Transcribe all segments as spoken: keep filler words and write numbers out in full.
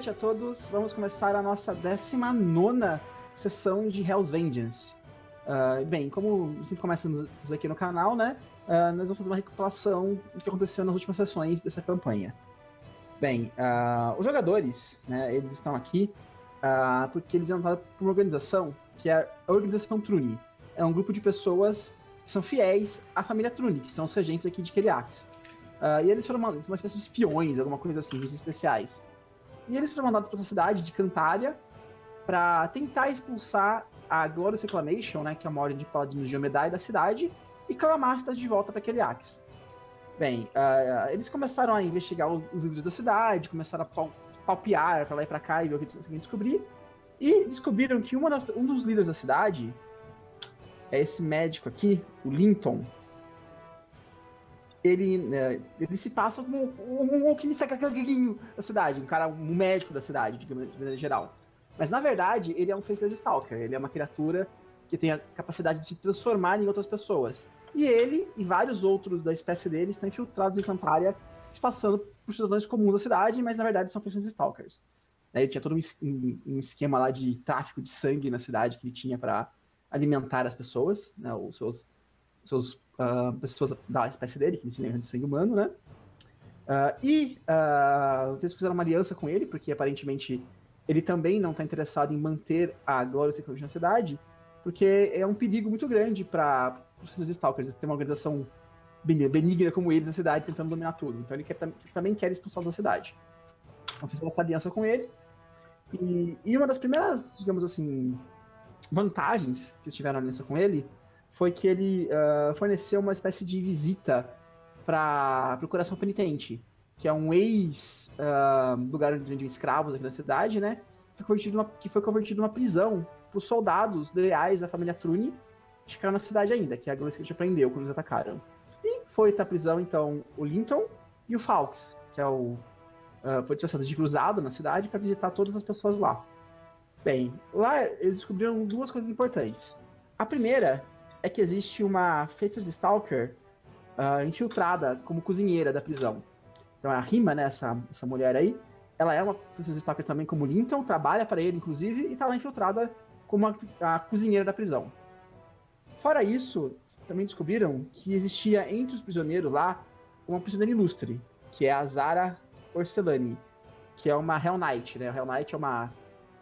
noite a todos. Vamos começar a nossa décima nona sessão de Hell's Vengeance. Uh, bem, como sempre começamos aqui no canal, né? Uh, nós vamos fazer uma recapitulação do que aconteceu nas últimas sessões dessa campanha. Bem, uh, os jogadores, né? Eles estão aqui uh, porque eles entraram por uma organização que é a Organização Thrune. É um grupo de pessoas que são fiéis à família Thrune, que são os regentes aqui de Cheliax. Uh, e eles foram uma, uma espécie de espiões, alguma coisa assim, dos especiais. E eles foram mandados para essa cidade de Kantaria para tentar expulsar a Glorious Reclamation, né, que é uma ordem de paladinos de Iomedae da cidade, e clamar a cidade de volta para Cheliax. Bem, uh, eles começaram a investigar os livros da cidade, começaram a pal palpear para lá e para cá e ver o que eles conseguiram descobrir. E descobriram que uma das, um dos líderes da cidade é esse médico aqui, o Linton. Ele, ele se passa como um alquimista caguinho da cidade, um cara, um médico da cidade, de maneira geral. Mas na verdade, ele é um Faceless Stalker, ele é uma criatura que tem a capacidade de se transformar em outras pessoas. E ele e vários outros da espécie dele estão infiltrados em Kantaria, se passando por cidadãos comuns da cidade, mas na verdade são Faceless Stalkers. Ele tinha todo um esquema lá de tráfico de sangue na cidade que ele tinha para alimentar as pessoas, né, os seus... seus Uh, pessoas da espécie dele, que se lembra de sangue humano, né? Uh, e uh, vocês fizeram uma aliança com ele, porque aparentemente ele também não está interessado em manter a Glorious Reclamation na cidade, porque é um perigo muito grande para os Stalkers, ter uma organização benigna como ele na cidade, tentando dominar tudo. Então ele quer, também quer expulsar da cidade. Então fizeram essa aliança com ele, e, e uma das primeiras, digamos assim, vantagens que vocês tiveram na aliança com ele foi que ele uh, forneceu uma espécie de visita para o Coração Penitente, que é um ex-lugar uh, onde vendiam escravos aqui na cidade, né? Que foi convertido numa, que foi convertido numa prisão para os soldados leais da família Thrune, que ficaram na cidade ainda, que é a Glorious que a gente aprendeu quando eles atacaram. E foi para a prisão, então, o Linton e o Fawkes, que é o, uh, foi disfarçado de cruzado na cidade para visitar todas as pessoas lá. Bem, lá eles descobriram duas coisas importantes. A primeira é que existe uma Faceless Stalker uh, infiltrada como cozinheira da prisão. Então a Rima, né, essa, essa mulher aí, ela é uma Faceless Stalker também como Linton, trabalha para ele inclusive, e está lá infiltrada como a, a cozinheira da prisão. Fora isso, também descobriram que existia entre os prisioneiros lá uma prisioneira ilustre, que é a Zara Orcelani, que é uma Hell Knight, né? A Hell Knight é uma...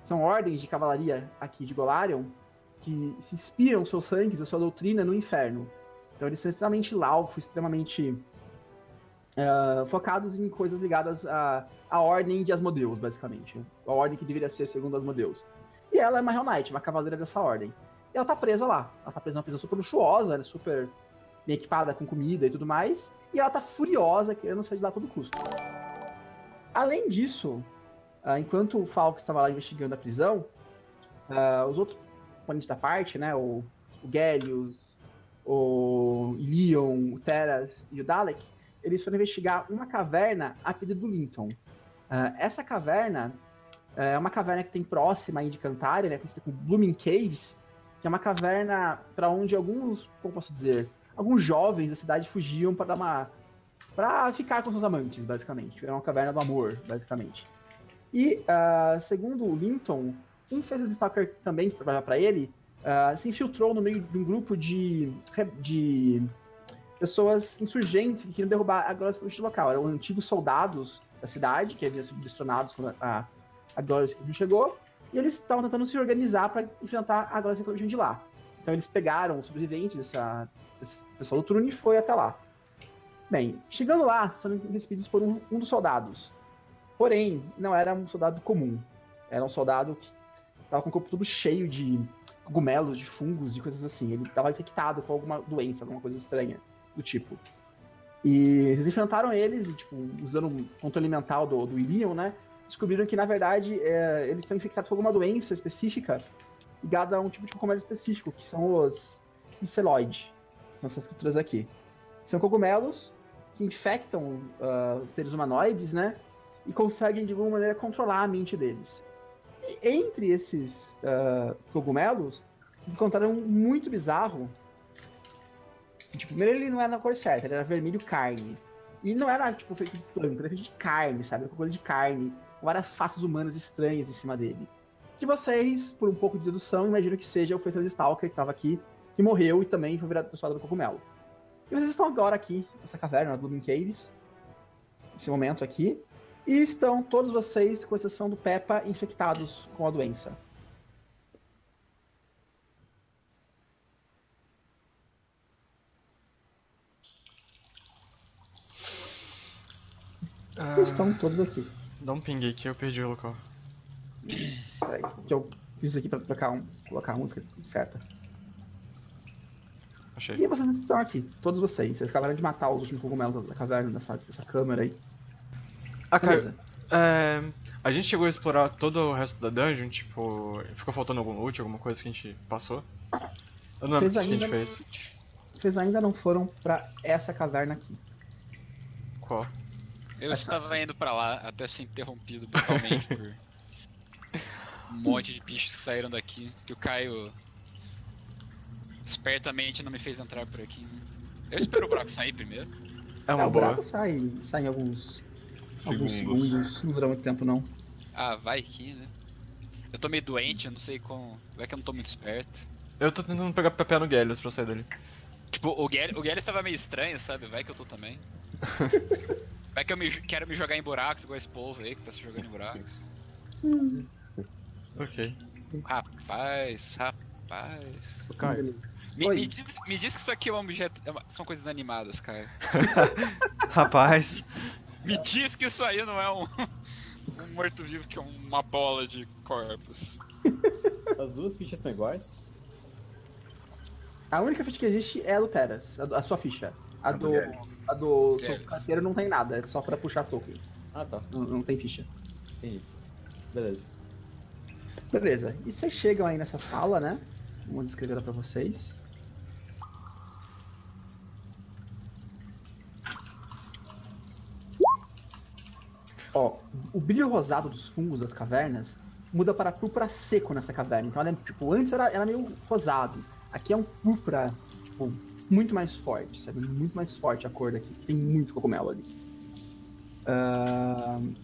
são ordens de cavalaria aqui de Golarion, que se inspiram seus sangues, a sua doutrina no inferno. Então eles são extremamente laufos, extremamente uh, focados em coisas ligadas à, à ordem de Asmodeus, basicamente. A ordem que deveria ser segundo Asmodeus. E ela é uma Hell Knight, uma cavaleira dessa ordem. E ela tá presa lá. Ela tá presa numa prisão super luxuosa, ela é super bem equipada com comida e tudo mais. E ela tá furiosa, querendo sair de lá a todo custo. Além disso, uh, enquanto o Falco estava lá investigando a prisão, uh, os outros da parte, né, o, o Gellius, o Leon, o Teras e o Dalek, eles foram investigar uma caverna a pedido do Linton. Uh, essa caverna uh, é uma caverna que tem próxima aí de Kantaria, né, conhecida como Blooming Caves, que é uma caverna para onde alguns, como posso dizer, alguns jovens da cidade fugiam para dar uma, para ficar com seus amantes, basicamente. Era uma caverna do amor, basicamente. E, uh, segundo o Linton, um Faceless Stalker também, que trabalhava pra ele, uh, se infiltrou no meio de um grupo de, de pessoas insurgentes que queriam derrubar a Glorious Reclamation local. Eram antigos soldados da cidade, que haviam sido destronados quando a, a Glorious Reclamation chegou, e eles estavam tentando se organizar para enfrentar a Glorious Reclamation de lá. Então eles pegaram os sobreviventes dessa, desse pessoal do Thrune e foi até lá. Bem, chegando lá, são recebidos por um, um dos soldados. Porém, não era um soldado comum. Era um soldado que tava com o corpo todo cheio de cogumelos, de fungos e coisas assim. Ele tava infectado com alguma doença, alguma coisa estranha do tipo. E eles enfrentaram eles e, tipo, usando o controle mental do, do Ilion, né? Descobriram que, na verdade, é, eles estão infectados com alguma doença específica ligada a um tipo de cogumelo específico, que são os miceloides. São essas criaturas aqui. São cogumelos que infectam uh, seres humanoides, né? E conseguem, de alguma maneira, controlar a mente deles. E entre esses uh, cogumelos, eles encontraram um muito bizarro. Tipo, primeiro ele não era na cor certa, ele era vermelho carne. E não era, tipo, feito de planta, ele era feito de carne, sabe? Era um cogumelo de carne, várias faces humanas estranhas em cima dele. Que vocês, por um pouco de dedução, imagino que seja o Faceless Stalker que estava aqui, que morreu e também foi virado transformado no cogumelo. E vocês estão agora aqui, nessa caverna, na Blooming Caves, nesse momento aqui, e estão todos vocês, com exceção do Peppa, infectados com a doença. Ah, estão todos aqui. Dá um ping aqui, eu perdi o local. Peraí, que eu fiz isso aqui pra trocar um, colocar a música certa. Achei. E vocês estão aqui, todos vocês. Vocês acabaram de matar os últimos cogumelos da caverna, dessa câmera aí. Ah, Caio, é, a gente chegou a explorar todo o resto da dungeon, tipo, ficou faltando algum loot, alguma coisa que a gente passou? Eu não lembro o que a gente fez. Vocês ainda não foram pra essa caverna aqui. Qual? Eu essa. estava indo pra lá, até ser interrompido brutalmente por um monte de bichos que saíram daqui, que o Caio espertamente não me fez entrar por aqui. Eu espero o buraco sair primeiro. É uma ah, boa. O buraco sai, sai em alguns, alguns segundos, não dura muito tempo não. Ah, vai que, né? Eu tô meio doente, eu não sei como... Vai que eu não tô muito esperto. Eu tô tentando pegar papel no Gellius pra sair dali. Tipo, o Gellius tava meio estranho, sabe? Vai que eu tô também. Vai que eu me, quero me jogar em buracos igual esse povo aí que tá se jogando em buracos. Hum. Ok. Rapaz, rapaz. Caio. Me, me, diz, me diz que isso aqui é um objeto. É uma, são coisas animadas, Caio. Rapaz. Me diz que isso aí não é um, um morto-vivo que é uma bola de corpos. As duas fichas são iguais? A única ficha que existe é a do Teras, a, a sua ficha. A, a do. Mulher. A do carteiro não tem nada, é só pra puxar token. Ah, tá. Não, não tem ficha. Entendi. Beleza. Beleza. E vocês chegam aí nessa sala, né? Vamos descrever ela pra vocês. Ó, o brilho rosado dos fungos das cavernas muda para púrpura seco nessa caverna. Então ela é, tipo, antes era, era meio rosado. Aqui é um púrpura, tipo... muito mais forte, sabe? Muito mais forte a cor daqui. Tem muito cogumelo ali. Uh,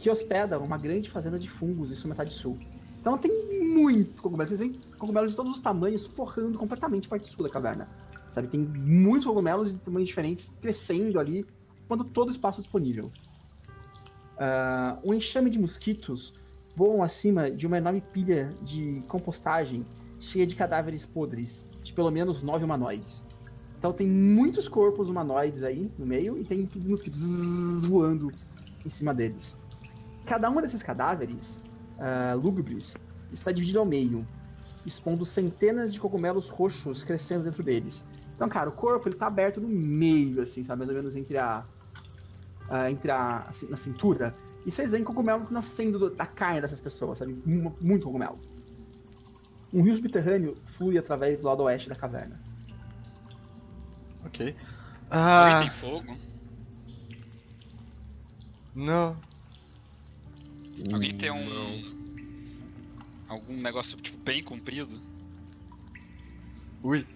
que hospeda uma grande fazenda de fungos, isso na metade sul. Então tem muito cogumelo. Vocês veem cogumelos de todos os tamanhos forrando completamente a parte sul da caverna. Sabe? Tem muitos cogumelos de tamanhos diferentes crescendo ali, quando todo o espaço é disponível. Uh, um enxame de mosquitos voam acima de uma enorme pilha de compostagem cheia de cadáveres podres, de pelo menos nove humanoides. Então tem muitos corpos humanoides aí no meio e tem mosquitos voando em cima deles. Cada um desses cadáveres uh, lúgubres está dividido ao meio, expondo centenas de cogumelos roxos crescendo dentro deles. Então, cara, o corpo ele tá aberto no meio, assim, sabe? Mais ou menos entre a... Uh, entre a... Assim, na cintura. E vocês veem cogumelos nascendo do, da carne dessas pessoas, sabe? M- muito cogumelo. Um rio subterrâneo flui através do lado oeste da caverna. Ok. Ah. Tem fogo? Não. Alguém tem um. Não. Algum negócio tipo bem comprido? Ui.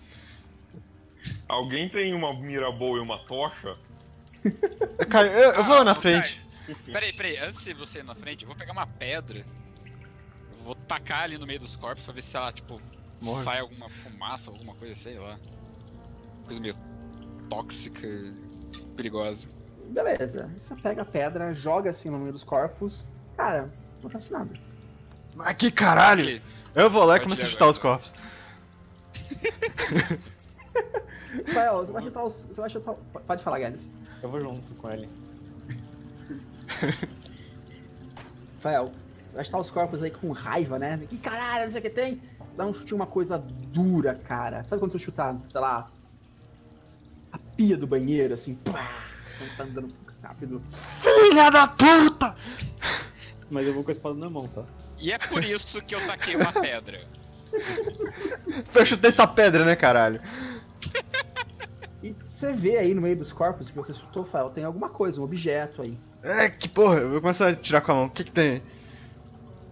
Alguém tem uma mirabol e uma tocha? Cara, eu, eu vou ah, na frente. Cara. Peraí, peraí, antes de você ir na frente, eu vou pegar uma pedra. Eu vou tacar ali no meio dos corpos pra ver se ela, tipo, morre. Sai alguma fumaça, alguma coisa, sei lá. Coisa meio tóxica, perigosa. Beleza, você pega a pedra, joga assim no meio dos corpos. Cara, não acontece nada. Mas que caralho! Eu vou lá e começo a chutar os corpos. Vai, ó, você vai chutar os. Você vai chutar... Pode falar, Gellius. Eu vou junto com ele. Fael, vai chutar os corpos aí com raiva, né? Que caralho, não sei o que tem. Dá um chute, uma coisa dura, cara. Sabe quando você chutar, sei lá, a pia do banheiro, assim, pá, tá andando rápido. Filha da puta! Mas eu vou com a espada na mão, tá? E é por isso que eu taquei uma pedra. Eu chutei essa pedra, né, caralho? E você vê aí no meio dos corpos que você chutou, Fael, tem alguma coisa, um objeto aí. É, que porra, eu vou começar a tirar com a mão, o que que tem?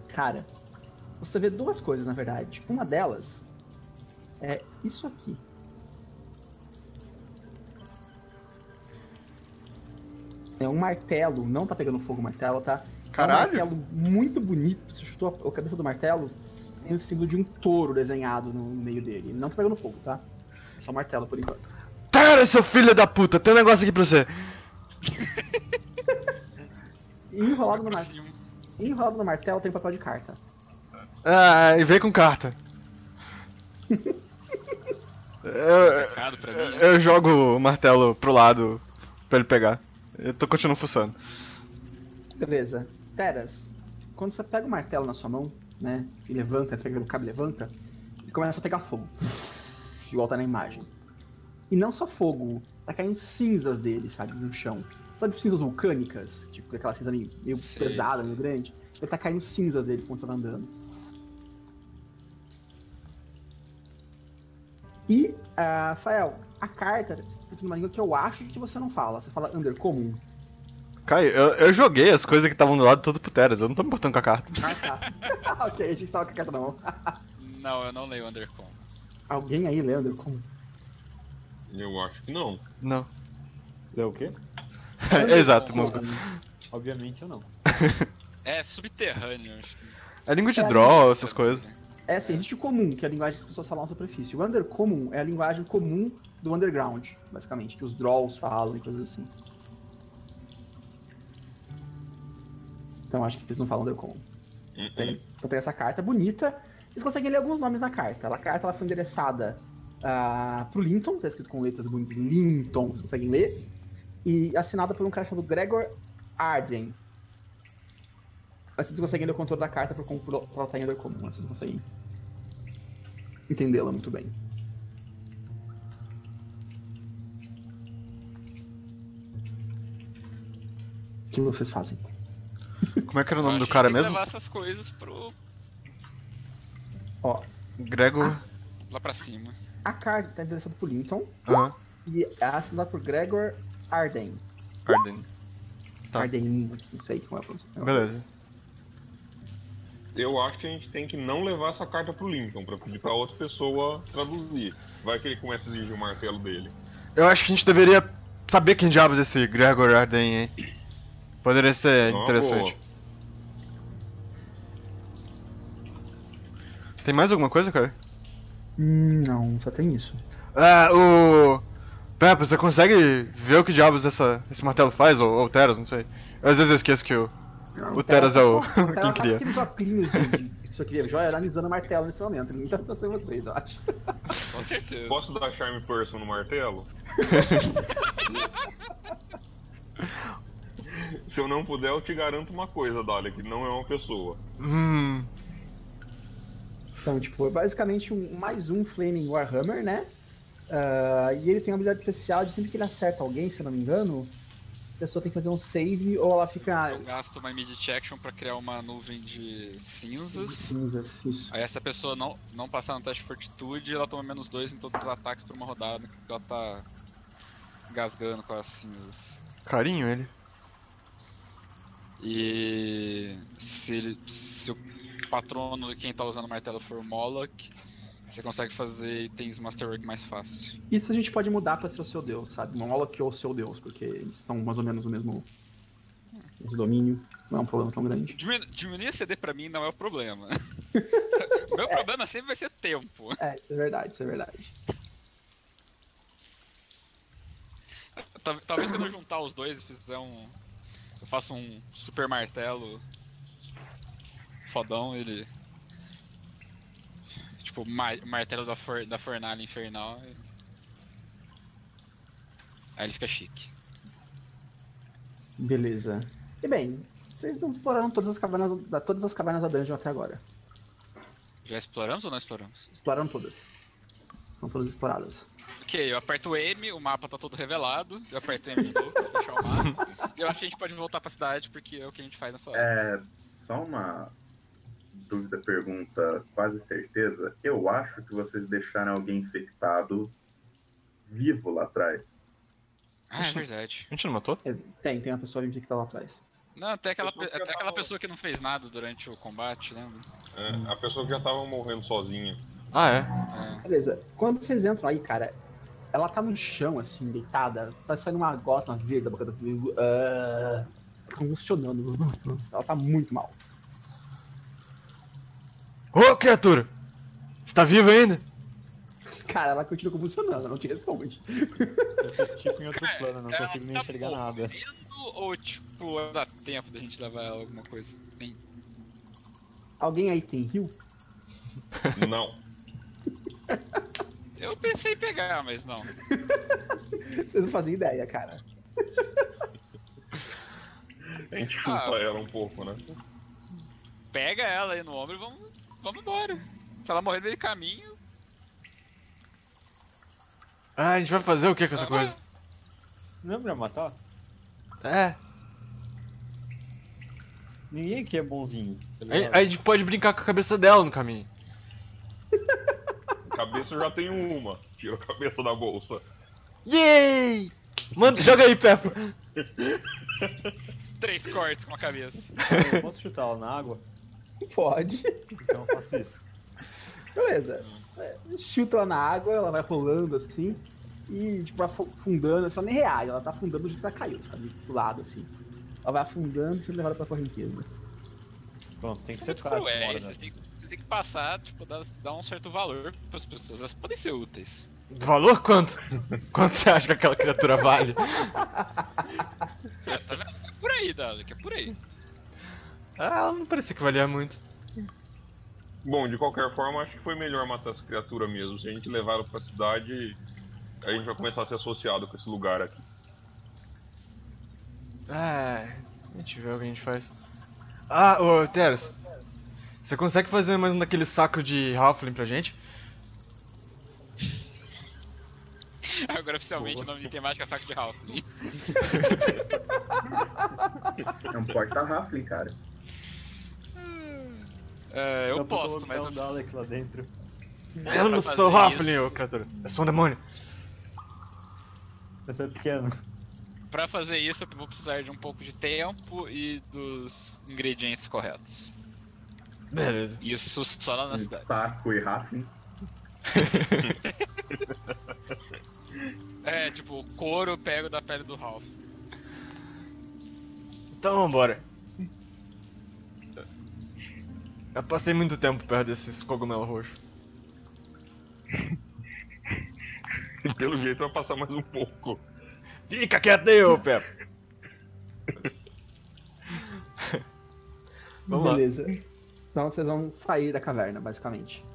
Cara, você vê duas coisas, na verdade. Uma delas é isso aqui. É um martelo, não tá pegando fogo o martelo, tá? Caralho! É um martelo muito bonito. Você chutou a cabeça do martelo, tem o símbolo de um touro desenhado no meio dele. Ele não tá pegando fogo, tá? É só um martelo por enquanto. Tera, seu filho da puta! Tem um negócio aqui pra você! Enrolado no martelo. Enrolado no martelo tem papel de carta. Ah, e vem com carta. eu, eu, eu jogo o martelo pro lado pra ele pegar. Eu tô continuando fuçando. Beleza. Teras, quando você pega o martelo na sua mão, né, e levanta, você pega o cabo e levanta, ele começa a pegar fogo. Igual tá na imagem. E não só fogo, tá caindo cinzas dele, sabe, no chão. Sabe, cinzas vulcânicas? Tipo, aquela cinza meio, meio pesada, meio grande. Ele tá caindo cinzas dele quando você tá andando. E, uh, Fael, a carta, uma língua que eu acho que você não fala. Você fala Undercomum. Caio, eu, eu joguei as coisas que estavam do lado todo pro Teras, eu não tô me importando com a carta. Ah, tá. Ok, a gente tava com a carta na mão. Não, eu não leio Undercomum. Alguém aí lê Undercomum? Eu acho que não. Não. Leu o quê? É, exato, música. Obviamente eu não. É subterrâneo, acho que. É língua de é draw, essas coisas. É, sim, existe o comum, que é a linguagem que as pessoas falam na superfície. O undercomum é a linguagem comum do underground, basicamente, que os draws falam e coisas assim. Então acho que eles não falam undercomum. Uh-uh. Então tem essa carta bonita. Eles conseguem ler alguns nomes na carta. A carta ela foi endereçada uh, pro Linton, tá escrito com letras bonitas. Linton, vocês conseguem ler. E assinada por um cara chamado Gregor Arden. Vocês conseguem ler o contorno da carta por como ela tá em undercomum, vocês não conseguem entendê-la muito bem. O que vocês fazem? Como é que era o nome do cara mesmo? Eu levar essas coisas pro... Ó. Gregor... A... Lá pra cima. A carta tá endereçada por Linton. Aham. E é assinada por Gregor... Arden. Arden. Tá. Arden, não sei como é a pronunciação. Beleza. Eu acho que a gente tem que não levar essa carta pro Linton, pra pedir pra outra pessoa traduzir. Vai que ele começa a exigir o martelo dele. Eu acho que a gente deveria saber quem diabos é esse Gregor Arden, hein? Poderia ser não, interessante. Boa. Tem mais alguma coisa, cara? Não, só tem isso. Ah, o... Peppa, você consegue ver o que diabos essa, esse martelo faz? Ou o Teras, não sei. Às vezes eu esqueço que o, não, o Teras, Teras é o quem cria. Aqueles opinhos que você queria, joia, analisando o martelo nesse momento. Ele não tá pensando em vocês, eu acho. Com certeza. Posso dar Charm Person no martelo? Se eu não puder, eu te garanto uma coisa, Dalek, que não é uma pessoa. Hum. Então, tipo, é basicamente um, mais um Flaming Warhammer, né? Uh, e ele tem uma habilidade especial de sempre que ele acerta alguém, se eu não me engano, a pessoa tem que fazer um save ou ela fica... Eu gasto uma immediate action pra criar uma nuvem de cinzas. De cinzas, isso. Aí essa pessoa não, não passar no teste de fortitude, ela toma menos dois em todos os ataques por uma rodada, porque ela tá gasgando com as cinzas. Carinho ele. E se, ele, se o patrono de quem tá usando o martelo for o Moloch, você consegue fazer itens Masterwork mais fácil. Isso a gente pode mudar pra ser o seu deus, sabe? Moloch ou o seu deus, porque eles estão mais ou menos no mesmo domínio. Não é um problema tão grande. Diminu- diminuir a C D pra mim não é o problema. O meu é. problema sempre vai ser tempo. É, isso é verdade, isso é verdade. Talvez quando eu juntar os dois e fizer um... Eu faço um super martelo... Fodão, ele... Tipo, o martelo da, for, da fornalha infernal. Aí ele fica chique. Beleza. E bem, vocês não exploraram todas as cavernas da, todas as cavernas da dungeon até agora. Já exploramos ou não exploramos? Exploraram todas. São todas exploradas. Ok, eu aperto o M, o mapa tá todo revelado. Eu aperto o M de novo pra fechar o mapa. Eu acho que a gente pode voltar pra cidade porque é o que a gente faz nessa hora. É, só uma... dúvida, pergunta, quase certeza. Eu acho que vocês deixaram alguém infectado vivo lá atrás. Ah, é verdade. A gente não matou? Tem, tem uma pessoa infectada lá atrás. Não, até aquela, até aquela tava... pessoa que não fez nada durante o combate, lembra? É, a pessoa que já tava morrendo sozinha. Ah, é? é? Beleza. Quando vocês entram aí, cara, ela tá no chão, assim, deitada. Tá saindo uma gosma verde da boca da... Uh... convulsionando. Ela tá muito mal. Ô, oh, criatura! Você tá viva ainda? Cara, ela continua convulsionando, ela não te responde. Eu fico em outro plano, não ela consigo nem tá enxergar nada. Ou tipo, dá tempo da gente levar alguma coisa? Tem. Alguém aí tem heal? Não. Eu pensei em pegar, mas não. Vocês não fazem ideia, cara. A gente chupa ah, ela um pouco, né? Pega ela aí no ombro e vamos, vamos embora. Se ela morrer dele caminho... Ah, a gente vai fazer o que com essa ah, coisa? Não é pra matar? É. Ninguém aqui é bonzinho. Tá aí, aí a gente pode brincar com a cabeça dela no caminho. Cabeça eu já tenho uma. Tira a cabeça da bolsa. Yay! Manda, joga aí, Peppa. Três cortes com a cabeça. Eu posso chutar ela na água? Pode. Então eu faço isso. Beleza. Chuta ela na água, ela vai rolando assim. E tipo, afundando, só nem reage, ela tá afundando do jeito que ela caiu, sabe? Do lado assim. Ela vai afundando e sendo levada pra correnteza. Pronto, tem que ser claro. Você tem, tem que passar, tipo, dar, dar um certo valor pras pessoas, elas podem ser úteis. Valor quanto? Quanto você acha que aquela criatura vale? É, tá vendo? É por aí, Dalek, é por aí. Ah, ela não parecia que valia muito. Bom, de qualquer forma, acho que foi melhor matar essa criatura mesmo. Se a gente levar ela pra cidade, a gente vai começar a ser associado com esse lugar aqui. Ah, a gente vê o que a gente faz. Ah, ô Teras, você consegue fazer mais um daquele saco de Halfling pra gente? Agora oficialmente boa. O nome de temática é saco de Halfling. É um porta Halfling, cara. É, eu, eu posso, mas eu... um Dalek lá dentro. Eu não sou Halfling, ô criatura. Eu sou um demônio. Você é pequeno. Pra fazer isso eu vou precisar de um pouco de tempo e dos ingredientes corretos. Beleza. Isso só lá na cidade. Saco e Halflings. É, tipo, couro eu pego da pele do Ralph. Então vambora. Eu passei muito tempo perto desses cogumelos roxos. E pelo jeito vai passar mais um pouco. Fica quieto aí, ô Peppa. Vamos Beleza. Lá. Então vocês vão sair da caverna, basicamente.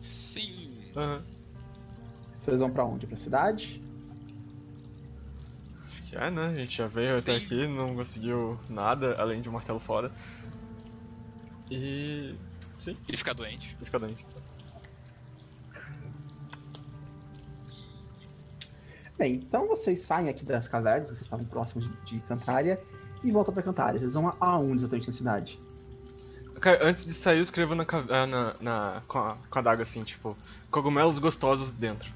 Sim. Uhum. Vocês vão pra onde? Pra cidade? Acho que é, né? A gente já veio Sim. até aqui, não conseguiu nada além de um martelo fora. E... Sim. E ficar doente. E ficar doente. Bem, então vocês saem aqui das cavernas, vocês estavam próximos de Kantaria, e voltam pra Kantaria. Vocês vão aonde exatamente na cidade? Cara, antes de sair eu escrevo na, na, na, com a, com a daga assim, tipo, cogumelos gostosos dentro.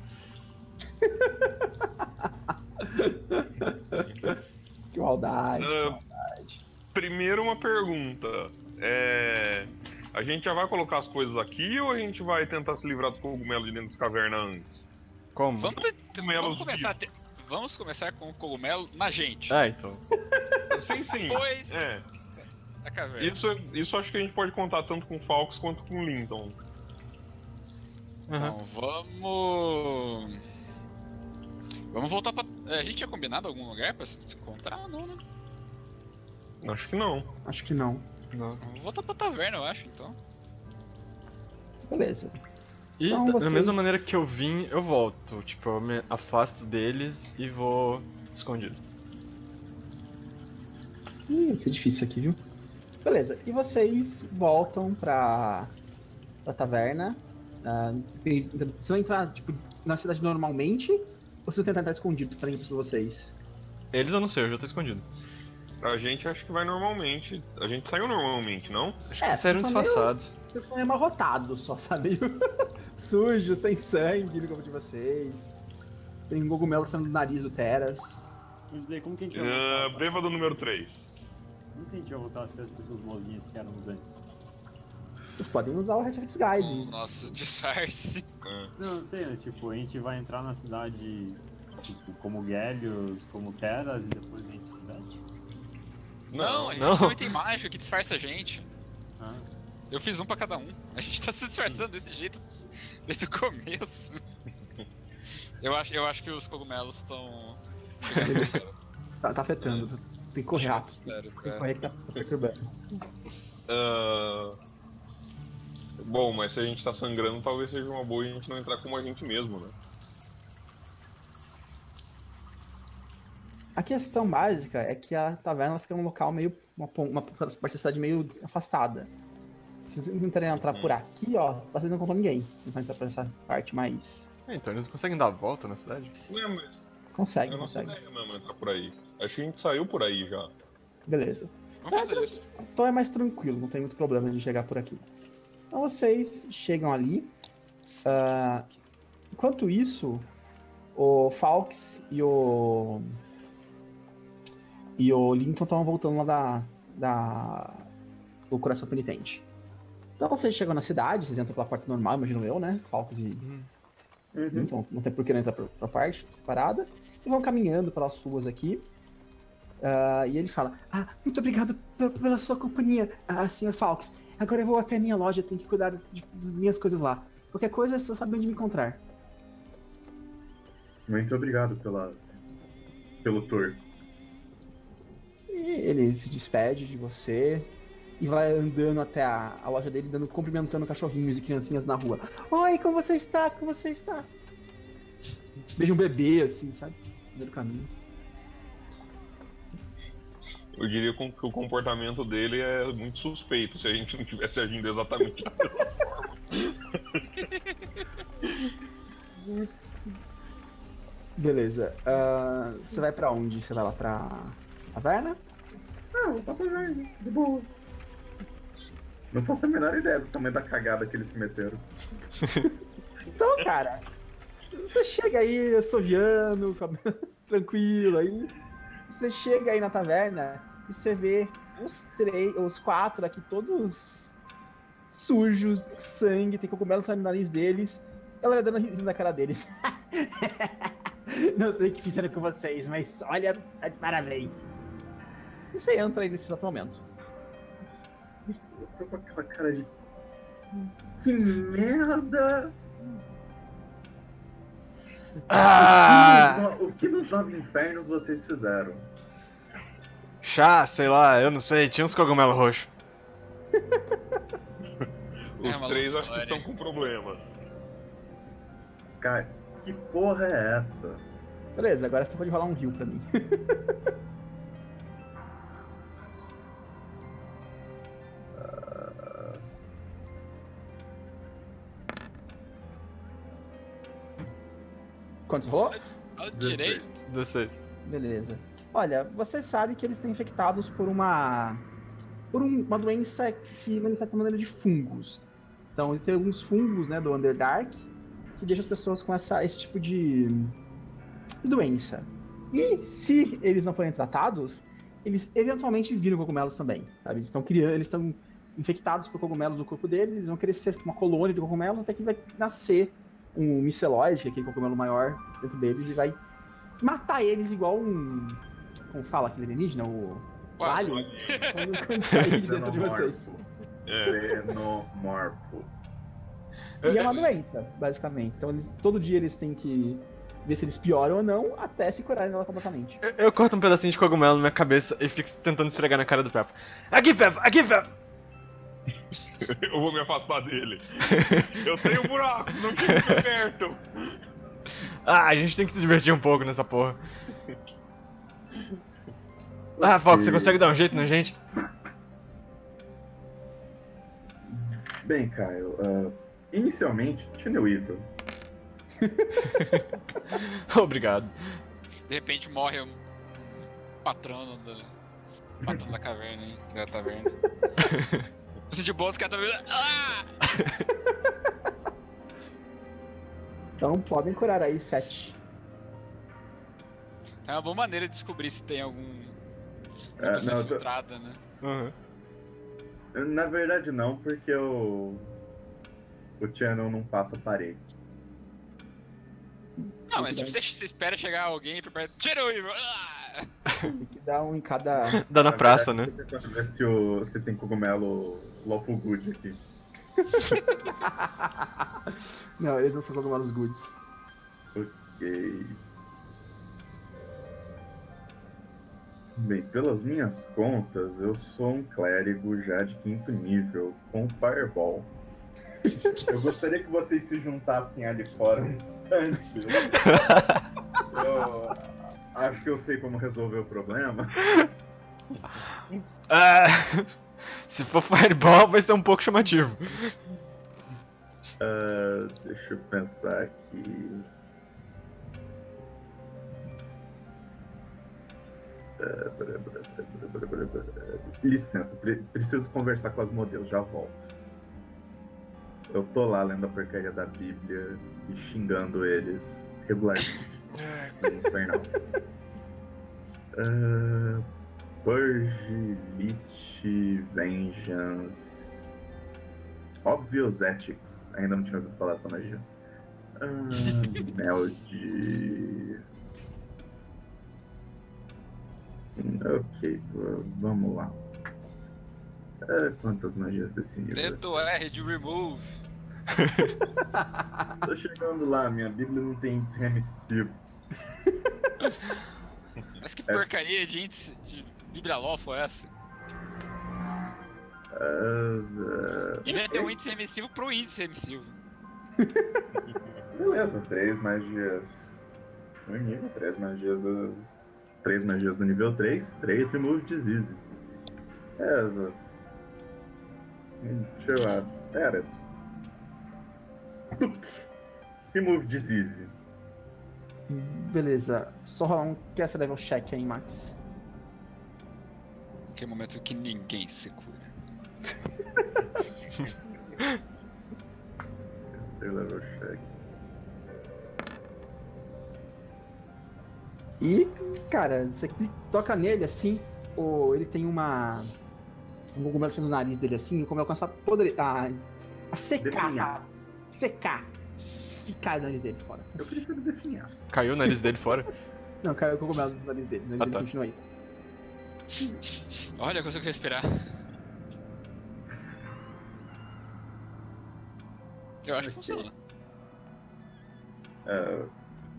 Que maldade, uh, que maldade. Primeiro uma pergunta, é... a gente já vai colocar as coisas aqui ou a gente vai tentar se livrar dos cogumelos de dentro das cavernas antes? Como? Vamos, vamos, começar te... vamos começar com o cogumelo na gente. Ah, então. Sim, sim. Depois, é. A caverna. Isso, isso acho que a gente pode contar tanto com o Fawkes quanto com o Linton. Então, uhum. vamos... Vamos voltar pra... A gente tinha combinado algum lugar pra se encontrar ou não, né? Acho que não. Acho que não. não. Vamos voltar pra taverna, eu acho, então. Beleza. E então, vocês... da mesma maneira que eu vim, eu volto. Tipo, eu me afasto deles e vou escondido. Ih, vai ser difícil aqui, viu? Beleza, e vocês voltam pra, pra taverna. Uh, vocês vão entrar tipo, na cidade normalmente ou vocês vão tentar entrar escondido pra ninguém perceber vocês? Eles eu não sei, eu já tô escondido. A gente acho que vai normalmente. A gente saiu normalmente, não? Acho que é, saíram disfarçados. Meio... Vocês estão meio amarrotados só, sabe? Sujos, tem sangue no corpo de vocês. Tem um cogumelo saindo do nariz do Teras. Como que a gente vai uh, Bêbado número três. Como que a gente vai voltar a ser as pessoas boazinhas que éramos antes? Vocês podem usar o Reset Guide. O nosso disfarce. Não, não sei, mas tipo, a gente vai entrar na cidade tipo, como Gellius, como Teras e depois a gente se dá. Não, a gente não. Tem um item mágico que disfarça a gente. Ah. Eu fiz um pra cada um. A gente tá se disfarçando desse jeito desde o começo. Eu acho, eu acho que os cogumelos estão... tá, tá afetando, é. Tem que correr rápido. Sério, tem que correr que tá perturbando. Uh, bom, mas se a gente tá sangrando, talvez seja uma boa a gente não entrar como a gente mesmo, né? A questão básica é que a taverna fica num local meio... uma, uma parte da cidade meio afastada. Se vocês tentarem entrar uhum. por aqui, ó, vocês não encontram ninguém. Então entrar por essa parte mais... É, então eles conseguem dar a volta na cidade? Ué, mas... Consegue, eu consegue. Não sei, não, tá por aí. Acho que a gente saiu por aí já. Beleza. Vamos fazer é, isso. Então é mais tranquilo, não tem muito problema de chegar por aqui. Então vocês chegam ali. Uh, enquanto isso, o Fawkes e o... e o Linton estavam voltando lá da, da... do Coração Penitente. Então vocês chegam na cidade, vocês entram pela parte normal, imagino eu, né? Fawkes e uhum. Linton, não tem por que não entrar pra, pra parte separada. E vão caminhando pelas ruas aqui. Uh, e ele fala, ah, muito obrigado pela sua companhia, ah, senhor Fawkes. Agora eu vou até a minha loja, tenho que cuidar das minhas coisas lá. Qualquer coisa, você sabe onde me encontrar. Muito obrigado pela... pelo tour. Ele se despede de você e vai andando até a, a loja dele, dando, cumprimentando cachorrinhos e criancinhas na rua. Oi, como você está? Como você está? Veja um bebê, assim, sabe? Primeiro caminho. Eu diria que o comportamento dele é muito suspeito, se a gente não tivesse agindo exatamente da mesma forma. Beleza. Uh, você vai pra onde? Você vai lá pra... taverna? Ah, vou pra taverna, de boa. Não faço a menor ideia do tamanho da cagada que eles se meteram. Então, cara, você chega aí, assoviano, tranquilo aí. Você chega aí na taverna e você vê os três, os quatro aqui, todos sujos, sangue, tem cogumelo no nariz deles. Ela vai dando rindo na cara deles. Não sei o que fizeram com vocês, mas olha, tá de parabéns. E você entra aí nesse exato momento. Eu tô com aquela cara de... que merda! Ah! O que nos nove infernos vocês fizeram? Chá, sei lá, eu não sei, tinha uns cogumelos roxos. Os é três acho que estão com problema. Cara, que porra é essa? Beleza, agora você pode rolar um heal pra mim. Quanto rolou? dezesseis. Beleza. Olha, você sabe que eles estão infectados por uma... por um, uma doença que se manifesta de maneira de fungos. Então, existem alguns fungos, né, do Underdark, que deixam as pessoas com essa, esse tipo de... de doença. E se eles não forem tratados, eles eventualmente viram cogumelos também, sabe? Eles estão criando, eles estão infectados por cogumelos do corpo deles, eles vão crescer com uma colônia de cogumelos até que vai nascer um micelóide, que é aquele cogumelo maior dentro deles, e vai matar eles igual um... como fala aquele alienígena? O... o alho? Quando, quando sair de dentro de vocês. Xenomorfo. E é uma doença, basicamente. Então, eles, todo dia eles têm que ver se eles pioram ou não, até se curarem dela completamente. Eu, eu corto um pedacinho de cogumelo na minha cabeça e fico tentando esfregar na cara do Peppa. Aqui, Peppa! Aqui, Peppa! Eu vou me afastar dele. Eu tenho um buraco, não tinha que perto. Ah, a gente tem que se divertir um pouco nessa porra. Ah, Fox, você consegue dar um jeito na gente? Bem, Caio, uh, inicialmente, tinha o evil. Obrigado. De repente morre um patrono da, patrono da caverna, hein? Da taverna. Se de boa, os caras estão vendo. Ah! Então podem curar aí, sete. É uma boa maneira de descobrir se tem algum. É, não, filtrada, tô... né? Uhum. Na verdade, não, porque o. O channel não passa paredes. Não, mas tipo, você, você espera chegar alguém e prepara. Tira o livro! Ah! Tem que dar um em cada... Dá na praça, né? Pra ver se, o... se tem cogumelo Lawful Good aqui. Não, eles não são cogumelos goods. Ok. Bem, pelas minhas contas, eu sou um clérigo já de quinto nível, com Fireball. Eu gostaria que vocês se juntassem ali fora um instante. Eu acho que eu sei como resolver o problema. Ah, se for Fireball, vai ser um pouco chamativo. Uh, deixa eu pensar aqui. Licença, pre- preciso conversar com Asmodeus, já volto. Eu tô lá lendo a porcaria da Bíblia e xingando eles regularmente. É infernal. uh, Purge, Lich, Vengeance, Obvious Ethics. Ainda não tinha ouvido falar dessa magia. uh, Meld. Ok, vamos lá. É, quantas magias desse nível? Leto R de remove. Tô chegando lá, minha Bíblia não tem índice remissivo. Mas que é... porcaria de índice de Bíblia Lawful é essa? As, uh... Devia ter um índice remissivo pro índice remissivo. Beleza, três magias. No nível, três magias. Uh... três magias no nível três, três remove disease. Essa. Deixa eu lá. Teras. Tup. Remove disease. Beleza. Só rolar um que essa level check aí, Max. Que é o momento que ninguém se cura. Esse level check. E, cara, você toca nele assim, ou ele tem uma... um cogumelo no nariz dele assim, e como ele começa a podre... a, a secar, a secar, se cai o nariz dele fora. Eu prefiro definhar. Caiu o nariz dele fora? Não, caiu o cogumelo no nariz dele, o nariz ah, dele tá. Continua aí. Olha, eu consigo respirar. Eu acho okay. que funciona. Uh,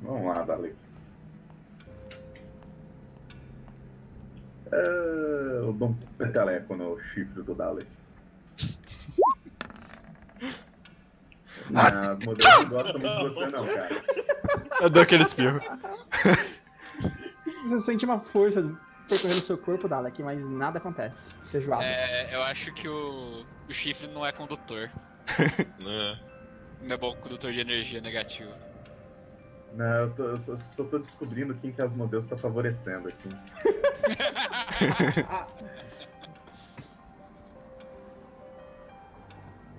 vamos lá, Dalek. Uh, eu dou um peteleco no chifre do Dalek. Ah, as modelos não gostam muito de você não, cara. Eu dou aquele espirro. Você sente uma força percorrendo o seu corpo, Dalek, mas nada acontece. Feijoada. É, eu acho que o, o chifre não é condutor. Não. Não é bom condutor de energia negativa. Não, eu, tô, eu só, só tô descobrindo quem que Asmodeus tá favorecendo aqui.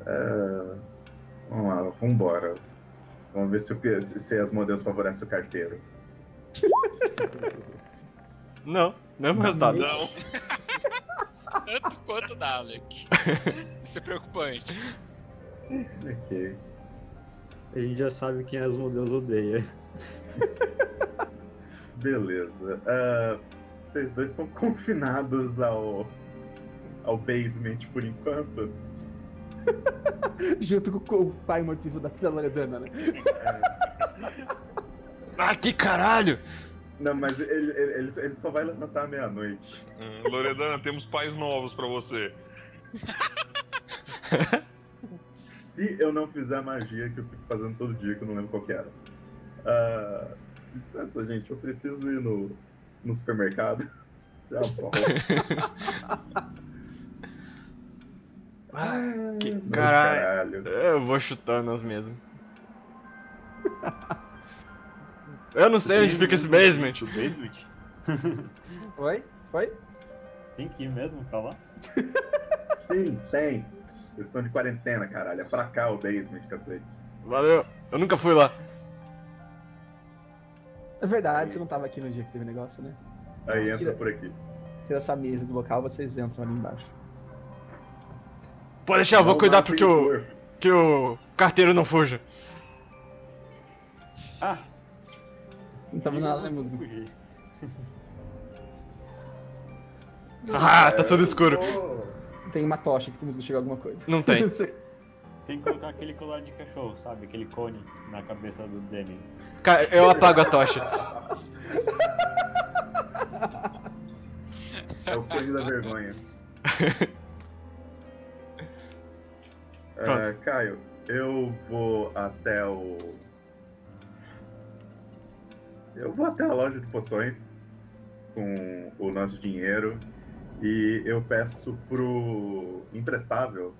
uh, vamos lá, vambora. Vamos ver se, se, se Asmodeus favorece o carteiro. Não, mesmo resultado. Não. Tanto quanto o Dalek. Isso é preocupante. Ok. A gente já sabe quem Asmodeus odeia. Beleza. Uh, vocês dois estão confinados ao ao basement por enquanto. Junto com o pai motivo da Loredana, né? Ah, que caralho! Não, mas ele, ele, ele só vai levantar à meia-noite. Hum, Loredana, temos pais novos pra você. Se eu não fizer a magia que eu fico fazendo todo dia, que eu não lembro qual que era. Uh, licença, gente, eu preciso ir no, no supermercado. Já volto. Ah, que caralho. caralho. Eu vou chutando as mesas. Eu não sei onde fica esse basement. O basement? Oi? Oi? Tem que ir mesmo pra lá? Sim, tem. Vocês estão de quarentena, caralho. É pra cá o basement, cacete. Valeu. Eu nunca fui lá. É verdade, você não tava aqui no dia que teve negócio, né? Aí entra tira, por aqui. Tira essa mesa do local, vocês entram ali embaixo. Pode deixar, eu vou cuidar porque o... que o carteiro não fuja. Ah. Não tava nada, né, música? Ah, tá tudo escuro. Tem uma tocha que tu conseguiu chegar alguma coisa. Não tem. Tem que colocar aquele colar de cachorro, sabe? Aquele cone na cabeça do Danny. Cara, eu apago a tocha. É o cone da vergonha. uh, Caio, eu vou até o... Eu vou até a loja de poções com o nosso dinheiro e eu peço pro imprestável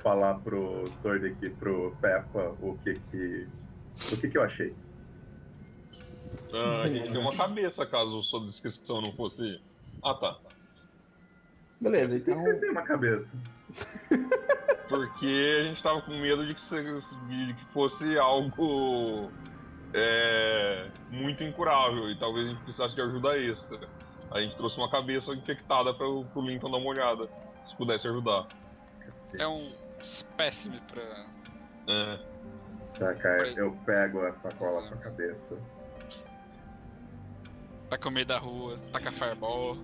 falar pro Tord aqui, pro Peppa, o que que, o que, que eu achei. Ah, ele tem uma cabeça, caso sua descrição não fosse... Ah, tá. Beleza, então... Por que vocês têm uma cabeça? Porque a gente tava com medo de que, de que fosse algo é, muito incurável e talvez a gente precisasse de ajuda extra. A gente trouxe uma cabeça infectada para o Linton dar uma olhada, se pudesse ajudar. É um espécime pra... É. Tá, cara, eu pego a sacola com a cabeça. Tá com medo da rua, tá com a fireball.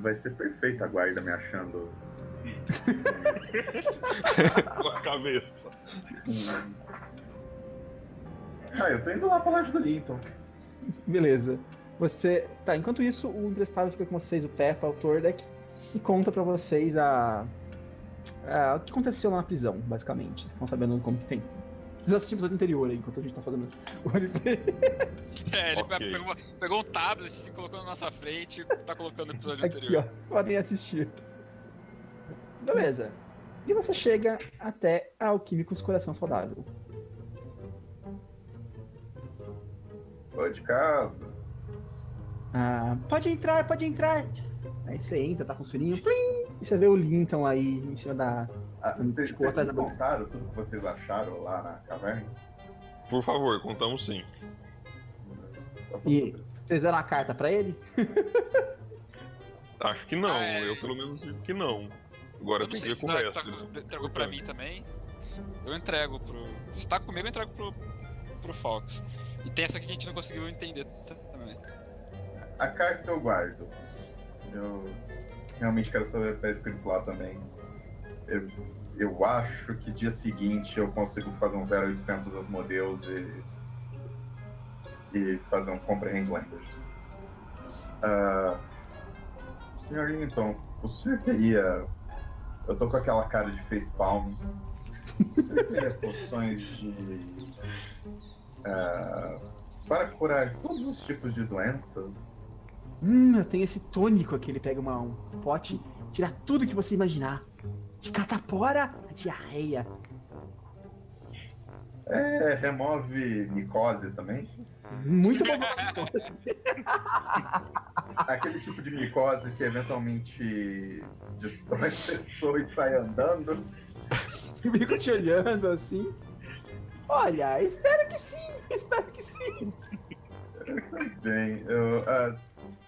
Vai ser perfeito a guarda me achando... com a cabeça. Hum. Ah, eu tô indo lá pra loja do Linton. Beleza. Você... Tá, enquanto isso, o emprestável fica com vocês, o Peppa, o Tordek, e conta pra vocês a... a... o que aconteceu lá na prisão, basicamente. Vocês estão sabendo como que tem. Vocês assistiram o episódio anterior aí, enquanto a gente tá fazendo o roleplay. É, ele okay. pegou, pegou um tablet, se colocou na nossa frente e tá colocando o episódio aqui, anterior. Aqui, ó. Podem assistir. Beleza. E você chega até a Alquímicos Coração Saudável. Tô de casa. Ah, pode entrar, pode entrar. Aí você entra, tá com o sininho, plim, e você vê o Linton aí em cima da... Ah, vocês tipo, vocês contaram tudo que vocês acharam lá na caverna? Por favor, contamos sim. E vocês deram a carta pra ele? Acho que não, ah, eu pelo menos digo que não. Agora eu tenho que ver com o resto. Entregou pra mim também. Eu entrego pro... Se tá comigo, eu entrego pro, pro Fawkes. E tem essa que a gente não conseguiu entender também. A carta eu guardo. Eu realmente quero saber o que tá escrito lá também. Eu, eu acho que dia seguinte eu consigo fazer um zero oitocentos Asmodeus e, e fazer um Comprehend Languages. Uh, senhor Linton, o senhor teria... Eu tô com aquela cara de facepalm. O senhor teria poções de... Uh, para curar todos os tipos de doença. Hum, eu tenho esse tônico aqui. Ele pega uma, um pote, tira tudo que você imaginar. De catapora a diarreia. É, remove micose também. Muito bom. Aquele tipo de micose que eventualmente destrói pessoas e sai andando. Fico te olhando assim. Olha, espero que sim, espero que sim. Eu também. Eu, uh,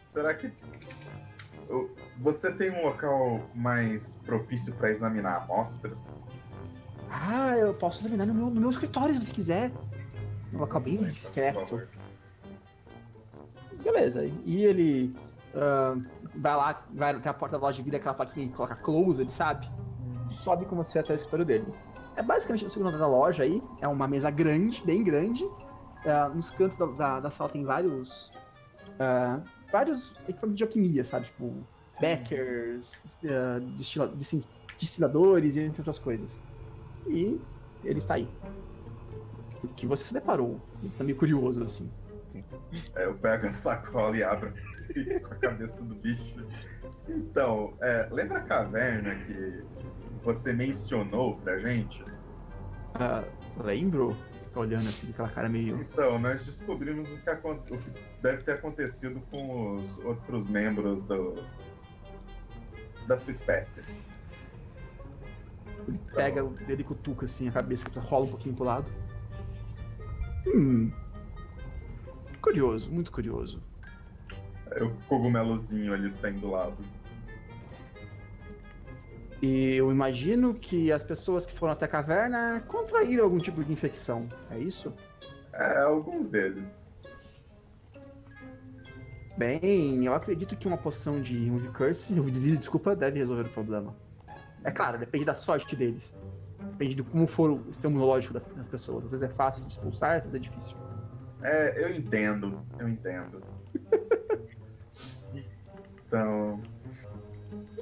será que eu, você tem um local mais propício para examinar amostras? Ah, eu posso examinar no meu, no meu escritório se você quiser. Um local bem discreto. Beleza. E ele uh, vai lá, vai até a porta da loja, vira aquela plaquinha e coloca close, ele sabe? E sobe com você até o escritório dele. É basicamente o segundo andar da loja aí, é uma mesa grande, bem grande. Uh, nos cantos da, da, da sala tem vários uh, vários equipamentos de alquimia, sabe? Tipo, beakers, uh, destila, destil, destiladores e entre outras coisas. E ele está aí. O que você se deparou? Ele tá meio curioso, assim. É, eu pego a sacola e abro com a cabeça do bicho. Então, é, lembra a caverna que... você mencionou pra gente? Ah, lembro? Fica olhando assim, aquela cara meio... Então, nós descobrimos o que, aconte... o que deve ter acontecido com os outros membros dos... da sua espécie. Ele então... pega o dedo e cutuca assim, a cabeça rola um pouquinho pro lado. Hum... Curioso, muito curioso. É o cogumelozinho ali saindo do lado. E eu imagino que as pessoas que foram até a caverna contraíram algum tipo de infecção, é isso? É, alguns deles. Bem, eu acredito que uma poção de Remove Curse, eu desisto, desculpa, deve resolver o problema. É claro, depende da sorte deles. Depende de como for o sistema imunológico das pessoas. Às vezes é fácil de expulsar, às vezes é difícil. É, eu entendo, eu entendo. Então...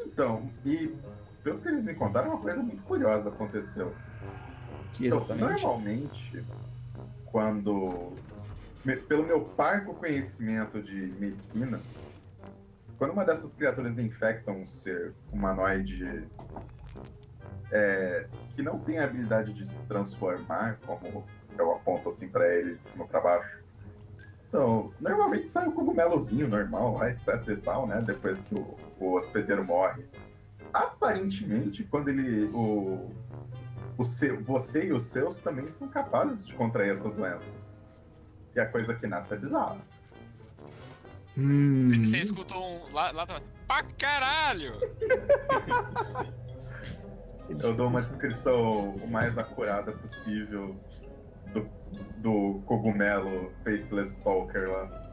Então, e... Pelo que eles me contaram, uma coisa muito curiosa aconteceu. Que então, normalmente, quando... Pelo meu parco conhecimento de medicina, quando uma dessas criaturas infecta um ser humanoide é, que não tem a habilidade de se transformar, como eu aponto assim pra ele de cima pra baixo, então, normalmente sai um cogumelozinho normal, etc e tal, né, depois que o, o hospedeiro morre. Aparentemente, quando ele... O, o seu, você e os seus também são capazes de contrair essa doença. E a coisa que nasce é bizarra. Hum. Você escutou um lá atrás. Pra caralho! Eu dou uma descrição o mais acurada possível do, do cogumelo Faceless Stalker lá.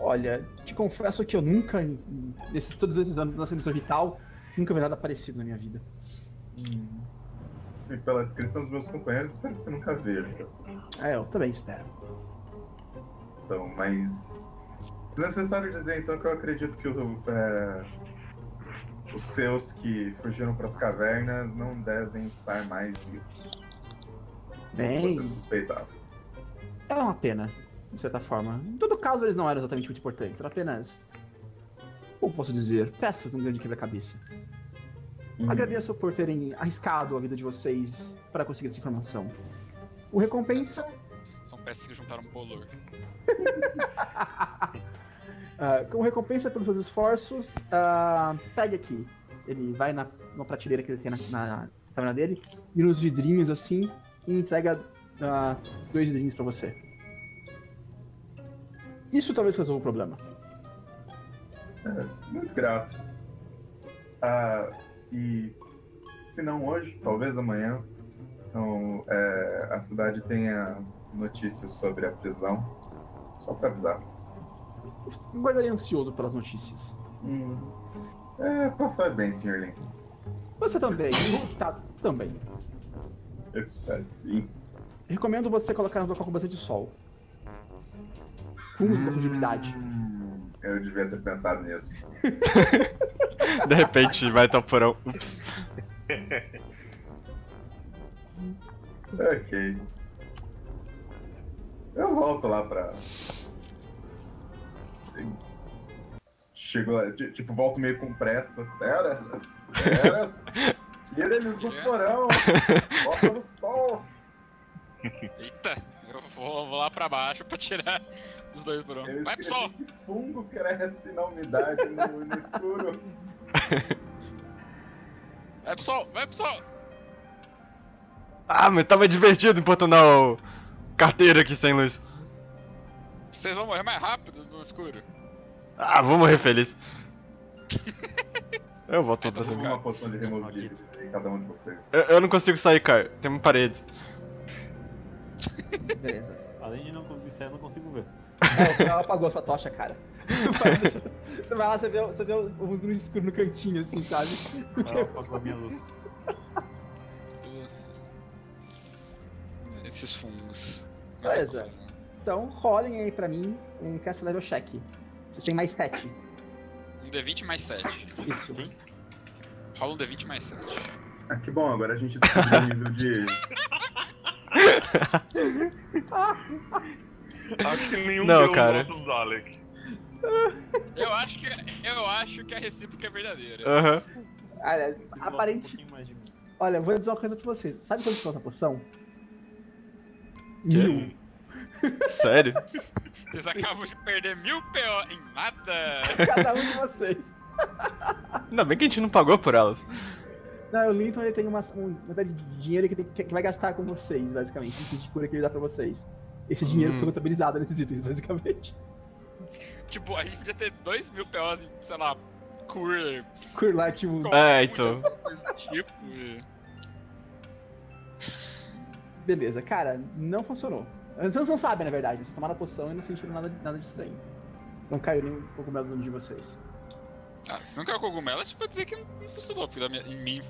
Olha, te confesso que eu nunca, nesses, todos esses anos na missão vital, nunca vi nada parecido na minha vida. Hum. E pela descrição dos meus companheiros, espero que você nunca veja. É, eu também espero. Então, mas... Desnecessário dizer, então, que eu acredito que o, é, os seus que fugiram para as cavernas não devem estar mais vivos. Bem... Como você suspeitava. É uma pena, de certa forma. Em todo caso, eles não eram exatamente muito importantes. Era apenas... Como posso dizer? Peças de um grande quebra-cabeça. Hum. Agradeço por terem arriscado a vida de vocês para conseguir essa informação. O recompensa... São peças que juntaram um bolor. uh, como recompensa pelos seus esforços, uh, pegue aqui. Ele vai na, na prateleira que ele tem na, na taverna dele, vira uns vidrinhos assim e entrega uh, dois vidrinhos para você. Isso talvez resolva o problema. É, muito grato. Ah... Uh... E se não hoje, talvez amanhã, então é, a cidade tenha notícias sobre a prisão, só pra avisar. Eu guardaria ansioso pelas notícias. Hum. É, passar bem, senhor Lincoln. Você também, tá, também. Eu espero que sim. Recomendo você colocar no local com bastante sol. Fumo de profundidade. Hum, eu devia ter pensado nisso. De repente vai estar porão. Ups. Ok. Eu volto lá pra... Chego lá, tipo, volto meio com pressa. Teras! Teras! Tira eles do porão! Bota no sol! Eita! Eu vou, vou lá pra baixo pra tirar... Os dois por um. Eu Vai pro sol! Que fungo cresce na umidade no, no escuro. Vai pro sol! Vai pro sol! Ah, mas tava divertido importunar o carteiro aqui sem luz. Vocês vão morrer mais rápido no escuro. Ah, vou morrer feliz. Eu volto pra cima. Uma poção de removido em cada um de vocês. Eu, eu não consigo sair, Caio. Tem uma parede. Beleza. Além de não conseguir sair, eu não consigo ver. É, ela apagou a sua tocha, cara. Você vai lá, você vê, você vê os luzes escuros no cantinho, assim, sabe? Ela apagou a minha luz. Esses fungos. Beleza. Então, rolem aí pra mim um Castle Level Check. Você tem mais sete. Um D vinte mais sete. Isso. Sim. Rola um D vinte mais sete. Ah, que bom, agora a gente tá no nível de... Acho que nenhum não, cara. Gosta do Dalek. Eu acho que eu acho que a recíproca é verdadeira. Aham. Uhum. Olha, aparentemente. Um Olha, vou dizer uma coisa pra vocês. Sabe quanto custa essa poção? Mil. Sério? Vocês acabam de perder mil P O em nada. Cada um de vocês. Ainda bem que a gente não pagou por elas. Não, o Linton ele tem uma quantidade um, de dinheiro que, tem, que vai gastar com vocês, basicamente. Esse de cura que ele dá pra vocês. Esse dinheiro hum. foi contabilizado nesses itens, basicamente. Tipo, a gente podia ter dois mil P Os em, sei lá, cura. Cura lá, tipo... É, então. Tipo... Beleza, cara, não funcionou. Vocês não sabem, na verdade. Vocês tomaram a poção e não sentiram nada, nada de estranho. Não caiu nem o cogumelo dentro de vocês. Ah, se não caiu o cogumelo, é tipo dizer que não funcionou, porque minha, em mim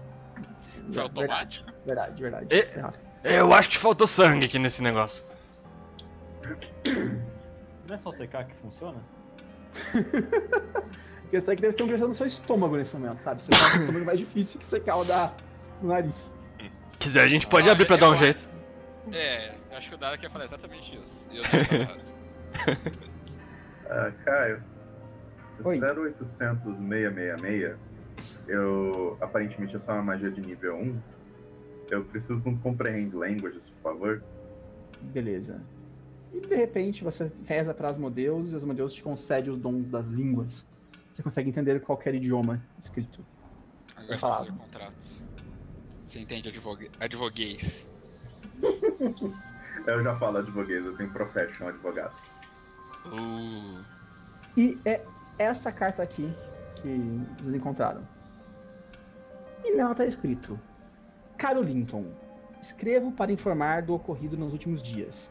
foi automático. Verdade, verdade. verdade. E, eu acho que faltou sangue aqui nesse negócio. Não é só secar que funciona? Porque essa aqui deve ter um crescimento no seu estômago nesse momento, sabe? Você tá no estômago mais difícil que secar o da no nariz. Se quiser, a gente pode ah, abrir pra eu dar eu um acho... jeito. É, acho que o Dalek ia falar exatamente isso. E eu tô Ah, Caio, Oi. zero oito zero zero seis seis seis, eu, aparentemente é só uma magia de nível um, eu preciso de um Comprehend Languages, por favor. Beleza. E de repente você reza para Asmodeus e Asmodeus te concede os dons das línguas. Você consegue entender qualquer idioma escrito. Agora fazer contratos. Você entende advoguês. Eu já falo advoguês, eu tenho profession advogado. Uh. E é essa carta aqui que vocês encontraram. E nela tá escrito: Caro Linton, escrevo para informar do ocorrido nos últimos dias.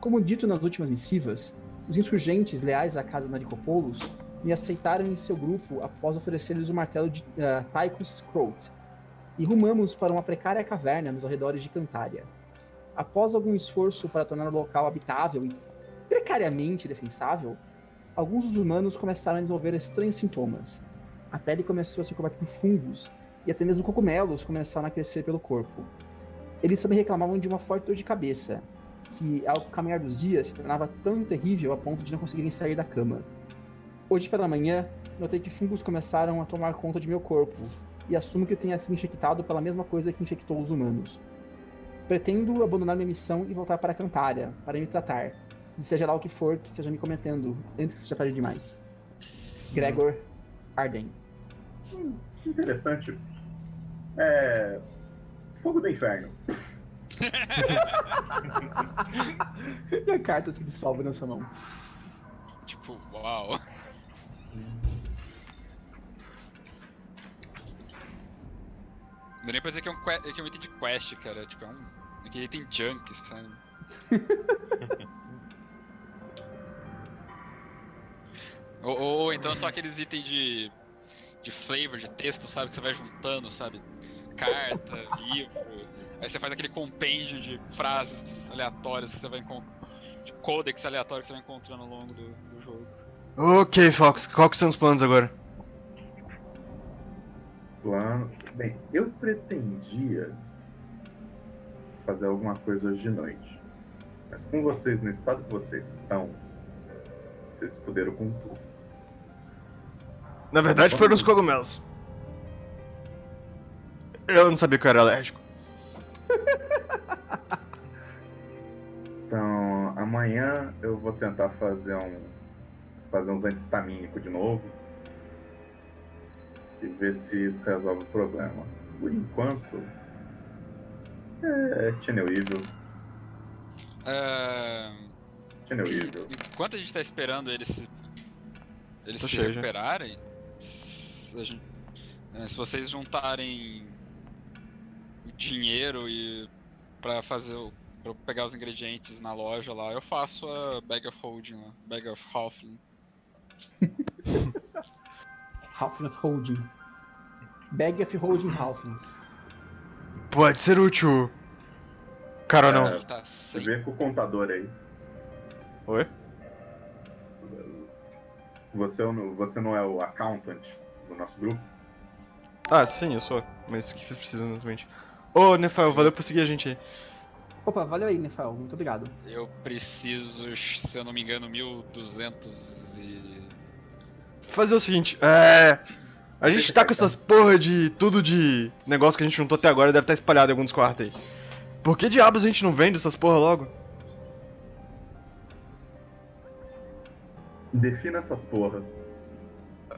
Como dito nas últimas missivas, os insurgentes leais à casa Naricopoulos me aceitaram em seu grupo após oferecer-lhes o martelo de uh, Tychus Croat, e rumamos para uma precária caverna nos arredores de Kantaria. Após algum esforço para tornar o local habitável e precariamente defensável, alguns dos humanos começaram a desenvolver estranhos sintomas. A pele começou a se cobrir por fungos, e até mesmo cogumelos começaram a crescer pelo corpo. Eles também reclamavam de uma forte dor de cabeça, que ao caminhar dos dias se tornava tão terrível a ponto de não conseguirem sair da cama. Hoje pela manhã, notei que fungos começaram a tomar conta de meu corpo, e assumo que tenha sido infectado pela mesma coisa que infectou os humanos. Pretendo abandonar minha missão e voltar para Kantaria, para me tratar. E seja lá o que for, que seja me comentando, antes que seja tarde demais. Gregor Arden. Hum, interessante. É... Fogo do inferno. E a carta se dissolve na sua mão. Tipo, uau. Não dá nem pra dizer que é um, que é um item de quest, cara. Tipo, é um... É que item junk, sabe? Ou, ou, ou então só aqueles itens de, de flavor, de texto, sabe? Que você vai juntando, sabe? Carta, livro. Aí você faz aquele compêndio de frases aleatórias que você vai encontrando. De codex aleatório que você vai encontrando ao longo do, do jogo. Ok, Fox, quais são os planos agora? Plano. Bem, eu pretendia fazer alguma coisa hoje de noite. Mas com vocês, no estado que vocês estão, vocês fuderam com tudo. Na verdade foram os cogumelos. Eu não sabia que eu era alérgico. Então, amanhã eu vou tentar fazer um fazer uns anti-histamínicos de novo e ver se isso resolve o problema. Por enquanto é Channel Evil. Uh... Channel Evil. Enquanto a gente tá esperando eles se, eles se cheio, recuperarem, se, a gente, se vocês juntarem dinheiro e para fazer o, pra pegar os ingredientes na loja lá, eu faço a Bag of Holding lá, Bag of Holding. Halfling of Holding. Bag of Holding Halfling. Pode ser útil. Cara, é, não. Tá sem... Vê com o contador aí. Oi? Você, você não é o accountant do nosso grupo? Ah, sim, eu sou. Mas o que vocês precisam exatamente? Ô, oh, Nefael, valeu por seguir a gente aí. Opa, valeu aí, Nefael. Muito obrigado. Eu preciso, se eu não me engano, mil e duzentos e... Fazer o seguinte, é... A gente tá com essas porra de tudo de negócio que a gente juntou até agora, deve estar espalhado em alguns quartos aí. Por que diabos a gente não vende essas porra logo? Defina essas porra.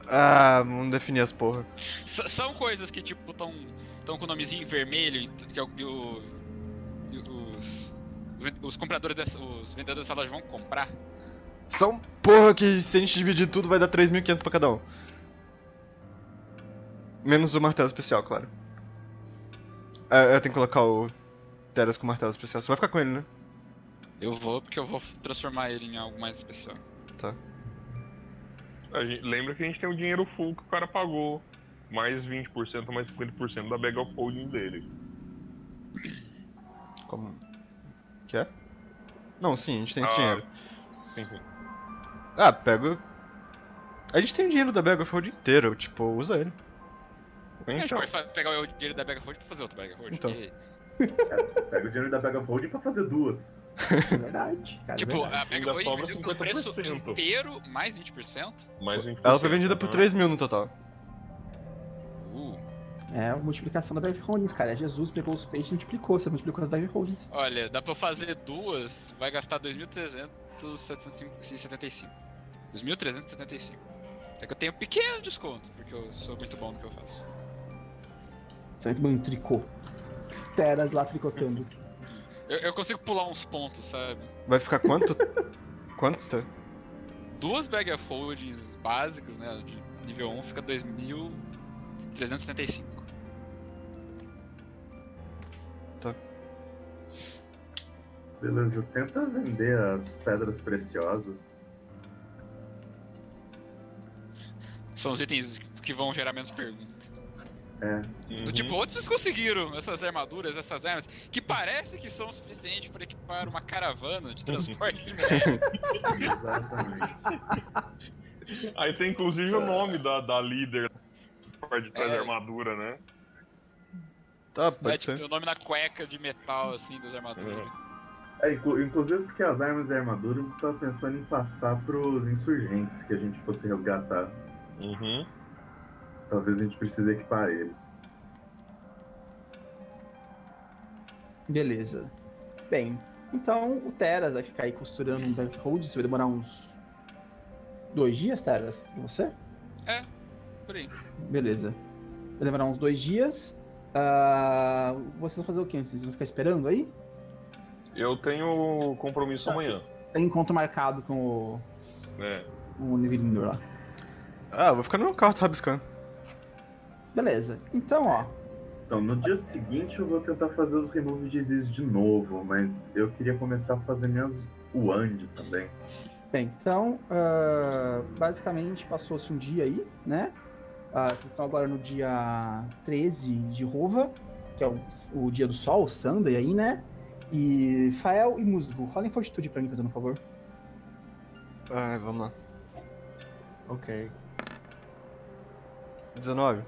Ah, vamos definir as porra. S são coisas que, tipo, tão, tão com o nomezinho vermelho que o, os, os compradores, dessa, os vendedores dessa loja vão comprar. São porra que se a gente dividir tudo vai dar três mil e quinhentos pra cada um. Menos o martelo especial, claro. Ah, eu tenho que colocar o Teras com o martelo especial. Você vai ficar com ele, né? Eu vou, porque eu vou transformar ele em algo mais especial. Tá. A gente, lembra que a gente tem o dinheiro full que o cara pagou. Mais vinte por cento, mais cinquenta por cento da Bag of Holding dele. Como? Quer? Não, sim, a gente tem esse ah, dinheiro. Enfim. Ah, pega. A gente tem o dinheiro da Bag of Holding inteiro, tipo, usa ele. Então. A gente pode pegar o dinheiro da Bag of Holding pra fazer outra Bag of Holding. Então. E... pega o dinheiro da Bag of Holding pra fazer duas. Verdade, cara. Tipo, verdade. A Bag of Holding vendeu o preço inteiro, mais vinte por cento. Mais vinte por cento. Ela foi vendida por três mil no total. É, a multiplicação da Bag of Holdings, cara. Jesus pegou os peixes e multiplicou, você multiplicou as Bag of Holdings. Olha, dá pra fazer duas, vai gastar dois mil trezentos e setenta e cinco. dois mil trezentos e setenta e cinco. É que eu tenho um pequeno desconto, porque eu sou muito bom no que eu faço. Você é muito bom em tricô. Teras lá tricotando. eu, eu consigo pular uns pontos, sabe? Vai ficar quanto? Quantos, tá? Duas Bag of Holdings básicas, né, de nível um, fica dois mil trezentos e setenta e cinco. Tá. Beleza, tenta vender as pedras preciosas. São os itens que vão gerar menos perguntas. É. Uhum. Do tipo, onde vocês conseguiram essas armaduras, essas armas, que parece que são o suficiente para equipar uma caravana de transporte de minério? Exatamente. Aí tem inclusive o nome da, da líder de trás é. da armadura, né? Tá, pode é, ser. Tem o nome na cueca de metal, assim, das armaduras. É, inclusive porque as armas e armaduras eu tava pensando em passar pros insurgentes que a gente fosse resgatar. Uhum. Talvez a gente precise equipar eles. Beleza. Bem, então o Teras vai ficar aí costurando um Bag of Holding. Isso vai demorar uns... dois dias, Teras? Pra você? É. Beleza. Vai demorar uns dois dias. Uh, vocês vão fazer o quê? Vocês vão ficar esperando aí? Eu tenho compromisso ah, amanhã. Tem encontro marcado com o... É. O Nevelindor lá. Ah, eu vou ficar no meu carro, tá rabiscando. Beleza. Então, ó. Então, no dia seguinte eu vou tentar fazer os remove disease de novo, mas eu queria começar a fazer minhas Wand também. Bem, então, uh, basicamente passou-se um dia aí, né? Uh, vocês estão agora no dia treze de Rova, que é o, o dia do sol, o Sunday aí, né? E Fael e Musgo, rolem fortitude pra mim, fazendo um favor. Ah, vamos lá. Ok. dezenove.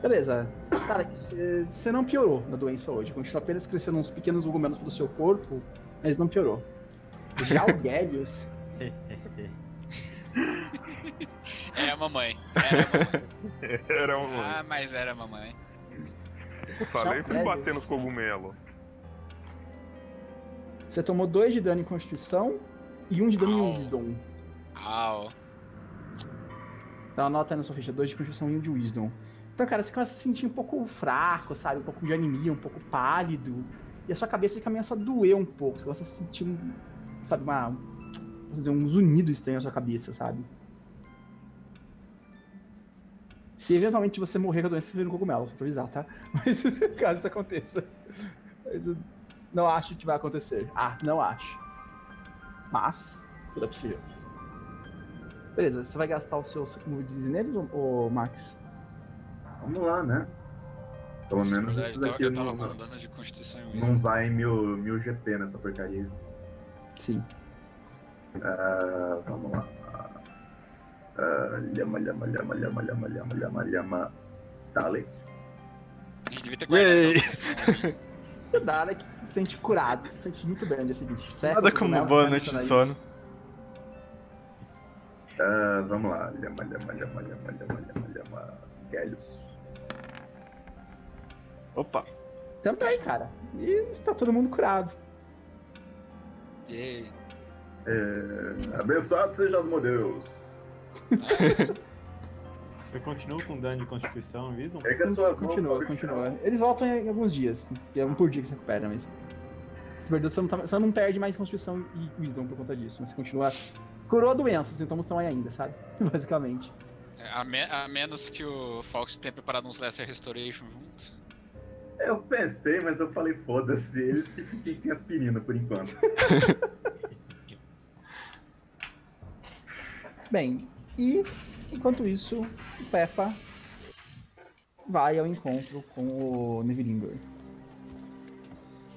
Beleza. Cara, você não piorou na doença hoje. Continua apenas crescendo uns pequenos argumentos pelo seu corpo, mas não piorou. Já o Gellius... É a mamãe. Era a mamãe. Era a mamãe. Ah, mas era a mamãe. Eu falei que bater nos cogumelos. Você tomou dois de dano em Constituição e um de dano Au. em Wisdom. Au. Então anota aí na sua ficha, dois de Constituição e um de Wisdom. Então, cara, você começa a se sentir um pouco fraco, sabe? Um pouco de anemia, um pouco pálido. E a sua cabeça começa a doer um pouco. Você começa a sentir, um, sabe, uma... Vamos dizer, uns unidos estranhos na sua cabeça, sabe? Se eventualmente você morrer com a doença, você vira um cogumelo, só pra avisar, tá? Mas caso isso aconteça. Mas eu não acho que vai acontecer. Ah, não acho. Mas, tudo é possível. Beleza, você vai gastar os seus movimentos neles, ou Max? Vamos lá, né? Pelo menos esses aqui eu não, de Constituição não vai mil, mil G P nessa porcaria. Sim. Uh, vamos lá. Uh, lhama, lhama, lhama, lhama, lhama, lhama, lhama, lhama, Dalek. A gente devia ter cuidado. O Dalek se sente curado, se sente muito bem no dia seguinte. Nada como uma boa noite de sono. Uh, vamos lá. Lhama, lhama, lhama, lhama, lhama, lhama, lhama, Gellius. Opa. Também, cara. E está todo mundo curado. Yay. É... Abençoado seja Asmodeus. Eu continuo com dano de Constituição, Wisdom? É que as suas continua, mãos continua. Eles voltam em alguns dias, que é um por dia que você recupera, mas... Se perdeu, você, não tá... você não perde mais Constituição e Wisdom por conta disso, mas você continua... Curou a doença, os sintomas estão aí ainda, sabe? Basicamente. A, me a menos que o Fawkes tenha preparado uns Lesser Restoration juntos. Eu pensei, mas eu falei, foda-se, eles que fiquem sem aspirina por enquanto. Bem, e enquanto isso, o Peppa vai ao encontro com o Nevelindor.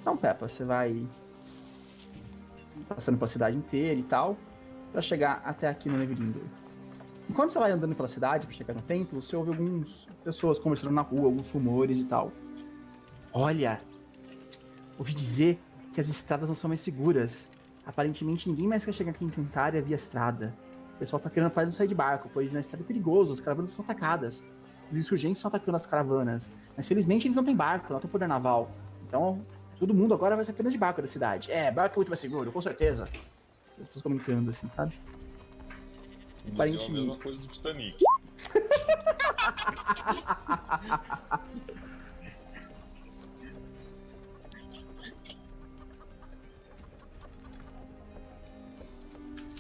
Então, Peppa, você vai passando pela cidade inteira e tal, pra chegar até aqui no Nevelindor. Enquanto você vai andando pela cidade pra chegar no templo, você ouve algumas pessoas conversando na rua, alguns rumores e tal. Olha, ouvi dizer que as estradas não são mais seguras. Aparentemente ninguém mais quer chegar aqui em Kantaria via estrada. O pessoal tá querendo para não sair de barco, pois na estrada é perigoso, as caravanas são atacadas. Os insurgentes estão atacando as caravanas. Mas felizmente eles não têm barco, não tem poder naval. Então todo mundo agora vai ser apenas de barco da cidade. É, barco é muito mais seguro, com certeza. As pessoas comentando assim, sabe? Aparentemente. É a mesma coisa do Titanic.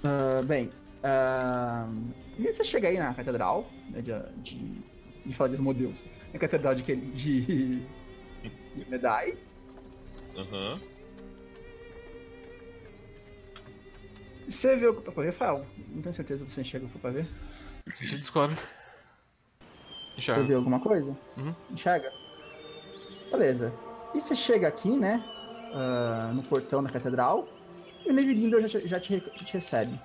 Uh, bem, uh, você chega aí na catedral, né, de, de, de falar de Asmodeus, na catedral de, de, de Iomedae. Aham. Uhum. Você vê o que tá pra ver, Fael? Não tenho certeza que você enxerga o que tá pra ver. Você descobre. Enxerga. Você vê alguma coisa? Uhum. Enxerga? Beleza. E você chega aqui, né, uh, no portão da catedral. E o Nevelindor já, já, te, já te recebe.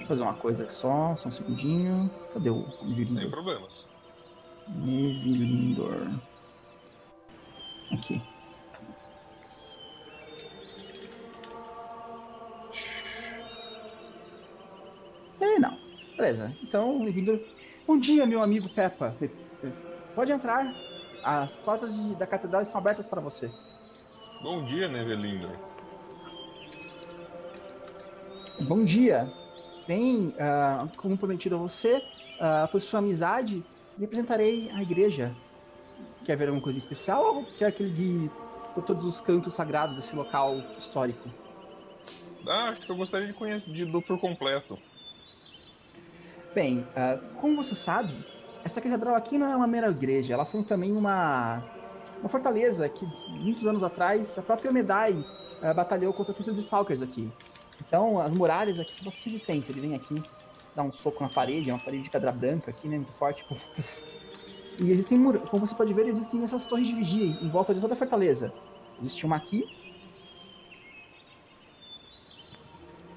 Vou fazer uma coisa aqui só, só um segundinho. Cadê o Nevelindor? Sem problemas. Nevelindor. Aqui. E não. Beleza. Então, o Nevelindor... Bom dia, meu amigo Peppa. Pode entrar. As portas de, da catedral estão abertas para você. Bom dia, Nevelindor. Bom dia. Bem, uh, como prometido a você, uh, por sua amizade, lhe apresentarei a igreja. Quer ver alguma coisa especial ou quer que ele guie por todos os cantos sagrados desse local histórico? Ah, acho que eu gostaria de conhecer de do por completo. Bem, uh, como você sabe, essa catedral aqui não é uma mera igreja, ela foi também uma, uma fortaleza que, muitos anos atrás, a própria Iomedae uh, batalhou contra os Stalkers aqui. Então, as muralhas aqui são bastante resistentes, ele vem aqui, dá um soco na parede, é uma parede de pedra branca aqui, né, muito forte. E existem, como você pode ver, existem essas torres de vigia em volta de toda a fortaleza. Existe uma aqui.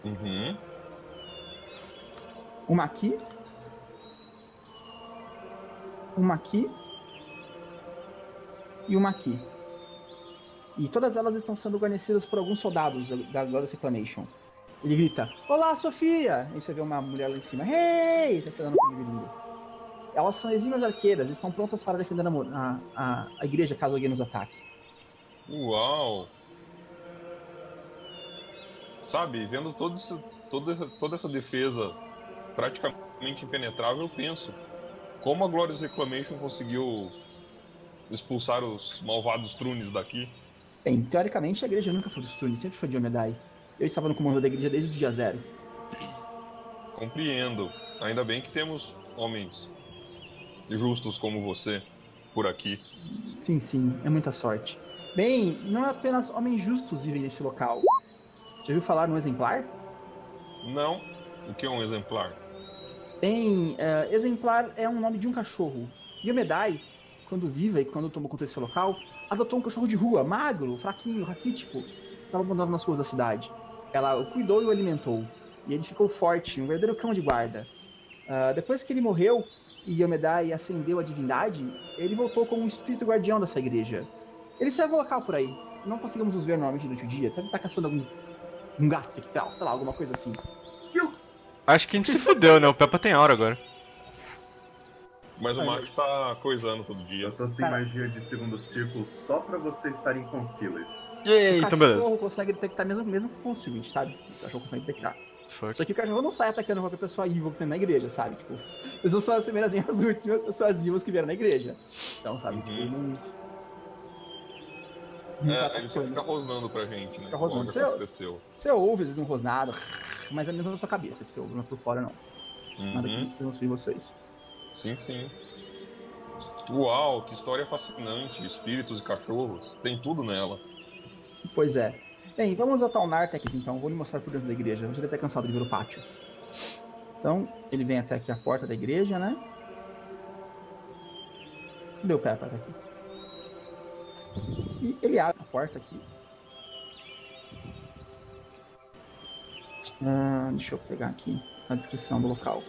Uhum. Uma aqui. Uma aqui. E uma aqui. E todas elas estão sendo guarnecidas por alguns soldados da Glorious Reclamation. Ele grita, olá, Sofia! E você vê uma mulher lá em cima. Hey! Tá se dando com o Nevelindor. Elas são exímias arqueiras, estão prontas para defender a, a, a igreja caso alguém nos ataque. Uau! Sabe, vendo todo isso, todo, toda essa defesa praticamente impenetrável, eu penso, como a Glorious Reclamation conseguiu expulsar os malvados Thrunes daqui? Bem, teoricamente a igreja nunca foi dos Thrunes, sempre foi de Iomedae. Eu estava no comando da igreja desde o dia zero. Compreendo. Ainda bem que temos homens justos como você por aqui. Sim, sim, é muita sorte. Bem, não é apenas homens justos vivem nesse local. Já ouviu falar num exemplar? Não. O que é um exemplar? Bem, uh, exemplar é um nome de um cachorro. Iomedae, quando viva e quando tomou conta desse local, adotou um cachorro de rua, magro, fraquinho, raquítico, que estava abandonado nas ruas da cidade. Ela o cuidou e o alimentou. E ele ficou forte, um verdadeiro cão de guarda. Uh, depois que ele morreu e Iomedae ascendeu à divindade, ele voltou como um espírito guardião dessa igreja. Ele saiu do local por aí. Não conseguimos os ver normalmente durante o dia. Deve estar caçando algum um gato pectoral, sei lá, alguma coisa assim. Acho que a gente se fudeu, né? O Peppa tem aura agora. Mas o Max tá coisando todo dia. Eu tô sem magia de segundo círculo só pra você estar em Concealed. E aí, então beleza. O cachorro consegue detectar mesmo, mesmo com Concealed, sabe? O cachorro consegue detectar. Fuck. Só que o cachorro não sai atacando qualquer pessoa evil que tem na igreja, sabe? Tipo, eles não são as primeiras nem as últimas pessoas evil que vieram na igreja. Então, sabe? Uhum. Tipo, não... Não é, tá ele só fica rosnando pra gente, né? Fica rosnando. Você, aconteceu. Você ouve, às vezes, um rosnado, mas é mesmo na sua cabeça que você ouve, não é por fora, não. Uhum. Nada que não sei vocês. Sim, sim. Uau, que história fascinante. Espíritos e cachorros. Tem tudo nela. Pois é. Bem, vamos atar o Narthex, então. Vou lhe mostrar por dentro da igreja. Eu já deve ter cansado de ver o pátio. Então, ele vem até aqui a porta da igreja, né? Cadê o Peppa aqui? E ele abre a porta aqui. Ah, deixa eu pegar aqui a descrição do local.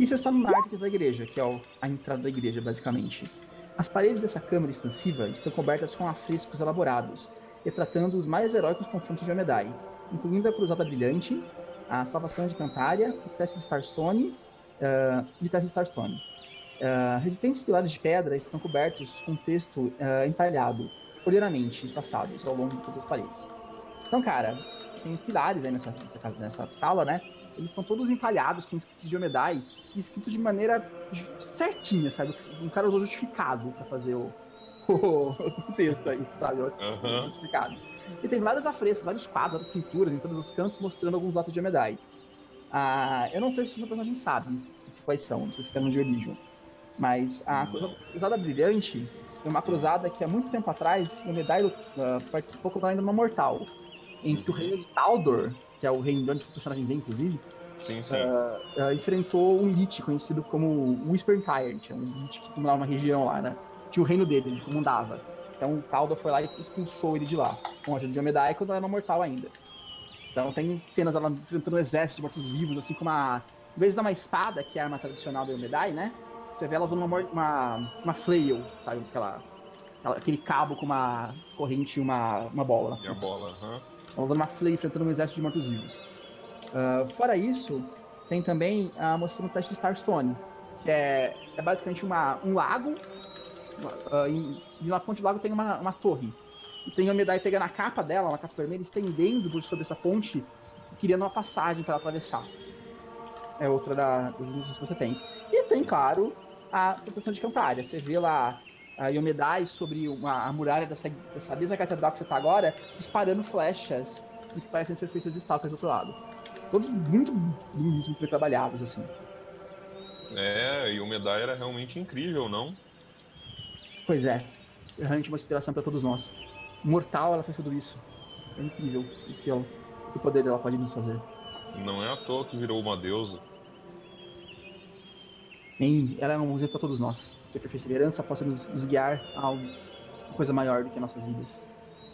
E você está no Narthex da igreja, que é a entrada da igreja, basicamente. As paredes dessa câmara expansiva estão cobertas com afrescos elaborados, retratando os mais heróicos confrontos de Iomedae, incluindo a Cruzada Brilhante, a Salvação de Kantaria, o Teste de Starstone uh, e o Teste de Starstone. Uh, resistentes pilares de pedra estão cobertos com texto uh, entalhado, olheiramente espaçados ao longo de todas as paredes. Então, cara, tem os pilares aí nessa, nessa, nessa sala, né? Eles são todos entalhados com escritos de Iomedae, escritos de maneira certinha, sabe? Um cara usou justificado pra fazer o, o, o texto aí, sabe? Uhum. Justificado. E tem vários afrescos, vários quadros, várias pinturas em todos os cantos, mostrando alguns lados de Iomedae. Ah, eu não sei se os personagens sabem quais são, não sei se termos de origem. Mas a Cruzada Brilhante é uma cruzada que há muito tempo atrás Iomedae uh, participou quando ainda uma mortal, em que o rei de Taldor, que é o rei de onde o personagem vem, inclusive, sim, sim. Uh, uh, enfrentou um Lich conhecido como Whisper Tyrant, um Lich que dominava uma região lá, né? Tinha o reino dele, ele comandava. Então Taldor foi lá e expulsou ele de lá, com a ajuda de Iomedae, quando ela era mortal ainda. Então tem cenas ela enfrentando um exército de mortos-vivos, assim como a... Em vez de usar uma espada, que é a arma tradicional da Iomedae, né? Você vê ela usando uma, uma, uma flail, sabe? Aquela, aquele cabo com uma corrente e uma, uma bola. E a bola, aham. Uhum. Ela usando uma flail enfrentando um exército de mortos-vivos. Uh, fora isso, tem também a mostrando o teste de Starstone, que é, é basicamente uma, um lago, uh, e, e na ponte do lago tem uma, uma torre. E tem a Iomedae pegando a capa dela, uma capa vermelha, estendendo por sobre essa ponte, criando uma passagem para ela atravessar. É outra da, das instruções que você tem. E tem, claro, a proteção de Kantaria. Você vê lá a Iomedae sobre uma, a muralha dessa, dessa mesma catedral que você está agora, disparando flechas que parecem ser feitas de estátuas do outro lado. Todos muito, muito, muito trabalhados, assim. É, e Iomedae era realmente incrível, não? Pois é. Realmente uma inspiração para todos nós. Mortal, ela fez tudo isso. É incrível o que, ela, o que o poder dela pode nos fazer. Não é à toa que virou uma deusa. Bem, ela é um museu para todos nós. Que a perseverança possa nos, nos guiar a uma coisa maior do que nossas vidas.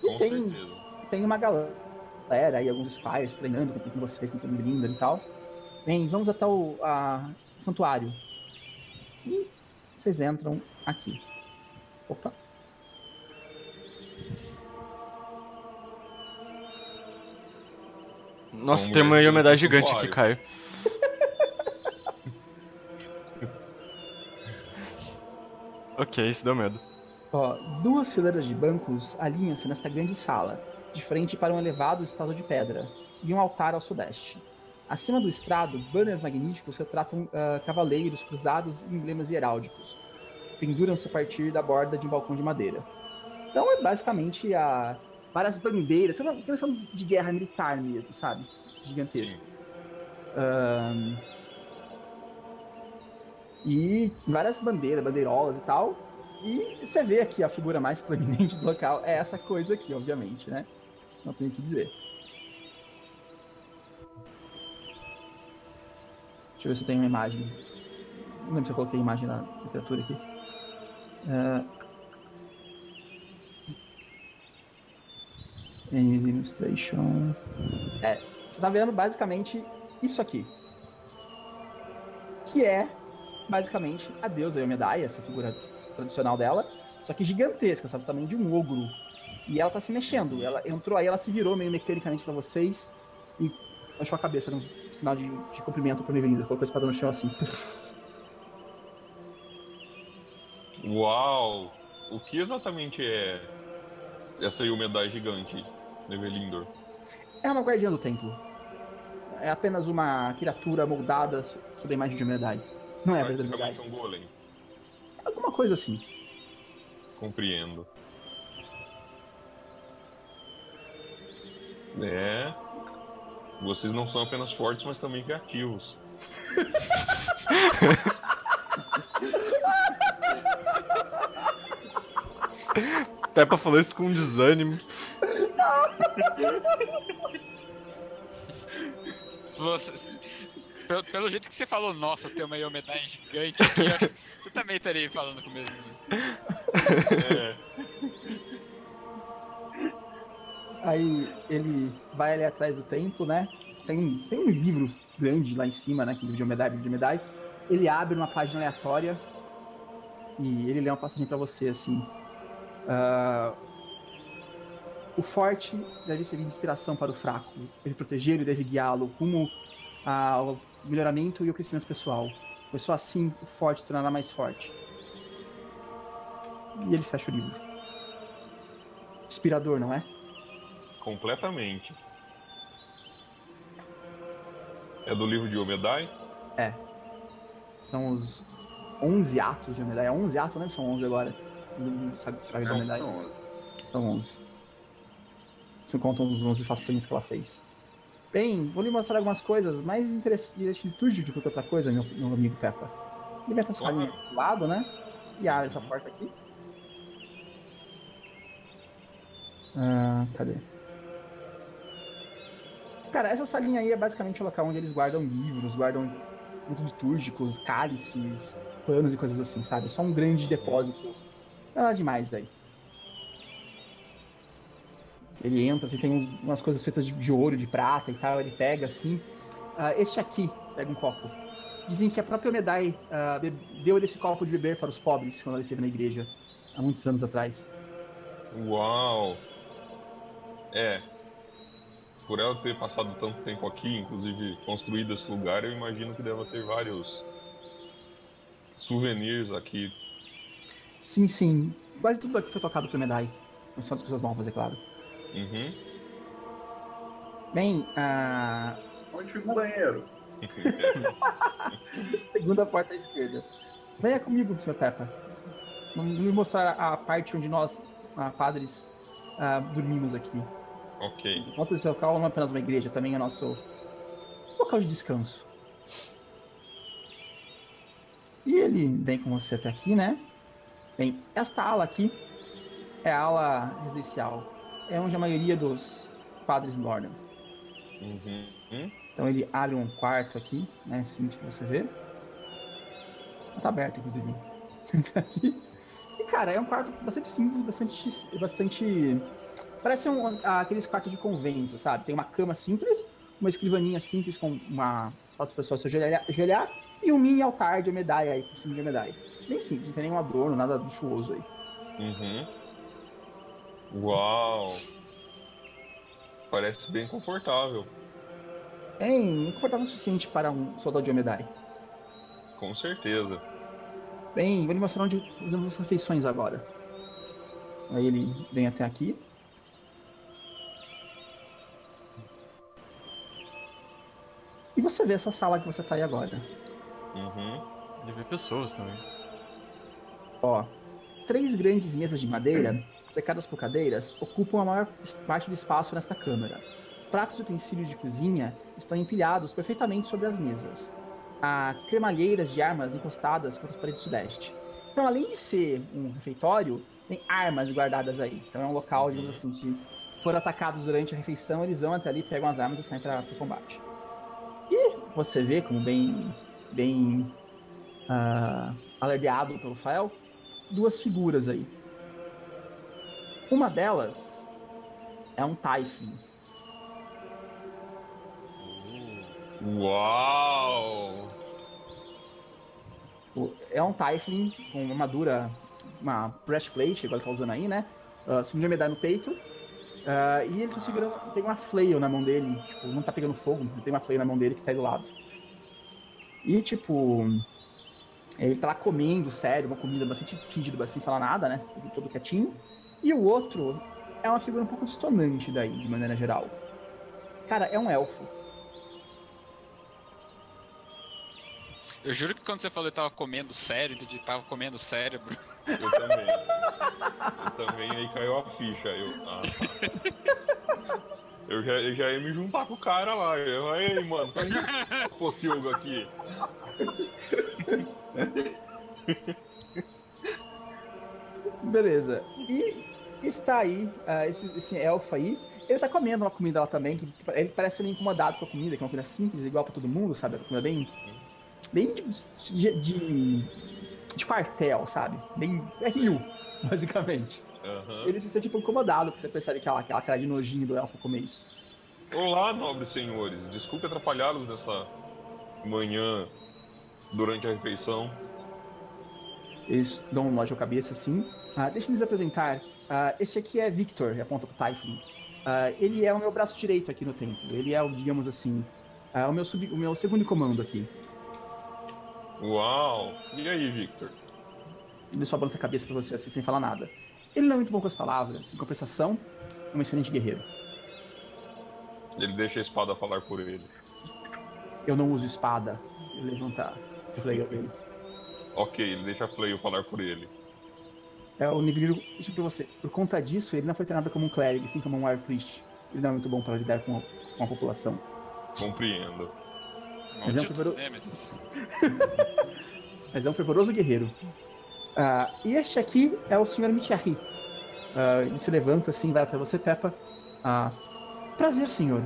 E com tem, certeza. Tem uma galera aí, alguns Spires treinando com vocês, tentando brinda e tal. Bem, vamos até o a, santuário. E vocês entram aqui. Opa. Nossa, tem uma Iomedae gigante aqui, Caio. Ok, isso deu medo. Ó, duas fileiras de bancos alinham-se nesta grande sala, de frente para um elevado estrado de pedra, e um altar ao sudeste. Acima do estrado, banners magníficos retratam uh, cavaleiros cruzados e emblemas heráldicos. Penduram-se a partir da borda de um balcão de madeira. Então é basicamente a... várias bandeiras, é uma questão de guerra militar mesmo, sabe? Gigantesco. Um... E várias bandeiras, bandeirolas e tal. E você vê aqui a figura mais proeminente do local. É essa coisa aqui, obviamente, né? Não tenho o que dizer. Deixa eu ver se eu tenho uma imagem. Não lembro se eu coloquei a imagem na literatura aqui. Uh... Illustration... É, você tá vendo basicamente isso aqui. Que é... basicamente, a deusa Iomedae, essa figura tradicional dela, só que gigantesca, sabe? Tamanho de um ogro. E ela tá se mexendo. Ela entrou aí, ela se virou meio mecanicamente pra vocês e achou a cabeça, deu um sinal de, de cumprimento pro Nevelindor. Colocou a espada no chão assim. Uau! O que exatamente é essa Iomedae gigante, Nevelindor? É uma guardiã do templo. É apenas uma criatura moldada sobre a imagem de Iomedae. Não é verdadeiramente um golem. Alguma coisa coisa assim. Compreendo. É. Vocês não são apenas fortes, mas também criativos. Peppa falou isso com um desânimo. Vocês... Pelo, pelo jeito que você falou, nossa, tem uma Iomedae gigante aqui, você também estaria falando com o mesmo. É. Aí ele vai ali atrás do templo, né? Tem, tem um livro grande lá em cima, né? Que livro de Iomedae, livro de Iomedae. Ele abre uma página aleatória e ele lê uma passagem pra você, assim. Uh, o forte deve servir de inspiração para o fraco. Deve protegê-lo e deve guiá-lo rumo ao melhoramento e ao crescimento pessoal. Pois só assim o forte tornará mais forte. E ele fecha o livro. Inspirador, não é? Completamente. É do livro de Iomedae? É. São os onze atos de Iomedae. É onze atos, né? São onze agora. Não sabe de Iomedae. São onze. São onze. Se contam os onze facinhos que ela fez. Bem, vou lhe mostrar algumas coisas mais interessantes do que outra coisa, meu, meu amigo Peppa. Liberta essa farinha do lado, né? E abre essa porta aqui. Ah, cadê? Cara, essa salinha aí é basicamente o local onde eles guardam livros, guardam muitos litúrgicos, cálices, panos e coisas assim, sabe? Só um grande depósito. Nada demais, velho. Ele entra, assim, tem umas coisas feitas de ouro, de prata e tal, ele pega, assim. Uh, este aqui, pega um copo. Dizem que a própria Iomedae uh, deu esse copo de beber para os pobres quando ela esteve na igreja, há muitos anos atrás. Uau! É. Por ela ter passado tanto tempo aqui, inclusive construído esse lugar, eu imagino que deva ter vários souvenirs aqui. Sim, sim. Quase tudo aqui foi tocado pela Iomedae. Mas são as pessoas novas, é claro. Uhum. Bem, a... Uh... onde fica o banheiro? Segunda porta à esquerda. Venha comigo, senhor Peppa. Vamos mostrar a parte onde nós, uh, padres, uh, dormimos aqui. Ok. Enquanto esse local não é apenas uma igreja, também é nosso local de descanso. E ele vem com você até aqui, né? Bem, esta ala aqui é a ala residencial. É onde a maioria dos padres dormem. Uhum. Então ele abre um quarto aqui, né? Assim que você vê. Tá aberto, inclusive. Tá aqui. E cara, é um quarto bastante simples, bastante. bastante... Parece um, aqueles quartos de convento, sabe? Tem uma cama simples, uma escrivaninha simples com uma espaço pessoal se ajoelhar e um mini altar de Iomedae aí, por cima de Iomedae. Bem simples, não tem nenhum adorno, nada luxuoso aí. Uhum. Uau! Parece bem confortável. É, confortável o suficiente para um soldado de Iomedae. Com certeza. Bem, vou lhe mostrar onde fazemos as refeições agora. Aí ele vem até aqui. E você vê essa sala que você tá aí agora. Uhum. E vê pessoas também. Ó, três grandes mesas de madeira... secadas por cadeiras, ocupam a maior parte do espaço nesta câmara. Pratos e utensílios de cozinha estão empilhados perfeitamente sobre as mesas. Há cremalheiras de armas encostadas contra as paredes sudeste. Então, além de ser um refeitório, tem armas guardadas aí. Então é um local, digamos assim, se for atacados durante a refeição, eles vão até ali, pegam as armas e saem para o combate. E você vê, como bem, bem uh, alardeado pelo Fael, duas figuras aí. Uma delas é um Typhon. Uau! É um Typhon com uma armadura, uma breastplate, igual ele tá usando aí, né? Uh, Símbolo de Iomedae no peito. Uh, e ele tá segurando, tem uma flail na mão dele. Tipo, não tá pegando fogo, tem uma flail na mão dele que tá aí do lado. E, tipo, ele tá lá comendo, sério, uma comida bastante pídida, sem falar nada, né? Todo quietinho. E o outro é uma figura um pouco distonante daí, de maneira geral. Cara, é um elfo. Eu juro que quando você falou que tava comendo cérebro, de tava comendo cérebro. Eu também. Eu também, aí caiu a ficha. Eu, ah, tá. eu, já, eu já ia me juntar com o cara lá. Eu, ei, mano, tá me postilgo aqui. Beleza. E está aí, uh, esse, esse elfo aí. Ele tá comendo uma comida lá também, que ele parece ser incomodado com a comida, que é uma comida simples, igual pra todo mundo, sabe? Uma comida bem... bem de, de, de quartel, sabe? Bem... é rio, basicamente. Uhum. Ele se sente tipo incomodado, porque você percebe aquela, aquela cara de nojinho do elfo comer isso. Olá, nobres senhores. Desculpe atrapalhá-los nessa manhã, durante a refeição. Eles dão um nod à cabeça, assim. Ah, deixa eu lhes apresentar. Ah, esse aqui é Victor, aponta pro Typhon. Uh, ele é o meu braço direito aqui no templo. Ele é, digamos assim, uh, o, meu sub... o meu segundo comando aqui. Uau! E aí, Victor? Ele só balança a cabeça pra você assim, sem falar nada. Ele não é muito bom com as palavras. Em compensação, é um excelente guerreiro. Ele deixa a espada falar por ele. Eu não uso espada. Ele levanta o flail dele. Ok, ele deixa a flail falar por ele. É o Nevelindor, isso pra você. Por conta disso, ele não foi treinado como um clérigo, sim como um war priest. Ele não é muito bom para lidar com a, com a população. Compreendo. Mas é um fervoroso... Mas é um fervoroso guerreiro. Uh, e este aqui é o senhor Michari. Uh, ele se levanta assim, vai até você, Peppa. Uh, prazer, senhor.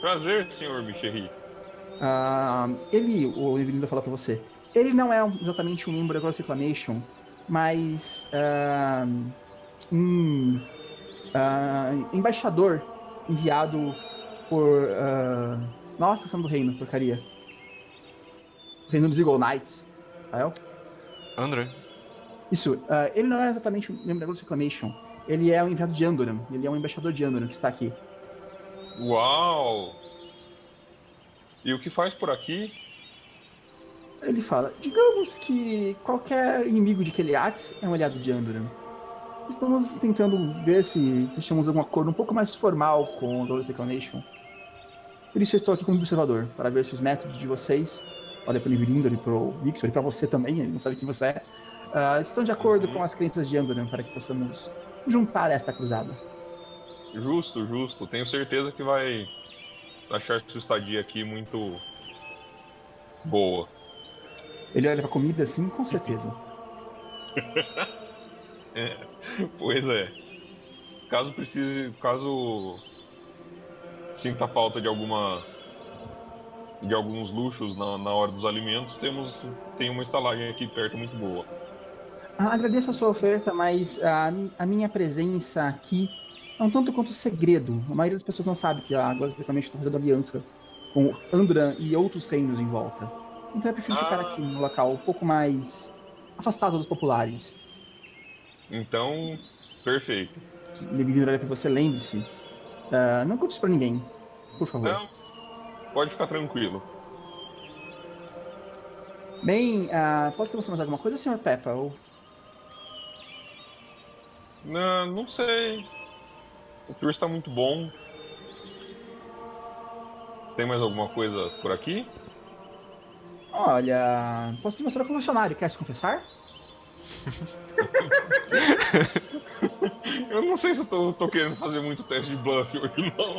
Prazer, senhor Michari. Uh, ele, o Nevelindor fala pra você. Ele não é exatamente um membro da Glorious Reclamation, mas uh, um uh, embaixador enviado por uh, nossa, são do reino, porcaria reino dos Eagle Knights, Fael? André isso, uh, ele não é exatamente um membro da Glorious Reclamation, ele é um enviado de Andoran, ele é um embaixador de Andoran que está aqui. Uau! E o que faz por aqui? Ele fala, digamos que qualquer inimigo de Cheliax é um aliado de Andoran. Estamos tentando ver se fechamos algum acordo um pouco mais formal com a Glorious Reclamation. Por isso eu estou aqui como observador, para ver se os métodos de vocês, olha para o Nevelindor e para o Victor, e para você também, ele não sabe quem você é, uh, estão de acordo uhum. com as crenças de Andoran, para que possamos juntar esta cruzada. Justo, justo. Tenho certeza que vai achar sua estadia aqui muito boa. Ele olha pra comida assim, com certeza. É, pois é. Caso precise. Caso sinta falta de alguma. de alguns luxos na, na hora dos alimentos, temos. Tem uma estalagem aqui perto muito boa. Ah, agradeço a sua oferta, mas a, a minha presença aqui é um tanto quanto segredo. A maioria das pessoas não sabe que agora basicamente estou fazendo aliança com Andoran e outros reinos em volta. Então eu prefiro ah. ficar aqui no local um pouco mais afastado dos populares. Então, perfeito. Nevelindor olha pra você, lembre-se. Uh, não conte isso pra ninguém, por favor. Não, pode ficar tranquilo. Bem, uh, posso ter você mais alguma coisa, senhor Peppa? Ou... Não, não sei. O tour está muito bom. Tem mais alguma coisa por aqui? Olha, posso te mostrar o confessionário, quer se confessar? Eu não sei se eu tô, tô querendo fazer muito teste de bluff hoje, não.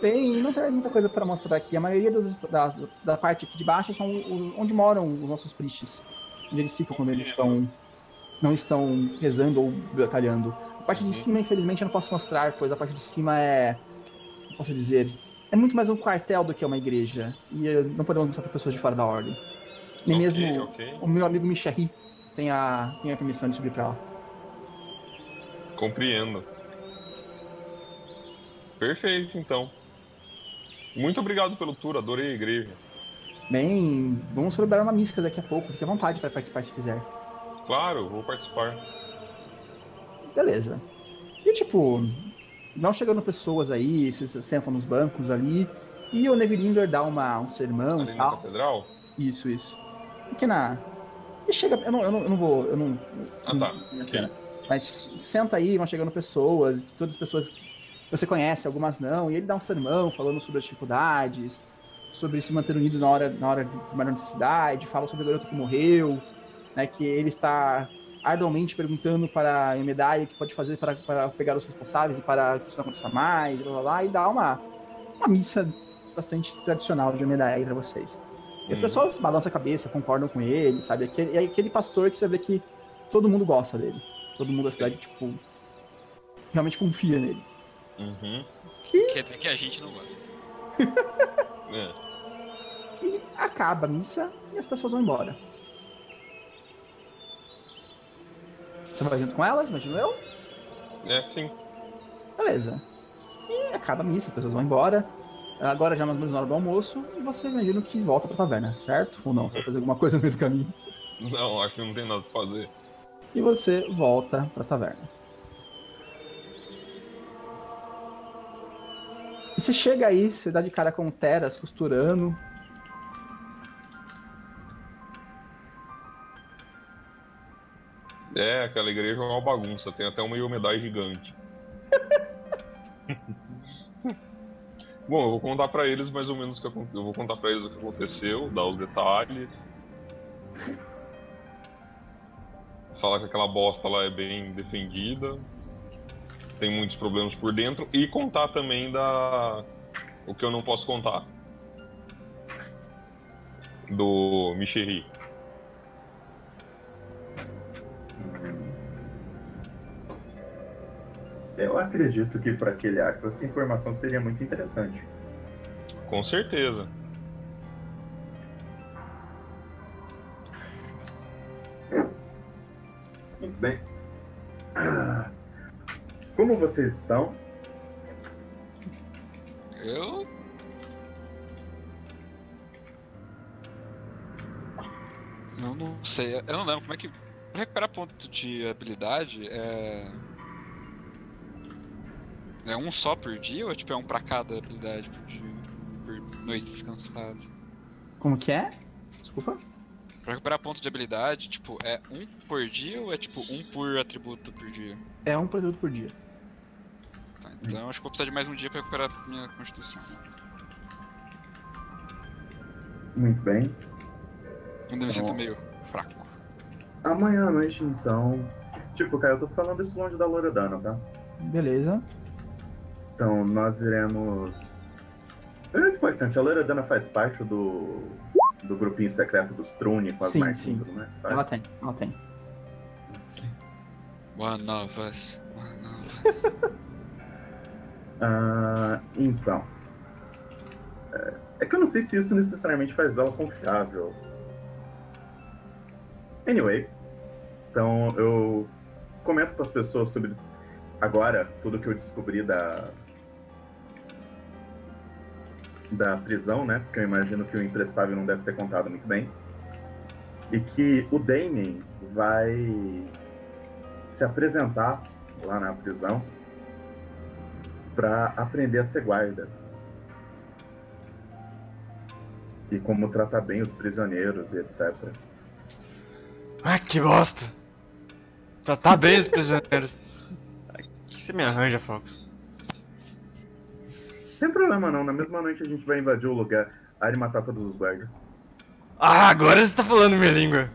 Tem, não traz muita coisa pra mostrar aqui. A maioria das, da, da parte aqui de baixo são os, onde moram os nossos priests. Onde eles ficam quando eles estão, não estão rezando ou batalhando. A parte de cima, infelizmente, eu não posso mostrar, pois a parte de cima é... Como posso dizer... É muito mais um quartel do que uma igreja. E não podemos mostrar para pessoas de fora da ordem. Nem okay, mesmo okay. o meu amigo Michari tem a, tem a permissão de subir para lá. Compreendo. Perfeito, então. Muito obrigado pelo tour, adorei a igreja. Bem, vamos celebrar uma missa daqui a pouco. Fique à vontade para participar se quiser. Claro, vou participar. Beleza. E tipo... Vão chegando pessoas aí, se sentam nos bancos ali, e o Nevelindor dá uma, um sermão ali e tal. Na catedral? Isso, isso. Porque na... E chega... Eu não, eu não, eu não vou... Eu não, ah, tá. Não, okay. Mas senta aí, vão chegando pessoas, todas as pessoas que você conhece, algumas não, e ele dá um sermão falando sobre as dificuldades, sobre se manter unidos na hora, na hora de maior necessidade, fala sobre o garoto que morreu, né, que ele está arduamente perguntando para a Iomedae o que pode fazer para, para pegar os responsáveis e para que isso não aconteça mais, blá, blá, blá, e dá uma, uma missa bastante tradicional de Iomedae para vocês. E as hum. pessoas balançam a cabeça, concordam com ele, sabe? Aquele, é aquele pastor que você vê que todo mundo gosta dele. Todo mundo da cidade, tipo, realmente confia nele. Uhum. E... Quer dizer que a gente não gosta. é. E acaba a missa e as pessoas vão embora. Você vai junto com elas, imagino eu? É, sim. Beleza. E acaba a missa, as pessoas vão embora. Agora já mais ou menos na hora do almoço, e você imagina que volta pra taverna, certo? Ou não? Você vai fazer alguma coisa no meio do caminho? Não, acho que não tem nada pra fazer. E você volta pra taverna. E você chega aí, você dá de cara com o Teras costurando. É, aquela igreja é uma bagunça, tem até uma Iomedae gigante. Bom, eu vou contar pra eles mais ou menos o que aconteceu. Eu vou contar pra eles o que aconteceu, dar os detalhes. Falar que aquela bosta lá é bem defendida. Tem muitos problemas por dentro. E contar também da... o que eu não posso contar. Do Micheri. Eu acredito que para aquele Axe essa informação seria muito interessante. Com certeza. Muito bem. Ah, como vocês estão? Eu? Eu não sei. Eu não lembro como é que... Pra recuperar ponto de habilidade é... É um só por dia ou tipo, é um pra cada habilidade por dia, por noite descansada? Como que é? Desculpa? Pra recuperar ponto de habilidade, tipo, é um por dia ou é tipo um por atributo por dia? É um por atributo por dia. Tá, então hum. acho que vou precisar de mais um dia pra recuperar minha constituição. Muito bem. Ainda me sinto meio fraco. Amanhã à noite, então... Tipo, cara, eu tô falando isso longe da Loredana, tá? Beleza. Então, nós iremos... É muito importante, a Loredana faz parte do... do grupinho secreto dos Thrune com as marcas e tudo mais. Faz. Ela tem, ela tem. One of us, one of us. uh, então... É, é que eu não sei se isso necessariamente faz dela confiável. Anyway, então eu comento para as pessoas sobre... Agora, tudo que eu descobri da... da prisão, né? Porque eu imagino que o imprestável não deve ter contado muito bem. E que o Damien vai se apresentar lá na prisão para aprender a ser guarda. E como tratar bem os prisioneiros e etcétera. Ah, que bosta! Tratar bem os prisioneiros! O que você me arranja, Fawkes? Não tem problema não, na mesma noite a gente vai invadir o lugar e matar todos os guardas. Ah, agora você tá falando minha língua.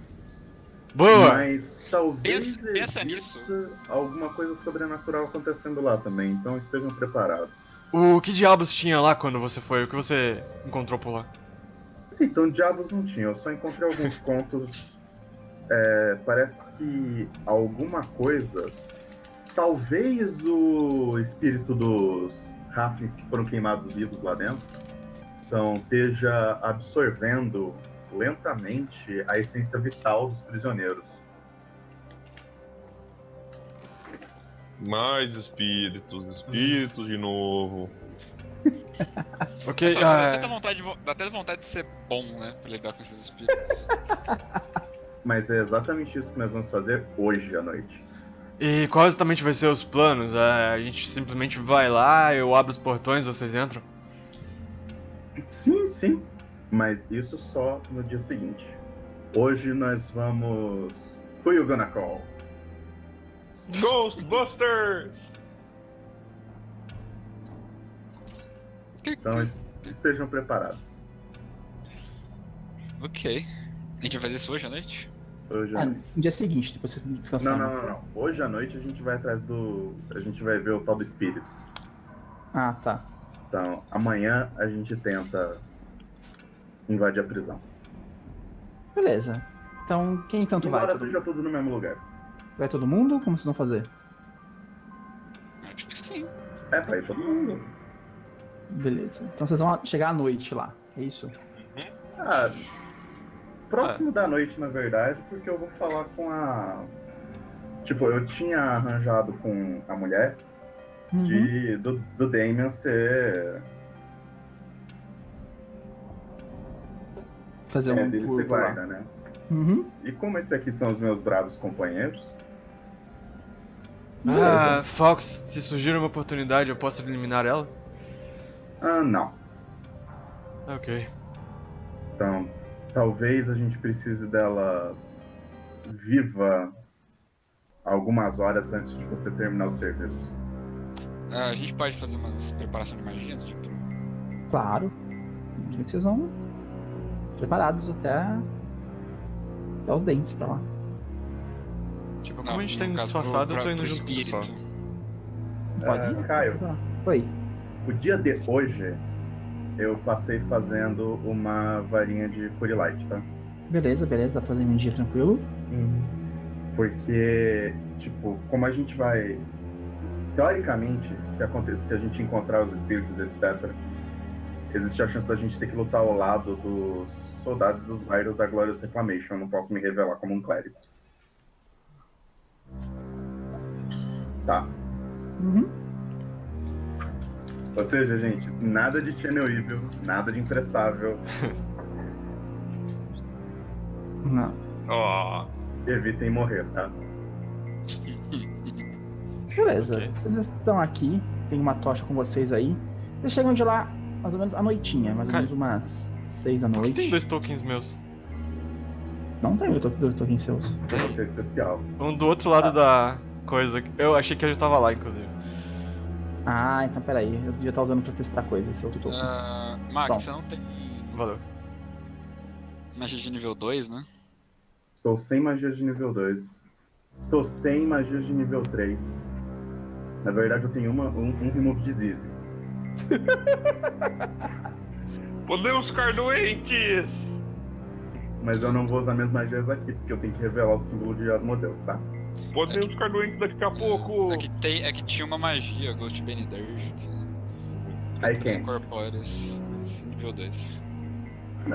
Boa! Mas talvez pensa, pensa nisso. Alguma coisa sobrenatural acontecendo lá também, então estejam preparados. O que diabos tinha lá quando você foi? O que você encontrou por lá? Então diabos não tinha, eu só encontrei alguns contos. É, parece que alguma coisa... Talvez o espírito dos Raflins que foram queimados vivos lá dentro, então esteja absorvendo lentamente a essência vital dos prisioneiros. Mais espíritos, espíritos de novo. okay, Só, uh... dá, até vontade de, dá até vontade de ser bom, né, pra lidar com esses espíritos. Mas é exatamente isso que nós vamos fazer hoje à noite. E qual exatamente vai ser os planos? A gente simplesmente vai lá, eu abro os portões, vocês entram? Sim, sim. Mas isso só no dia seguinte. Hoje nós vamos... Who you gonna call? Ghostbusters! Então estejam preparados. Ok. A gente vai fazer isso hoje à noite? Hoje à ah, noite. No dia seguinte, depois vocês descansar. Não, não, não, não. Hoje à noite a gente vai atrás do... A gente vai ver o tal do espírito. Ah, tá. Então, amanhã a gente tenta invadir a prisão. Beleza. Então, quem tanto Embora vai? Agora seja todo no mesmo lugar. Vai todo mundo ou como vocês vão fazer? Acho que sim. É, vai todo mundo. Beleza. Então vocês vão chegar à noite lá, é isso? Ah, próximo ah. da noite, na verdade, porque eu vou falar com a... Tipo, eu tinha arranjado com a mulher uhum. de, do, do Damien ser... Fazer é, um dele ser guarda, lá. Né? Uhum. E como esses aqui são os meus bravos companheiros... Ah, Fawkes, se surgir uma oportunidade, eu posso eliminar ela? Ah, não. Ok. Então, talvez a gente precise dela viva algumas horas antes de você terminar o serviço. Ah, a gente pode fazer uma preparação de magia? Tipo... Claro. Acho que vocês vão preparados até, até os dentes pra lá. Tipo, como não, a gente tá indo disfarçado, eu tô indo junto com o pessoal. Pode ir? Caio. Oi. O dia de hoje, eu passei fazendo uma varinha de Cure Light, tá? Beleza, beleza. Dá pra fazer um dia tranquilo? Uhum. Porque, tipo, como a gente vai... Teoricamente, se, acontecer, se a gente encontrar os espíritos, etcétera, existe a chance da gente ter que lutar ao lado dos soldados dos Vairos da Glorious Reclamation. Eu não posso me revelar como um clérigo. Tá. Uhum. Ou seja, gente, nada de Tchernobível, nada de imprestável. Não. Oh. Evitem morrer, tá? Beleza, okay. Vocês estão aqui, tem uma tocha com vocês aí. Vocês chegam de lá mais ou menos à noitinha, mais ou menos umas seis da noite. Por que tem dois tokens meus? Não tem dois tokens seus. Tem. Você é especial. Um do outro lado ah. da coisa. Eu achei que eu já tava lá, inclusive. Ah, então peraí, eu devia estar usando pra testar coisas, esse outro topo. Uh, Max, Bom. Você não tem... Valeu. Magia de nível dois, né? Estou sem magia de nível dois. Estou sem magia de nível três. Na verdade eu tenho uma, um, um remove disease. Podemos ficar doentes! Mas eu não vou usar minhas magias aqui, porque eu tenho que revelar o símbolo de Asmodeus, tá? Podemos é ficar doentes daqui a pouco! É que, tem, é que tinha uma magia, Ghost Benedirge. Aí quem? Corpóreos, nível dois.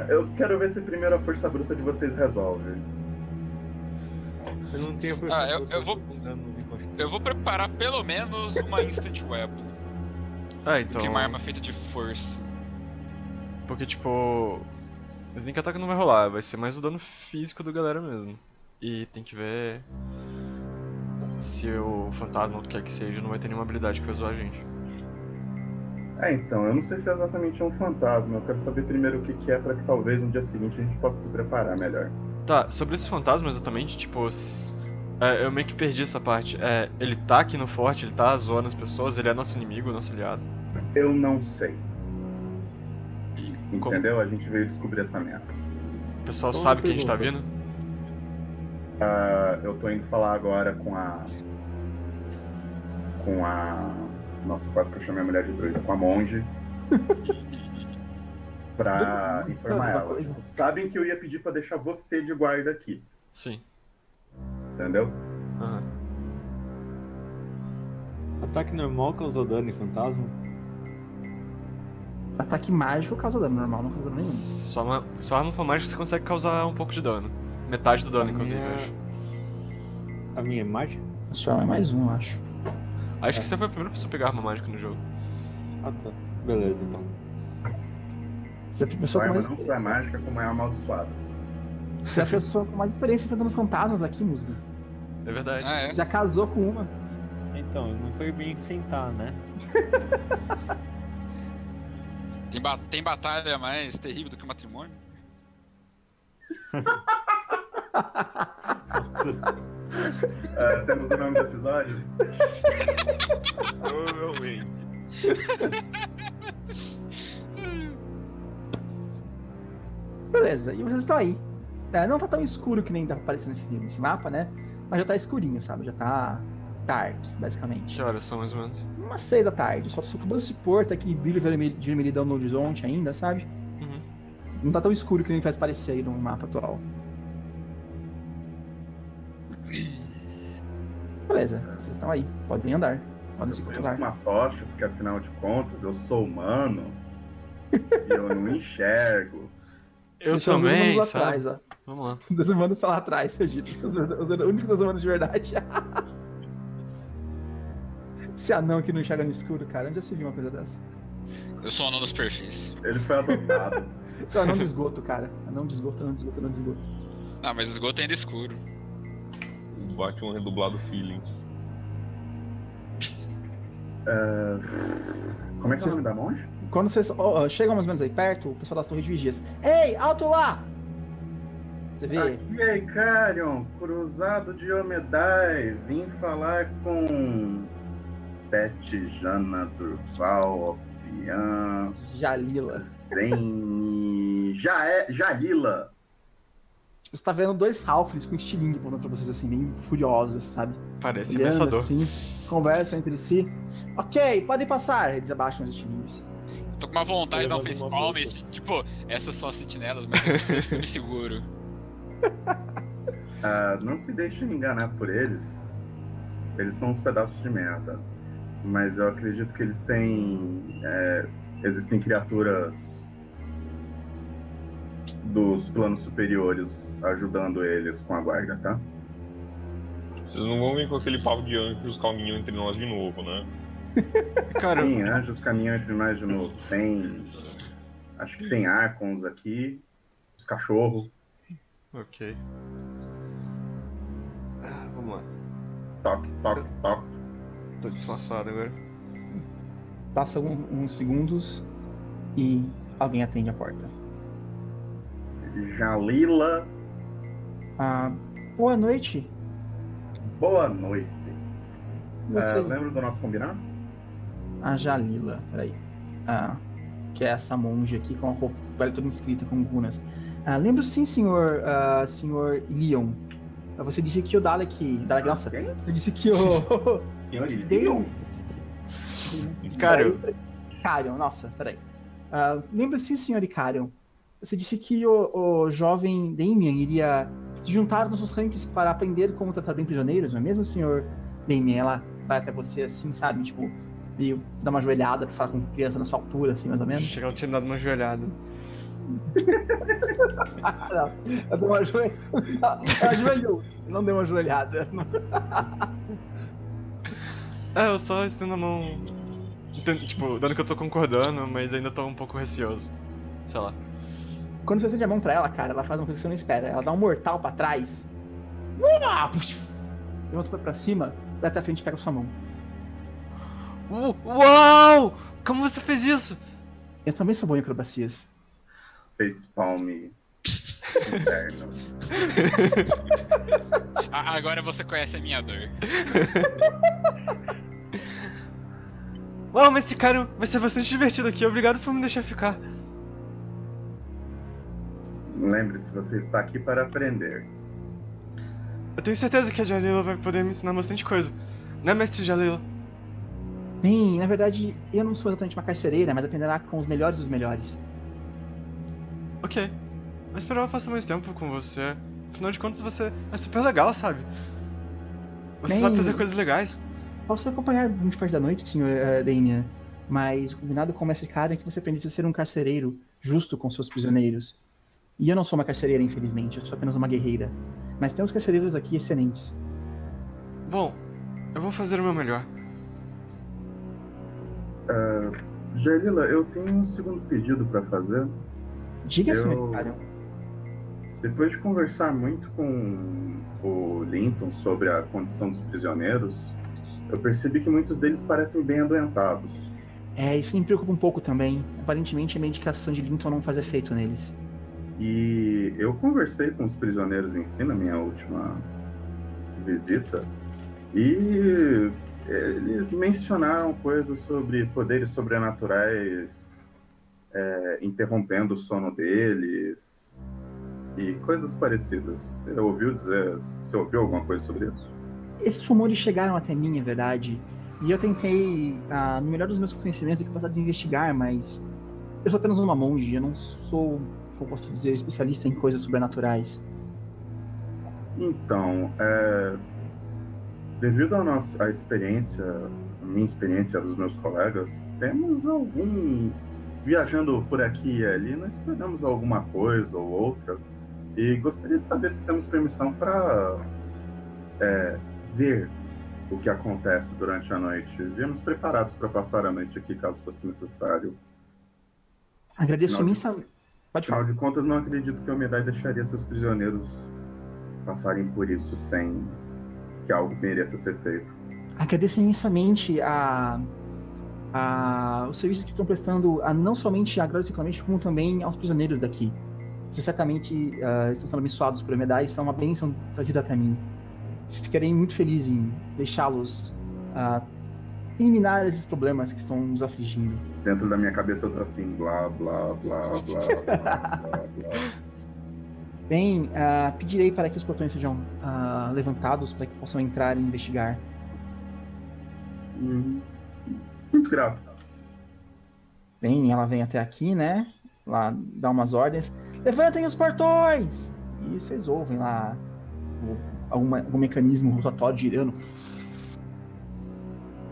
Eu quero ver se primeiro a força bruta de vocês resolve. Eu não tenho força ah, bruta. Eu, eu, vou, eu vou preparar pelo menos uma Instant Weapon. Ah, então. Porque uma arma feita de força. Porque, tipo. O Sneak Attack não vai rolar, vai ser mais o dano físico do galera mesmo. E tem que ver se o fantasma, o que quer que seja, não vai ter nenhuma habilidade que vai zoar a gente. É, então, eu não sei se é exatamente um fantasma. Eu quero saber primeiro o que, que é, pra que talvez no dia seguinte a gente possa se preparar melhor. Tá, sobre esse fantasma exatamente, tipo, é, eu meio que perdi essa parte. É, ele tá aqui no forte, ele tá zoando as pessoas, ele é nosso inimigo, nosso aliado? Eu não sei. Entendeu? Como? A gente veio descobrir essa merda. O pessoal Como sabe que a gente tá vindo? Uh, eu tô indo falar agora com a... Com a... Nossa, quase que eu chamei a mulher de druida. Com a monge. Pra informar ela. Tipo, sabem que eu ia pedir pra deixar você de guarda aqui. Sim. Entendeu? Uhum. Ataque normal causa dano em fantasma? Ataque mágico causa dano normal, não causa dano nenhum. Só, uma, só arma for mágica você consegue causar um pouco de dano. Metade do dano, a inclusive, minha... eu acho. A minha é mágica? A sua é mais um, eu acho. Acho é. que você foi a primeira pessoa a pegar arma mágica no jogo. Ah, tá. Beleza, então. Você é a pessoa a com mais... não só é mágica, como é amaldiçoada. Você é a pessoa com mais experiência enfrentando fantasmas aqui, Musgo. É verdade. Ah, é? Já casou com uma. Então, não foi bem enfrentar, né? tem, ba tem batalha mais terrível do que o matrimônio? uh, temos o nome do episódio? Oh, meu bem. Beleza, beleza, e vocês estão aí. É, não tá tão escuro que nem tá aparecendo nesse, nesse mapa, né? Mas já tá escurinho, sabe? Já tá tarde, basicamente. Que horas são mais ou menos? Umas seis da tarde. Só acabou de se pôr, tá aquele brilho de vermelhidão no horizonte ainda, sabe? Uhum. Não tá tão escuro que nem faz parecer aí no mapa atual. Beleza, vocês estão aí. Podem andar. Podem se controlar. Uma tocha, porque afinal de contas eu sou humano e eu não enxergo. Eu Deixa também, lá sabe? Atrás, ó. Vamos lá. Os humanos estão lá atrás, seu Gito. Os, os, os únicos humanos de verdade. Esse anão que não enxerga no escuro, cara. Onde já se viu uma coisa dessa? Eu sou anão dos perfis. Ele foi adotado. Você é anão de esgoto, cara. Anão de esgoto, anão de esgoto, anão de esgoto. Ah, mas esgoto é ainda escuro. Bate um redublado feeling. Uh, como é que vocês me dão longe? Quando vocês oh, chegam mais ou menos aí perto, o pessoal das torres de vigias. Ei, alto lá! Você vê? Aqui é Icarion, cruzado de Iomedae. Vim falar com Petjana Durval, Opian, Jalila. Zen... Já é... Jalila. Tipo, você tá vendo dois halflings com estilingue falando pra vocês assim, bem furiosos, sabe? Parece pensador. Assim, conversam entre si. Ok, podem passar. Eles abaixam os estilingues. Tô com uma vontade de dar um face palm, tipo, essas são as sentinelas, mas eu me seguro. Ah, não se deixem enganar por eles. Eles são uns pedaços de merda. Mas eu acredito que eles têm... É, existem criaturas dos planos superiores ajudando eles com a guarda, tá? Vocês não vão vir com aquele papo de anjos calminho entre nós de novo, né? Caramba. Sim, anjos caminham entre nós de novo. Tem. Acho que tem Arcons aqui. Os cachorros. Ok. Ah, vamos lá. Toque, toque, toque. Tô disfarçado agora. Passa um, uns segundos e alguém atende a porta. Jalila. Ah, boa noite. Boa noite. Você... Uh, lembra do nosso combinado? A Jalila, peraí. Ah, que é essa monja aqui com a roupa toda inscrita com runas. Ah, lembro sim, senhor uh, senhor Leon. Você disse que o Dalek. Dalek nossa. Você disse que o. Senhor Leon? Icarion. Icarion, nossa, peraí. Ah, lembro sim, senhor Icarion. Você disse que o, o jovem Damian iria se juntar nos seus ranks para aprender como tratar bem prisioneiros, não é mesmo, senhor Damian? Ela vai até você assim, sabe? Tipo. E dar uma joelhada pra falar com criança na sua altura, assim, mais ou menos. Chegar, eu tinha dado uma joelhada. Não, eu dei uma joelhada. Ela ajoelhou, não deu uma joelhada. É, eu só estendo a mão. Tipo, dando que eu tô concordando, mas ainda tô um pouco receoso. Sei lá. Quando você estende a mão pra ela, cara, ela faz uma coisa que você não espera. Ela dá um mortal pra trás. Levanta pra cima, vai até a frente e pega a sua mão. Uau! Como você fez isso? Eu também sou bom em acrobacias. Fez palme interno. Agora você conhece a minha dor. Uau, mas esse cara vai ser bastante divertido aqui. Obrigado por me deixar ficar. Lembre-se, você está aqui para aprender. Eu tenho certeza que a Jalila vai poder me ensinar bastante coisa. Né, mestre Jalila? Bem, na verdade, eu não sou exatamente uma carcereira, mas aprenderá com os melhores dos melhores. Ok. Eu esperava passar mais tempo com você. Afinal de contas, você é super legal, sabe? Você Bem, sabe fazer coisas legais. Posso acompanhar muito parte da noite, senhor uh, Damian, mas o combinado com esse cara é que você aprendesse a ser um carcereiro justo com seus prisioneiros. E eu não sou uma carcereira, infelizmente. Eu sou apenas uma guerreira. Mas temos carcereiros aqui excelentes. Bom, eu vou fazer o meu melhor. Uh, Jalila, eu tenho um segundo pedido pra fazer. Diga, senhor Icarion. Depois de conversar muito com o Linton sobre a condição dos prisioneiros, eu percebi que muitos deles parecem bem adoentados. É, isso me preocupa um pouco também. Aparentemente a medicação de Linton não faz efeito neles. E eu conversei com os prisioneiros em si na minha última visita e... eles mencionaram coisas sobre poderes sobrenaturais, é, interrompendo o sono deles, e coisas parecidas. Você ouviu dizer, você ouviu alguma coisa sobre isso? Esses rumores chegaram até mim, é verdade. E eu tentei, ah, no melhor dos meus conhecimentos, e capacidade de investigar, mas eu sou apenas uma monge, eu não sou, como posso dizer, especialista em coisas sobrenaturais. Então, é... devido à nossa à experiência, à minha experiência dos meus colegas, temos algum... viajando por aqui e ali, nós esperamos alguma coisa ou outra, e gostaria de saber se temos permissão para é, ver o que acontece durante a noite. Viemos preparados para passar a noite aqui, caso fosse necessário. Agradeço imensa... Pode falar. Afinal de contas, não acredito que a Iomedae deixaria seus prisioneiros passarem por isso sem que algo mereça ser feito. Agradeço imensamente a... A, os serviços que estão prestando a, não somente a Glorious Reclamation, como também aos prisioneiros daqui. Vocês certamente uh, estão sendo abençoados por Iomedae, são uma bênção trazida até mim. Ficarei muito feliz em deixá-los uh, eliminar esses problemas que estão nos afligindo. Dentro da minha cabeça eu tô assim, blá, blá, blá, blá, blá, blá, blá. Bem, uh, pedirei para que os portões sejam uh, levantados, para que possam entrar e investigar. Hum. Muito grato. Bem, ela vem até aqui, né? Lá dá umas ordens. Levantem os portões! E vocês ouvem lá alguma, algum mecanismo rotatório girando.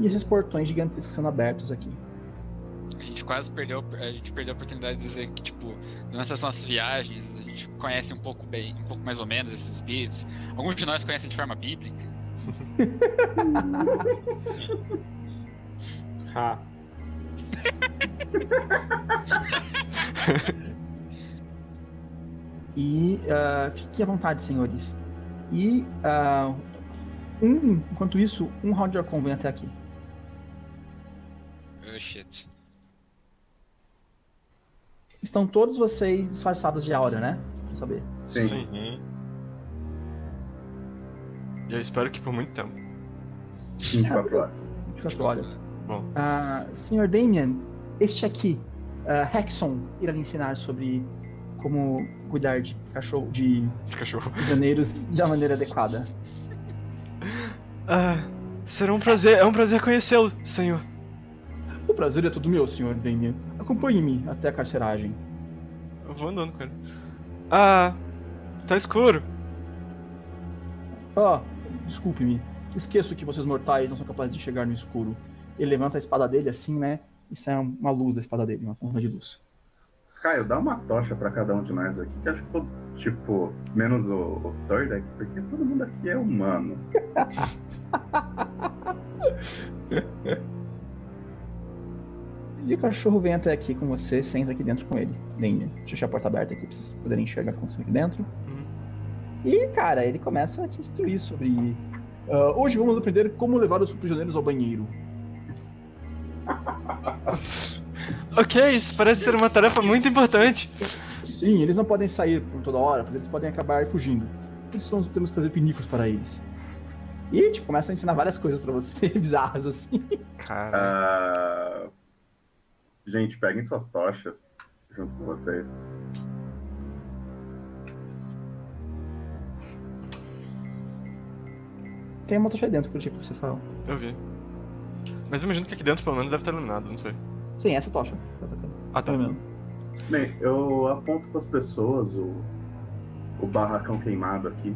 E esses portões gigantescos sendo abertos aqui. A gente quase perdeu, a gente perdeu a oportunidade de dizer que, tipo, nessas nossas viagens, a gente conhece um pouco bem, um pouco mais ou menos esses espíritos. Alguns de nós conhecem de forma bíblica. Ha. E uh, fique à vontade, senhores. E uh, um, enquanto isso, um round de Arcon vem até aqui. Oh, shit. Estão todos vocês disfarçados de aura, né? Pra saber. Sim. Sim. E eu espero que por muito tempo. vinte e quatro horas. vinte e quatro horas. Uh, senhor Damian, este aqui, uh, Hexon, irá lhe ensinar sobre como cuidar de cachorro, de cachorro. prisioneiros da maneira adequada. Uh, será um prazer, é um prazer conhecê-lo, senhor. O prazer é todo meu, senhor Damian. Acompanhe-me até a carceragem. Eu vou andando com ele. Ah, tá escuro. Ah, desculpe-me. Esqueço que vocês mortais não são capazes de chegar no escuro. Ele levanta a espada dele assim, né? E sai uma luz da espada dele, uma ponta de luz. Caio, dá uma tocha pra cada um de nós aqui, que acho que todo, tipo, menos o, o Thordeck, porque todo mundo aqui é humano. E o cachorro vem até aqui com você, senta aqui dentro com ele. Deixa eu deixar a porta aberta aqui pra vocês poderem enxergar como você aqui dentro. Hum. E, cara, ele começa a te instruir sobre... Uh, hoje vamos aprender como levar os prisioneiros ao banheiro. Ok, isso parece ser uma tarefa muito importante. Sim, eles não podem sair por toda hora, pois eles podem acabar fugindo. Por isso nós temos que fazer pinicos para eles. E tipo, começa a ensinar várias coisas pra você, bizarras assim. Cara. Uh... Gente, peguem suas tochas junto com vocês. Tem uma tocha aí dentro, por tipo que você fala. Eu vi. Mas eu imagino que aqui dentro, pelo menos, deve estar iluminado, não sei. Sim, essa tocha. Ah, tá. Bem, eu aponto para as pessoas o, o barracão queimado aqui.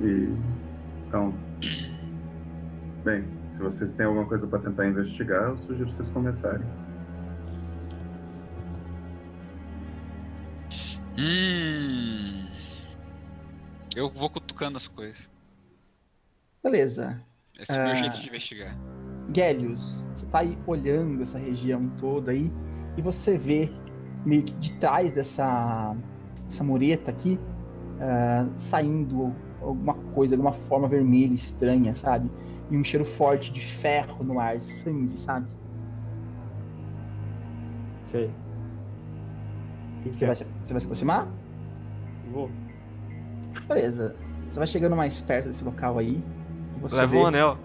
E... então... Bem, se vocês têm alguma coisa para tentar investigar, eu sugiro vocês começarem. Hum... Eu vou cutucando as coisas. Beleza. Esse é o meu uh, jeito de investigar. Gellius, você tá aí olhando essa região toda aí, e você vê meio que de trás dessa essa mureta aqui, uh, saindo alguma coisa, alguma forma vermelha estranha, sabe? E um cheiro forte de ferro no ar, sangue, sabe? Sei. Que que você, vai, você vai se aproximar? Vou. Beleza, você vai chegando mais perto desse local aí. Leva um anel.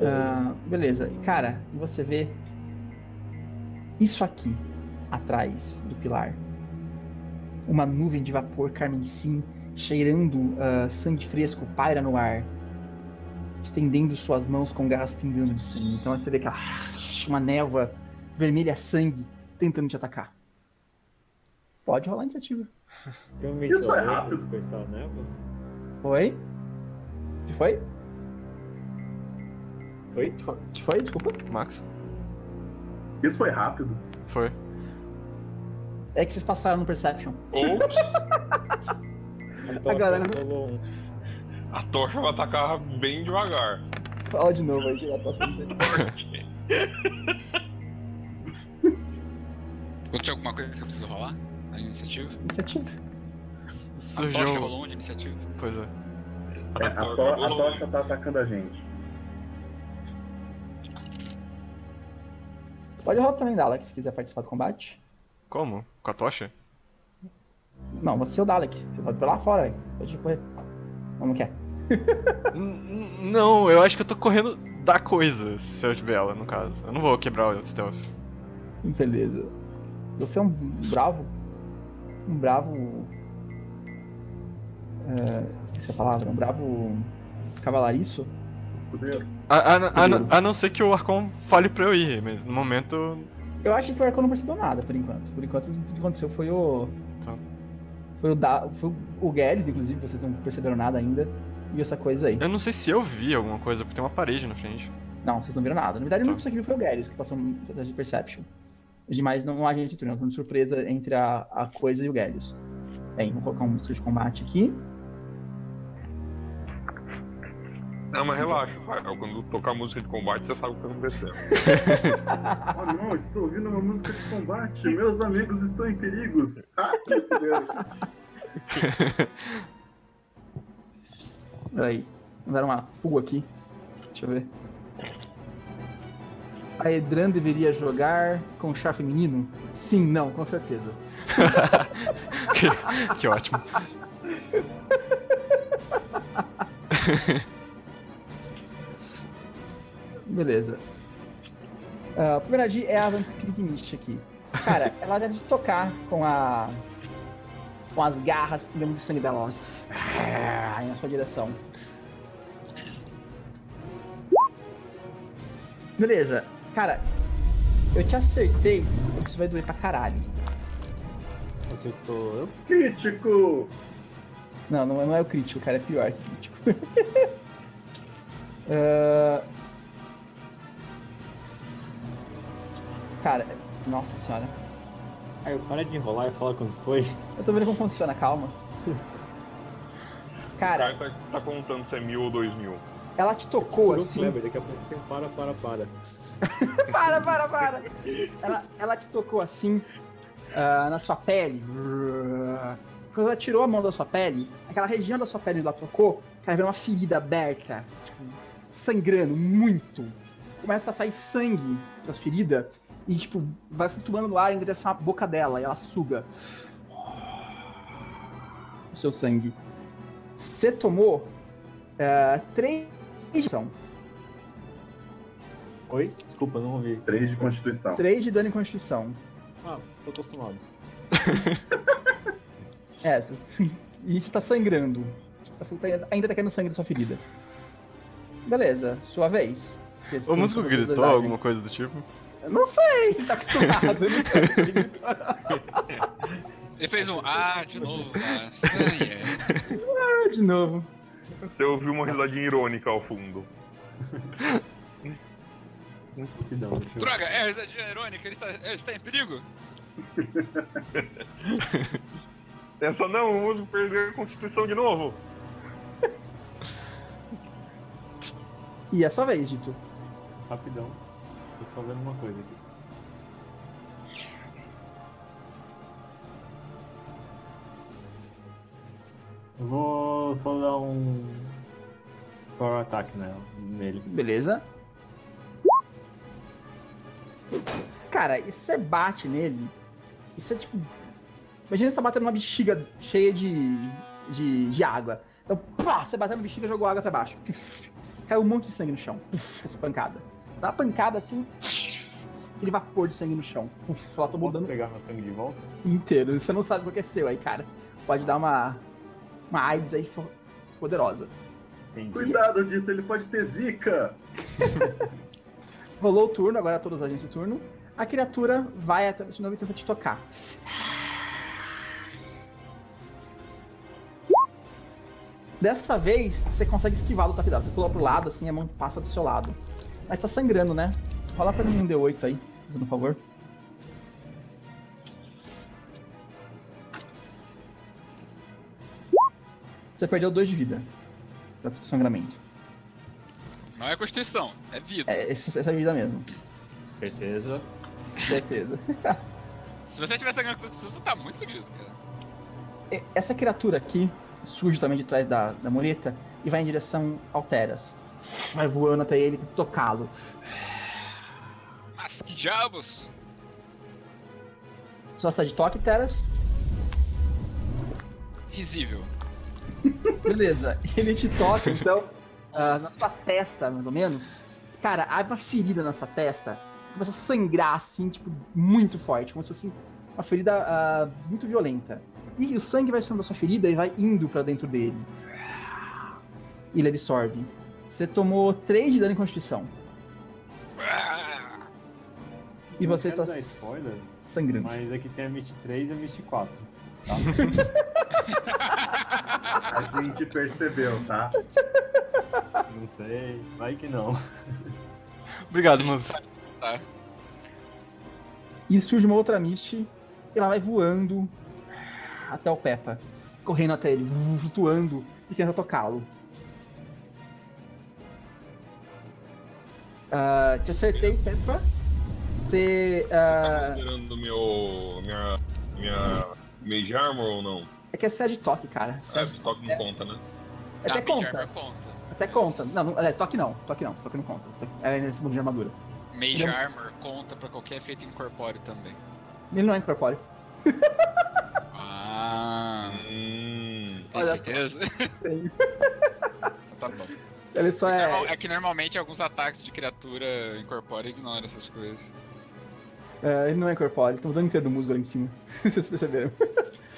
Uh, beleza, cara, você vê isso aqui, atrás do pilar. Uma nuvem de vapor carmesim, cheirando uh, sangue fresco, paira no ar, estendendo suas mãos com garras pingando de sangue. Então você vê aquela uma névoa vermelha sangue tentando te atacar. Pode rolar a iniciativa. Isso é rápido. Pessoal, né? Oi? Que foi? Oi? Que foi? Que foi? Desculpa. Max? Isso foi rápido. Foi. É que vocês passaram no Perception. Ou... a, a galera... Não... A tocha vai atacar bem devagar. Olha de novo, vai tirar a tocha. Aconteceu alguma coisa que eu preciso rolar? A iniciativa? Iniciativa. Surgiu... A tocha rolou onde, iniciativa? Pois é. É, a, to- a tocha tá atacando a gente. Pode rolar também, Dalek, se quiser participar do combate. Como? Com a tocha? Não, você é o Dalek. Você pode ir lá fora, velho. Pode correr. Não, não quer. Não, eu acho que eu tô correndo da coisa, se eu tiver ela, no caso. Eu não vou quebrar o stealth. Beleza. Você é um bravo... Um bravo... Uh, esqueci a palavra. Um bravo... Cavalariço? A, a, a, a, a não ser que o Arcon fale pra eu ir, mas no momento... Eu acho que o Arcon não percebeu nada, por enquanto. Por enquanto, o que aconteceu foi o... Tá. Foi o, da, foi o Gellius, inclusive, vocês não perceberam nada ainda. E essa coisa aí. Eu não sei se eu vi alguma coisa, porque tem uma parede na frente. Não, vocês não viram nada. Na verdade, tá. A única pessoa que viu foi o Gellius, que passou no teste de Perception. Os demais não há gente de turno, não de surpresa entre a, a coisa e o Gellius. Bem, vou colocar um monstro de combate aqui. Não, mas relaxa, Fael. Quando tocar música de combate, você sabe o que aconteceu. Ah, não, estou ouvindo uma música de combate. Meus amigos estão em perigos. Ah, que fodeiro. Peraí, mandaram uma pua aqui. Deixa eu ver. A Edran deveria jogar com o char feminino? Sim, não, com certeza. que, que ótimo. Beleza. Uh, a primeira G é a Vampirgnist aqui. Cara, ela deve tocar com a... com as garras pingando de sangue da loja. Ah, na sua direção. Beleza. Cara, eu te acertei. Isso vai doer pra caralho. Acertou eu? Crítico! Não, não é, não é o crítico, cara. É pior que o crítico. uh... Cara, nossa senhora. Aí eu parei de enrolar e fala quando foi. Eu tô vendo como funciona, calma. Cara, o cara tá, tá contando se é mil ou dois mil. Ela te tocou assim. Clever, daqui a pouco tem para, para, para. para, para, para. Ela, ela te tocou assim, uh, na sua pele. Quando ela tirou a mão da sua pele, aquela região da sua pele que ela tocou, cara, veio uma ferida aberta, tipo, sangrando muito. Começa a sair sangue da ferida. E, tipo, vai flutuando no ar em direção à boca dela. E ela suga o seu sangue. Você tomou uh, três de constituição. Oi? Desculpa, não ouvi. três de constituição. três de dano em constituição. Ah, tô acostumado. É, e você tá sangrando. Ainda tá caindo sangue da sua ferida. Beleza, sua vez. Esse o músico gritou alguma coisa do tipo? Eu não sei, tá acostumado. Ele fez um ah de novo, cara. Ah, yeah. Ah, de novo. Você ouviu uma risadinha irônica ao fundo. Droga, é a risadinha irônica, ele está, ele está em perigo? Pensa não, o músico perdeu a constituição de novo. E é sua vez, Dito. Rapidão. Tô só vendo uma coisa aqui. Eu vou só dar um power attack nele. Beleza. Cara, e você bate nele, e você tipo... Imagina você tá batendo uma bexiga cheia de, de, de água. Então, pá, você bateu na bexiga e jogou água pra baixo. Caiu um monte de sangue no chão. Essa pancada. Dá uma pancada assim, aquele vapor de sangue no chão. Uf, ela tomou dano. Posso pegar meu sangue de volta? Inteiro. Você não sabe o que é seu. Aí, cara, pode dar uma... Uma AIDS aí poderosa. Entendi. Cuidado, Dito. Ele pode ter zika. Rolou o turno. Agora todas as agências de turno. A criatura vai até... De novo, tenta te tocar. Dessa vez, você consegue esquivar do tapidado. Você pula pro lado, assim, a mão passa do seu lado. Mas tá sangrando, né? Rola pra mim um D oito aí, fazendo um favor. Você perdeu dois de vida. Pra sangramento. Não é constituição, é vida. É, essa, essa é vida mesmo. Certeza. Certeza. Se você tiver sangrando constituição, você tá muito fodido, cara. Essa criatura aqui surge também de trás da, da mureta e vai em direção ao Teras. Vai voando até ele, tem que tocá-lo. Mas que diabos! Só está de toque, Teras? Risível. Beleza, ele te toca, então, uh, na sua testa, mais ou menos. Cara, abre uma ferida na sua testa, começa a sangrar, assim, tipo, muito forte, como se fosse uma ferida uh, muito violenta. E o sangue vai saindo da sua ferida e vai indo pra dentro dele. E ele absorve. Você tomou três de dano em Constituição. E você está spoiler, sangrando. Mas aqui tem a Mist três e a Mist quatro. Tá? A gente percebeu, tá? Não sei, vai que não. Obrigado, mano. Tá. E surge uma outra Mist. E ela vai voando até o Peppa, correndo até ele, flutuando, e tenta tocá-lo. Uh, te acertei, Peppa. Você... Uh... Você tá considerando meu... minha... minha... Mage Armor ou não? É que é Sage Toque, cara. Ah, de Toque não é... conta, né? Até ah, conta. conta. Até conta. Não, não, é, Toque não. Toque não. Toque não conta. É nesse mundo de armadura. Mage ele... Armor conta pra qualquer efeito incorpóreo também. Ele não é incorpóreo. Ah, hum, tem olha certeza? Tem. Tá bom. Ele só é... Normal, é que normalmente alguns ataques de criatura incorpórea ignoram essas coisas. É, ele não é incorpóreo, ele tá mudando inteiro do musgo ali em cima. Vocês perceberam?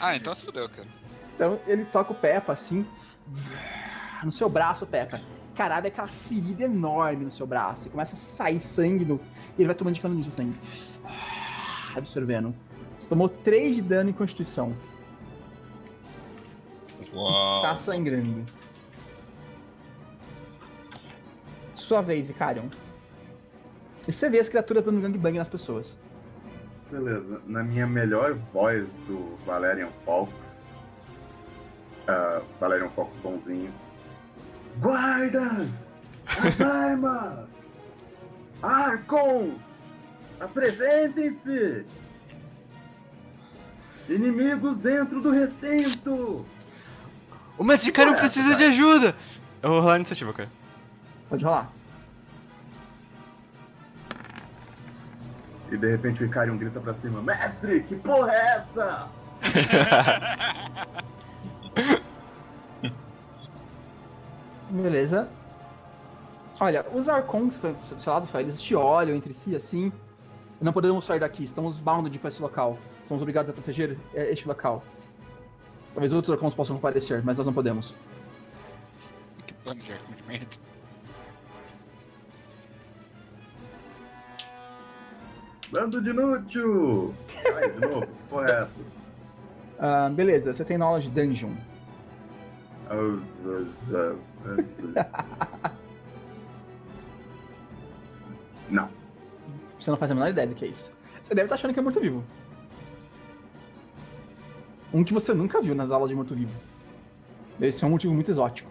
Ah, então se fudeu, cara. Então ele toca o Peppa assim, no seu braço, Peppa. Caralho, é aquela ferida enorme no seu braço. E começa a sair sangue do... E ele vai tomando de cano no seu sangue. Absorvendo. Você tomou três de dano em Constituição. Uau. Está sangrando. Sua vez, Icarion. E você vê as criaturas dando gangbang nas pessoas. Beleza. Na minha melhor voz do Valerian Fawkes. Uh, Valerian Fawkes bonzinho. Guardas! As armas! Arcons! Apresentem-se! Inimigos dentro do recinto! O mestre de Caio precisa cara. de ajuda! Eu vou rolar a iniciativa, cara. Pode rolar. E de repente o Icarion grita pra cima: mestre, que porra é essa? Beleza. Olha, os Arcons do seu lado, eles te olham entre si assim. Não podemos sair daqui, estamos bound pra esse local. Somos obrigados a proteger este local. Talvez outros Arcons possam aparecer, mas nós não podemos. Que plano de Arcon de merda. Bando de inútil! Ai, de novo, que porra é essa? Ah, beleza, você tem knowledge dungeon. Não. Você não faz a menor ideia do que é isso. Você deve estar achando que é morto-vivo. Um que você nunca viu nas aulas de morto-vivo. Esse é um motivo muito exótico.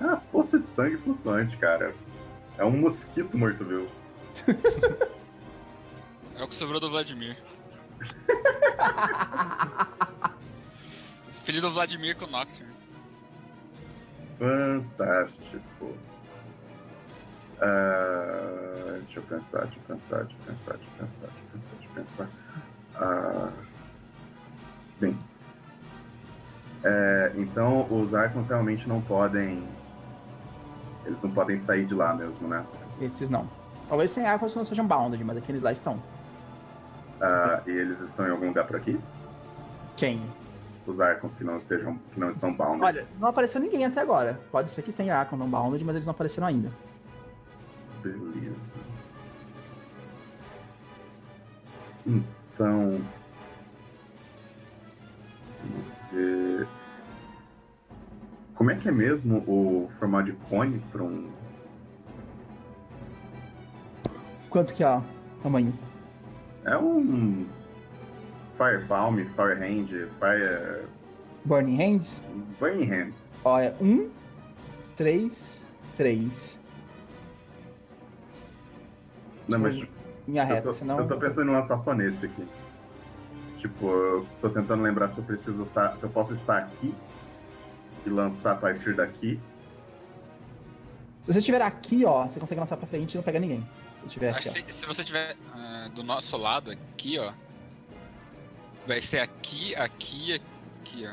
Ah, poça de sangue flutuante, cara. É um mosquito morto-vivo. É o que sobrou do Vladimir. Filho do Vladimir com o Nocturne. Fantástico. Uh, deixa eu pensar, deixa eu pensar, deixa eu pensar, deixa eu pensar, deixa eu pensar, deixa eu pensar. Uh... Bem, é, então os Arcons realmente não podem, eles não podem sair de lá mesmo, né? Esses não. Talvez sem água não sejam bounded, mas aqueles lá estão. Ah, e eles estão em algum lugar por aqui? Quem? Os Arcons que não, estejam, que não estão bounded. Olha, não apareceu ninguém até agora. Pode ser que tenha Arcon não bounded, mas eles não apareceram ainda. Beleza. Então... E... Como é que é mesmo o formato de cone para um... Quanto que é o tamanho? É um... Fire Palm, Fire Hand, Fire... Burning Hands? Burning Hands. Ó, é um, três, três. Não, mas... Tipo, minha reta, eu tô, senão... Eu tô pensando em lançar só nesse aqui. Tipo, eu tô tentando lembrar se eu preciso tá, se eu posso estar aqui e lançar a partir daqui. Se você estiver aqui, ó, você consegue lançar pra frente e não pega ninguém. Se, aqui, se, se você tiver uh, do nosso lado aqui, ó. Vai ser aqui, aqui, aqui,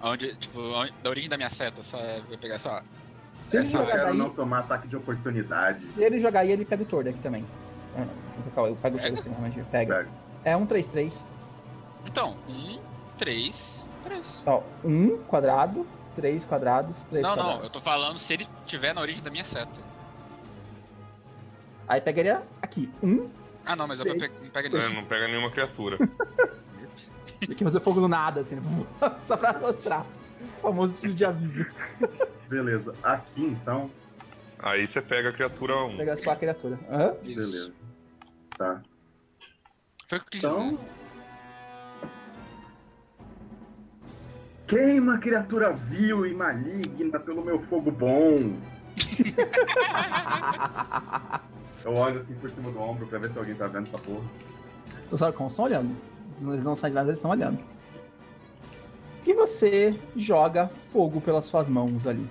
ó. Onde, tipo, onde, da origem da minha seta, só vou pegar só. Se essa, ele jogar, eu quero não tomar ataque de oportunidade. Se ele jogar aí, ele pega o tordo aqui também. Ah, não, eu pego o tordo, mas eu pego. É um três, três. Então, um, três, três. Ó, um quadrado, três quadrados, três não, quadrados. Não, não, eu tô falando se ele tiver na origem da minha seta. Aí pegaria aqui, um. Ah não, mas eu pego, não pega nenhuma. É, não pega nenhuma criatura. Tem que fazer fogo do nada, assim, só pra mostrar. O famoso estilo de aviso. Beleza, aqui então. Aí você pega a criatura um. Pega só a criatura. Uhum. Beleza. Tá. Foi o que então. Queima criatura vil e maligna pelo meu fogo bom. Eu olho assim por cima do ombro pra ver se alguém tá vendo essa porra. Os Arcons estão olhando. Eles não saem de lá, eles estão olhando. E você joga fogo pelas suas mãos ali.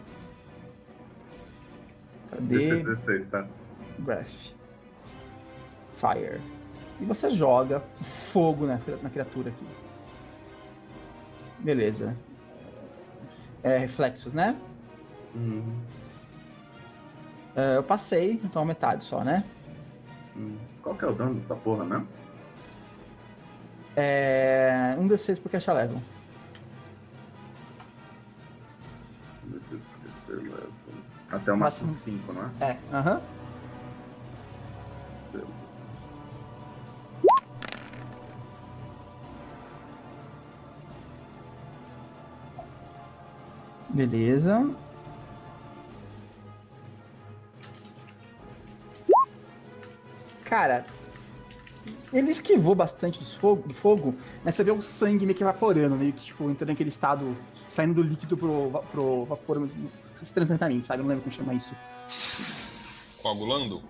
Cadê? dezesseis, tá? Breath. Fire. E você joga fogo na, na criatura aqui. Beleza. É reflexos, né? Hum. Uh, eu passei, então metade só, né? Hum, qual que é o dano dessa porra, né? É... um D seis por caixa level. um D seis por caixa level. Até o máximo cinco, não é? É, aham. Uh-huh. Beleza. Beleza. Cara, ele esquivou bastante do fogo, do fogo, mas você vê o sangue meio que evaporando, meio que tipo, entrando naquele estado, saindo do líquido pro, pro vapor instantaneamente, sabe? Eu não lembro como chama isso. Coagulando?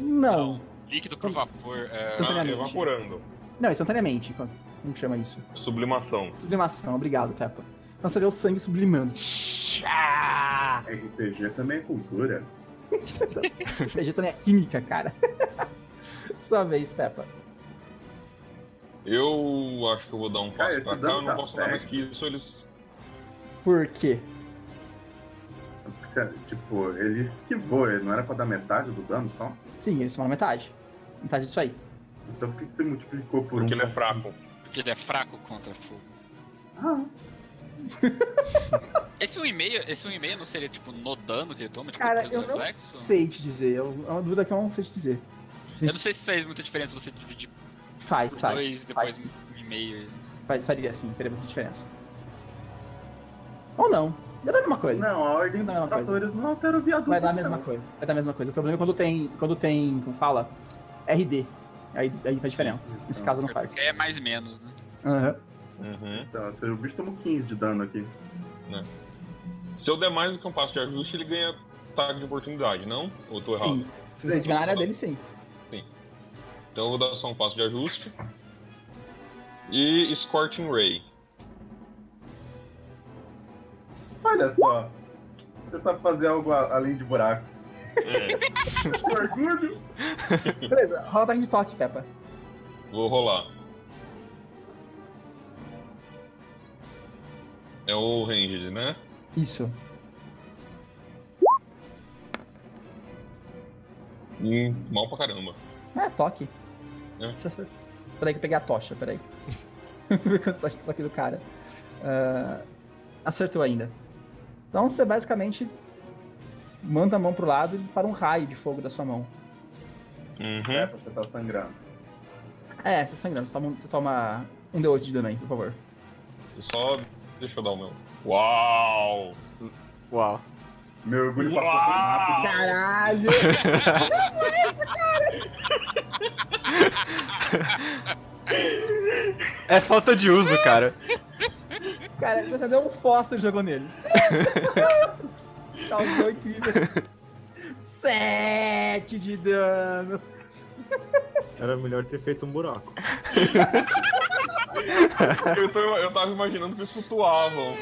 Não. não líquido pro vapor, é... ah, evaporando. Não, instantaneamente, como chama isso? Sublimação. Sublimação, obrigado, Peppa. Então você vê o sangue sublimando. R P G também é cultura. R P G também é química, cara. Sua vez, Peppa. Eu acho que eu vou dar um passo pra cá, eu não posso dar mais que isso, eles... Por quê? Tipo, ele esquivou, ele não era pra dar metade do dano só? Sim, eles tomaram metade. Metade disso aí. Então por que você multiplicou por um? Porque ele é fraco. Porque ele é fraco contra fogo. Ah. Esse um e meio não seria tipo no dano que ele toma? Tipo, cara, eu não sei te dizer, é uma dúvida que eu não sei te dizer. Eu não sei se faz muita diferença você dividir faz, por faz, dois, depois faz. um e meio. Faria sim, faria bastante diferença. Ou não, vai dar a mesma coisa. Não, a ordem dos tratores não altera o viaduto. Vai dar a mesma coisa, vai dar a mesma coisa. O problema é quando tem, quando tem, como fala, R D. Aí, aí faz diferença, nesse caso não faz. É mais menos, né? Aham. Uhum. Tá, seja, o bicho tomou quinze de dano aqui. É. Se eu der mais do que um passo de ajuste, ele ganha ataque de oportunidade, não? Ou eu tô sim. errado? Se você estiver na área dele, sim. Sim. Então eu vou dar só um passo de ajuste. E Scorching Ray. Olha só. Você sabe fazer algo a, além de buracos. É. Orgulho. Beleza, rola ataque de toque, Peppa. Vou rolar. É o ranged, né? Isso. Hum, mal pra caramba. Ah, toque. É. Peraí que eu peguei a tocha, peraí. Ver quanto tocha toque do cara. Uh, acertou ainda. Então você basicamente manda a mão pro lado e dispara um raio de fogo da sua mão. Uhum. É, você tá sangrando. É, você tá sangrando. Você toma, você toma um D oito de dano aí, por favor. Eu só... Deixa eu dar o meu. Uau! Uau. Meu orgulho Uau! Passou tão rápido. Caralho! Que isso, cara? É falta de uso, cara. Cara, você deu um fóssil e jogou nele. Causou incrível. sete de dano. Era melhor ter feito um buraco. eu, tô, eu tava imaginando que eles flutuavam.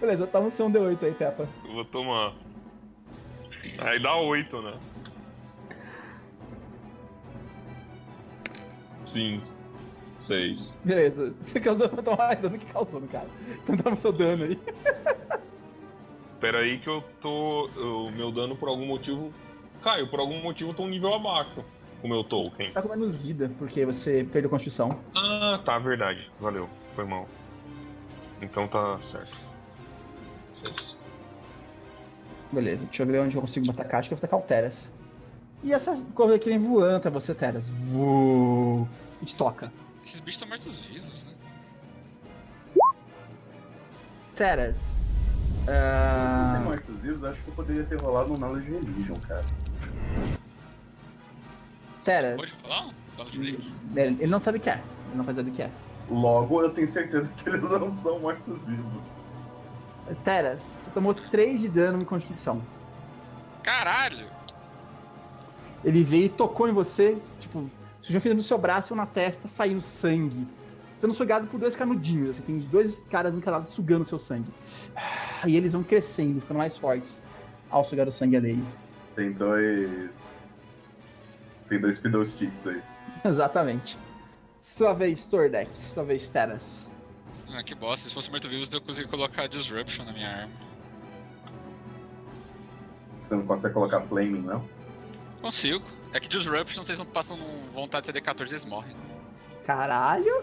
Beleza, tava no seu D oito aí, Peppa. Eu vou tomar. Aí dá oito, né? cinco, seis. Beleza, você causou quanto mais dano que causou no cara. Então dá no seu dano aí. Pera aí que eu tô... O meu dano por algum motivo... Caio, por algum motivo eu tô um nível abaixo com o meu token. Tá com menos vida, porque você perdeu a constituição. Ah, tá, verdade. Valeu, foi mal. Então tá certo. Seis. Beleza, deixa eu ver onde eu consigo atacar. Acho que eu vou atacar o Teras. E essa coisa aqui vem voando pra você, Teras. Voou. E te toca. Esses bichos estão mortos-vivos, né? Teras. Uh... Se mortos-vivos, acho que eu poderia ter rolado um Knowledge Religion, cara. Teras. Pode falar? Ele não sabe o que é. Ele não faz ideia do que é. Logo, eu tenho certeza que eles não são mortos-vivos. Teras, você tomou três de dano em Constituição. Caralho! Ele veio e tocou em você, tipo, sujou ferido no seu braço ou na testa, saindo sangue. Sendo sugado por dois canudinhos, assim, tem dois caras encalados sugando o seu sangue. E eles vão crescendo, ficando mais fortes ao sugar o sangue dele. Tem dois... Tem dois Spindle Sticks aí. Exatamente. Sua vez, Tordek. Sua vez, Teras. Ah, que bosta. Se fosse morto-vivo, eu conseguia colocar Disruption na minha arma. Você não consegue colocar Flaming, não? Consigo. É que Disruption, vocês não passam vontade de C D quatorze, eles morrem. Caralho!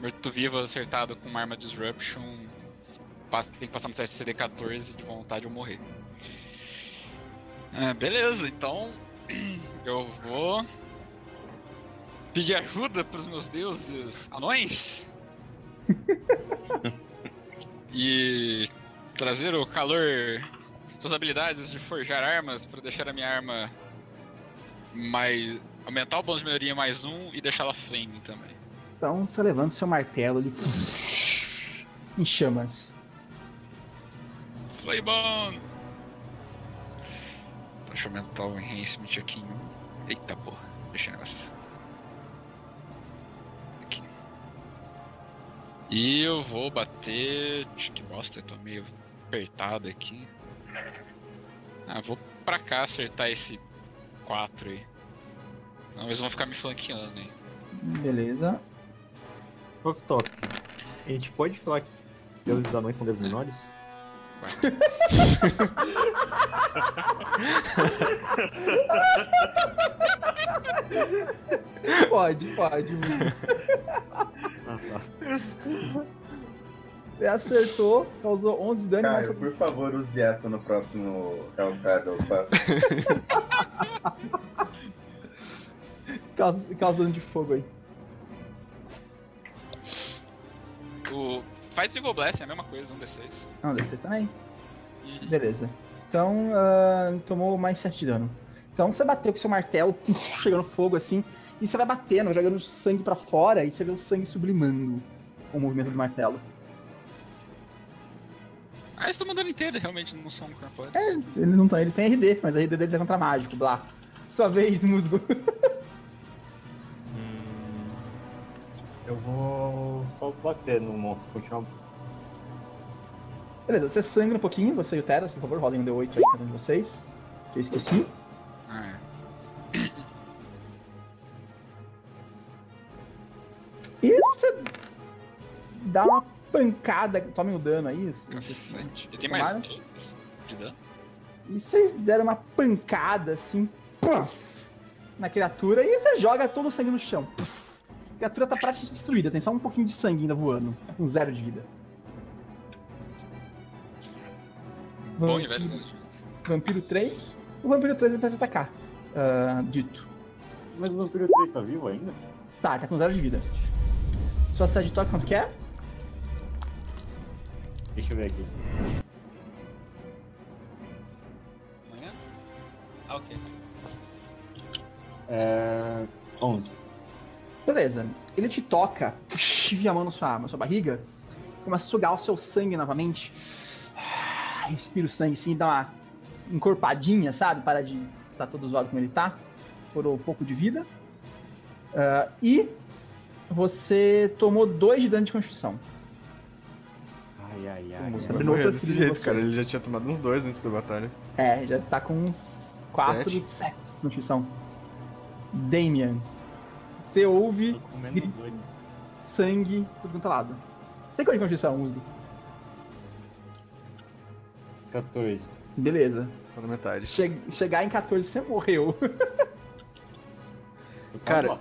Morto-vivo acertado com uma arma Disruption, tem que passar no teste C D quatorze de vontade ou morrer. Ah, beleza, então eu vou pedir ajuda pros meus deuses anões e trazer o calor, suas habilidades de forjar armas para deixar a minha arma mais... aumentar o bônus de melhoria mais um e deixá-la flame também. Então você levanta o seu martelo ali em chamas. Flaybone! Deixa eu aumentar o enhancement aqui em um. Eita porra, deixa o negócio aqui. E eu vou bater... Que bosta, eu tô meio apertado aqui. Ah, vou pra cá acertar esse quatro aí. Não, eles vão ficar me flanqueando aí. Beleza. Off top. A gente pode falar que deuses anões são deuses menores? Pode, pode. Ah, tá. Você acertou, causou onze de dano. Caio, mas... por favor, use essa no próximo Hell's Rebels, tá? Causa, causa dano de fogo aí. O... Faz o Evil Blast, é a mesma coisa, um D seis. Ah, um D seis também. Uhum. Beleza. Então, uh, tomou mais sete de dano. Então você bateu com seu martelo, chegando fogo assim, e você vai batendo, jogando sangue pra fora, e você vê o sangue sublimando com o movimento do martelo. Ah, eles estão mandando inteiro, realmente, não são campeões. É, eles não estão, eles têm R D, mas a R D deles é contra mágico, blá. Sua vez, musgo. hum, eu vou só bater no monstro, continuar. Beleza, você sangra um pouquinho, você e o Teras, por favor, rolem um D oito aí cada um de vocês. Que eu esqueci. Ah, é. E você dá uma pancada, tomem o dano aí. Isso, não sei se... E tem mais. de dano. E vocês deram uma pancada assim, puff, na criatura, e você joga todo o sangue no chão. Puff. A criatura tá praticamente destruída, tem só um pouquinho de sangue ainda voando, com zero de vida. Bom, vampiro, vampiro três. O Vampiro três vai tentar te atacar. Uh, dito. Mas o Vampiro três tá vivo ainda? Tá, tá com zero de vida. Sua side toque quanto que é? Deixa eu ver aqui. Amanhã? Ah, ok. É... onze. Beleza. Ele te toca, puxa a mão na sua, na sua barriga, começa a sugar o seu sangue novamente. Respira o sangue assim, dá uma encorpadinha, sabe? Para de estar todo zoado como ele tá. Por um pouco de vida. Uh, e você tomou dois de dano de constituição. Ai, ai, ai. Você vai morrer desse jeito, cara. Ele já tinha tomado uns dois nesse da batalha. É, já tá com uns quatro, sete de constituição. Damian, você ouve sangue do outro lado. Você tem qual de constituição, Musgo? quatorze. Beleza. Tô na metade. Che chegar em quatorze, você morreu. Cara,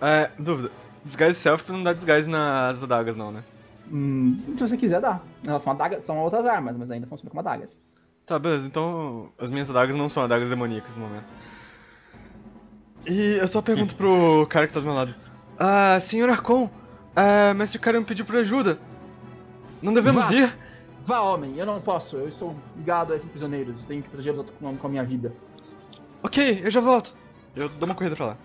é, dúvida. Disguise self não dá disguise nas adagas, não, né? Hum, se você quiser, dá. Elas são, adagas, são outras armas, mas ainda funciona como adagas. Tá, beleza. Então as minhas adagas não são adagas demoníacas no momento. E eu só pergunto pro cara que tá do meu lado. Ah, senhor Arcon, ah, mestre Caio me pediu por ajuda. Não devemos Vá. ir. Vá, homem. Eu não posso. Eu estou ligado a esses prisioneiros. Tenho que proteger os com, com a minha vida. Ok, eu já volto. Eu dou uma corrida pra lá.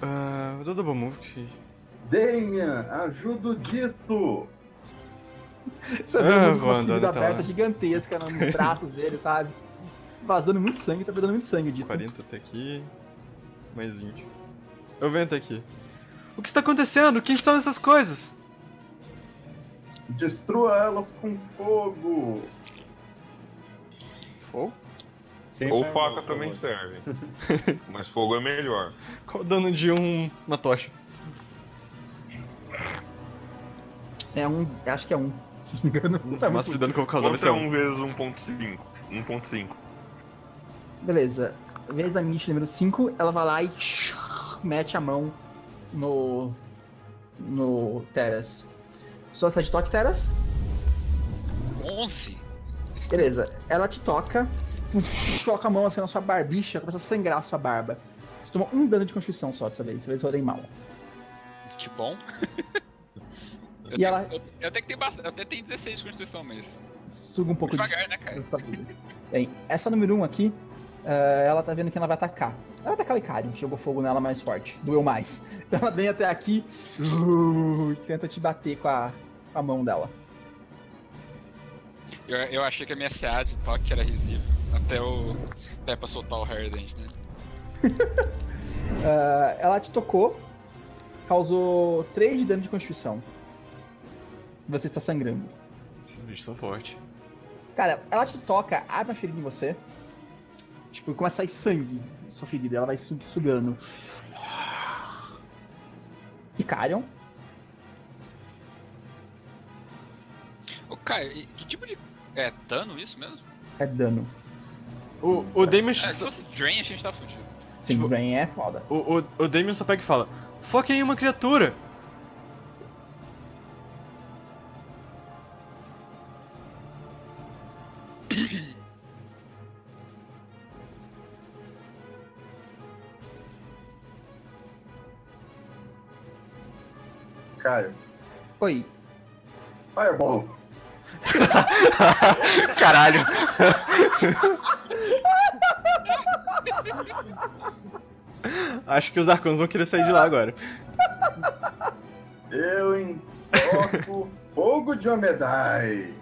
Uh, eu dou double move. Damian, ajuda o Dito! Você vê ah, uma ferida aberta gigantesca nos braços dele, sabe? Vazando muito sangue, tá perdendo muito sangue, Dito. quarenta até aqui. Mais vinte. Eu venho até aqui. O que está acontecendo? Quem são essas coisas? Destrua elas com fogo! Fogo? Sempre Ou faca é também favor. serve, mas fogo é melhor. Qual o dano de um, uma tocha? É um, acho que é um. Se não me engano, não tá muito. O máximo de dano que eu vou causar vai ser um. um vezes um ponto cinco. um ponto cinco. Beleza. Vez a Mish número cinco, ela vai lá e mete a mão no... no Teras. Sua side toque, Teras? onze. Beleza. Ela te toca... Coloca a mão assim na sua barbicha, começa a sangrar a sua barba. Você toma um dano de constituição só dessa vez, dessa vez eu dei mal. Que bom. E eu, ela... tenho, eu, até que tenho, eu até tenho dezesseis de constituição, mas... Suga um pouco devagar, de... né, cara? Sua vida. Bem, essa número um aqui, uh, ela tá vendo que ela vai atacar. Ela vai atacar o Ikari, jogou fogo nela mais forte, doeu mais. Então ela vem até aqui uh, e tenta te bater com a, com a mão dela. Eu, eu achei que a minha C A de toque era risível. Até o Peppa soltar o Herdent, né? uh, ela te tocou, causou três de dano de constituição. Você está sangrando. Esses bichos são fortes. Cara, ela te toca, abre uma ferida em você. Tipo, começa a sair sangue da sua ferida, ela vai sugando. E Carion? Ô, Caio, que tipo de... é dano isso mesmo? É dano. O, o Damien... É, se fosse Drain, a gente tá fudido. Sim, tipo, Drain é foda. O, o, o Damien só pega e fala, foca em uma criatura! Caio. Oi. Fireball. Caralho. Acho que os arcanos vão querer sair de lá agora. Eu invoco fogo de Iomedae.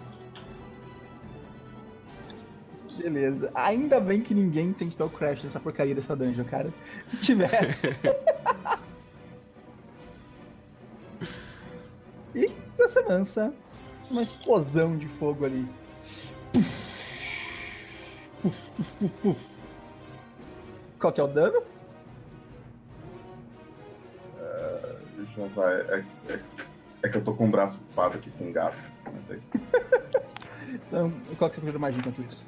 Beleza. Ainda bem que ninguém tem Star Crash nessa porcaria dessa dungeon, cara. Se tivesse. E você lança uma explosão de fogo ali. Puf. Puf, puf, puf, puf. Qual que é o dano? Uh, já vai. É, é, É que eu tô com o braço ocupado aqui com um gato. Então, qual que você prefere mais enquanto isso?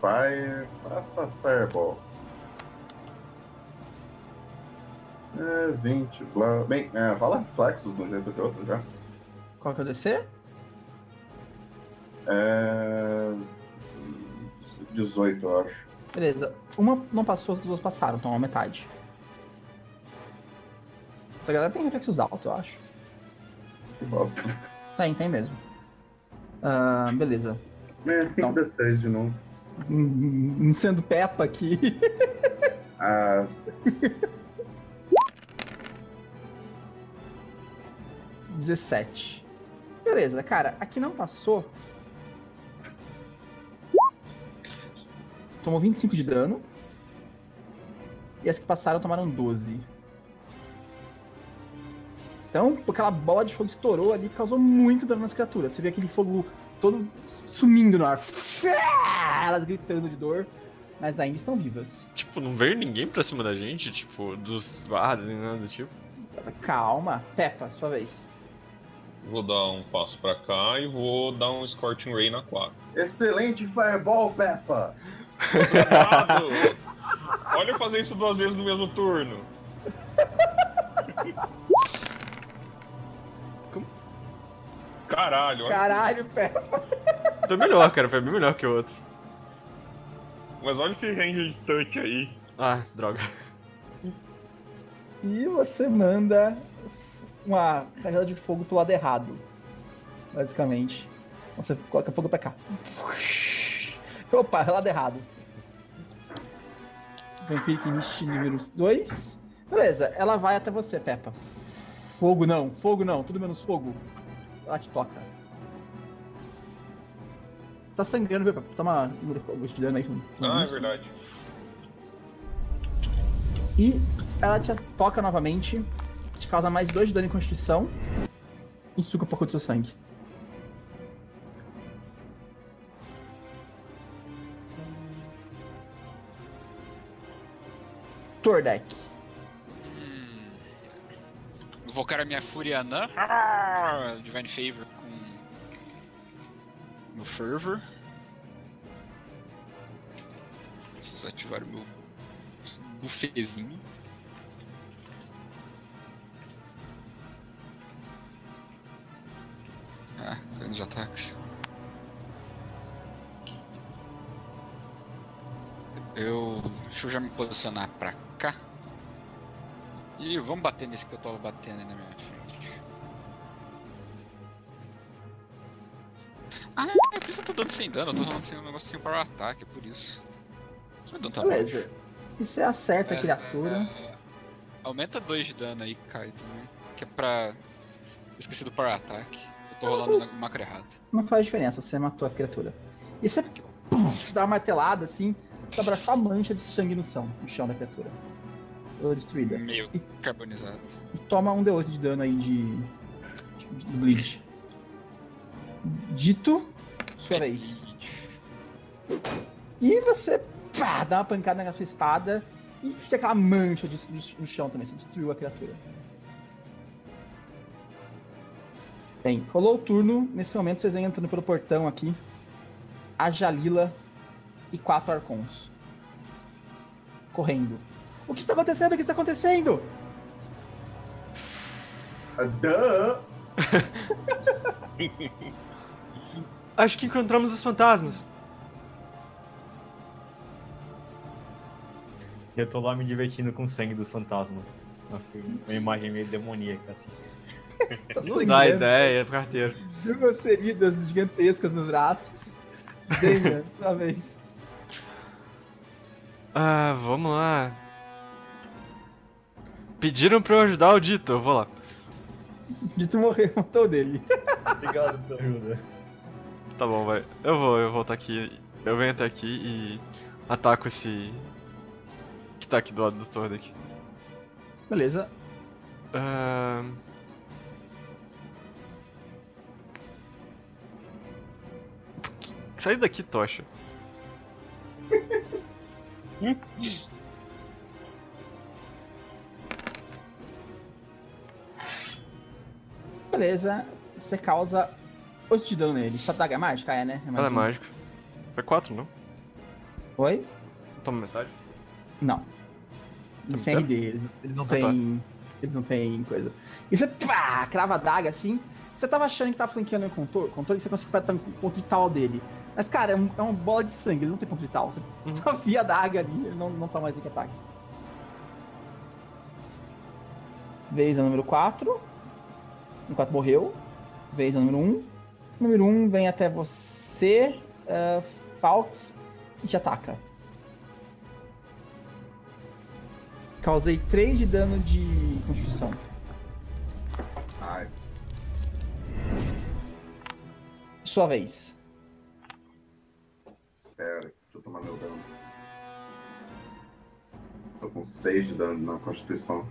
Fire... Fireball. É, vinte, blá... Bem, é, rola reflexos de um jeito ou de outro já. Qual que é o D C? É... dezoito, eu acho. Beleza. Uma não passou, as duas passaram, então a metade. Essa galera tem reflexos altos, eu acho. Que bosta. Tem, tem mesmo. Uh, beleza. É, cinco D seis de novo. Não sendo Peppa aqui. Ah. dezessete. Beleza, cara. Aqui não passou. Tomou vinte e cinco de dano. E as que passaram tomaram doze. Então, aquela bola de fogo estourou ali e causou muito dano nas criaturas. Você vê aquele fogo todo sumindo no ar. Elas gritando de dor, mas ainda estão vivas. Tipo, não veio ninguém pra cima da gente? Tipo, dos guardas nem nada do tipo? Calma. Peppa, sua vez. Vou dar um passo pra cá e vou dar um Scorching Ray na quadra. Excelente Fireball, Peppa! Olha eu fazer isso duas vezes no mesmo turno. Como? Caralho. Olha Caralho, que... Peppa. Foi melhor, cara. Foi bem melhor que o outro. Mas olha esse range de touch aí. Ah, droga. E você manda uma canela de fogo pro lado errado. Basicamente. Você coloca fogo pra cá. Opa, lado errado. Vampiric Mist número dois. Beleza, ela vai até você, Peppa. Fogo não, fogo não, tudo menos fogo. Ela te toca. Tá sangrando, viu, Peppa? Toma gostilhando aí. Ah, é verdade. E ela te toca novamente. Te causa mais dois de dano em Constituição. E suga um pouco do seu sangue. Tordek. Hum, invocar a minha Fúria Anã. Divine Favor com meu Fervor. Preciso ativar o meu bufezinho. Ah, grandes ataques. Eu... deixa eu já me posicionar pra cá. E vamos bater nesse que eu tava batendo aí na minha frente. Ah, é por isso que eu tô dando sem dano, eu tô dando sem um negocinho para o ataque, é por isso. Isso vai dando tá beleza. Baixo. E você acerta é, a criatura. É, é, aumenta dois de dano aí, Caio, também. Que é pra... esqueci do para ataque. Eu tô rolando o macro errado. Não faz diferença, você matou a criatura. E você puf, dá uma martelada assim. Só abraçar a mancha de sangue no chão, no chão da criatura. Ou destruída. Meio e, carbonizado. E toma um D oito de dano aí de... de, de bleed. Dito, sua vez. E você pá, dá uma pancada na sua espada e fica aquela mancha de, de, no chão também. Você destruiu a criatura. Bem, rolou o turno. Nesse momento vocês vêm entrando pelo portão aqui. A Jalila... e quatro Arcons. Correndo. O que está acontecendo? O que está acontecendo? Duh. Acho que encontramos os fantasmas. Eu tô lá me divertindo com o sangue dos fantasmas. Nossa, uma imagem meio demoníaca assim. Tá não dá ideia, é carteiro. Duas feridas gigantescas nos braços. Venha, sua vez. Ah, vamos lá. Pediram pra eu ajudar o Dito, eu vou lá. Dito morreu, matou dele. Obrigado pela ajuda. Tá bom, vai. Eu vou, eu voltar aqui. Eu venho até aqui e ataco esse... que tá aqui do lado do Tordek. Beleza. Ah... Sai daqui, tocha. Beleza, você causa oito de dano nele. Sua daga é mágica, é, né? Imagina. Ela é mágica. Foi quatro, não? Oi? Toma metade? Não. Sem R D, eles, eles não têm. Eles não têm coisa. E você pá, crava a daga assim. Você tava achando que tava flanqueando o contorno, contorno e você conseguiu apertar o ponto vital dele. Mas, cara, é, um, é uma bola de sangue, ele não tem ponto vital. Você uhum. Via a daga ali, ele não, não tá mais em ataque. Vez é o número quatro. O quatro morreu. Vez é o número um. O número um vem até você, uh, Fawkes, e te ataca. Causei três de dano de Constituição. Ai. Sua vez. Pera, deixa eu tomar meu dano. Tô com seis de dano na Constituição.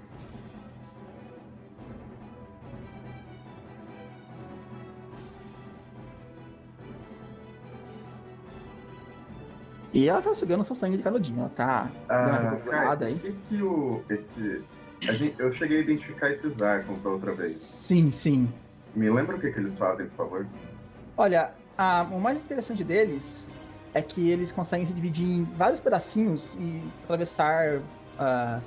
E ela tá sugando seu sangue de canudinho, ela tá dando ah, aí. Que que o, esse, a gente, eu cheguei a identificar esses Arcons da outra vez. Sim, sim. Me lembra o que, que eles fazem, por favor? Olha, a, o mais interessante deles é que eles conseguem se dividir em vários pedacinhos e atravessar uh,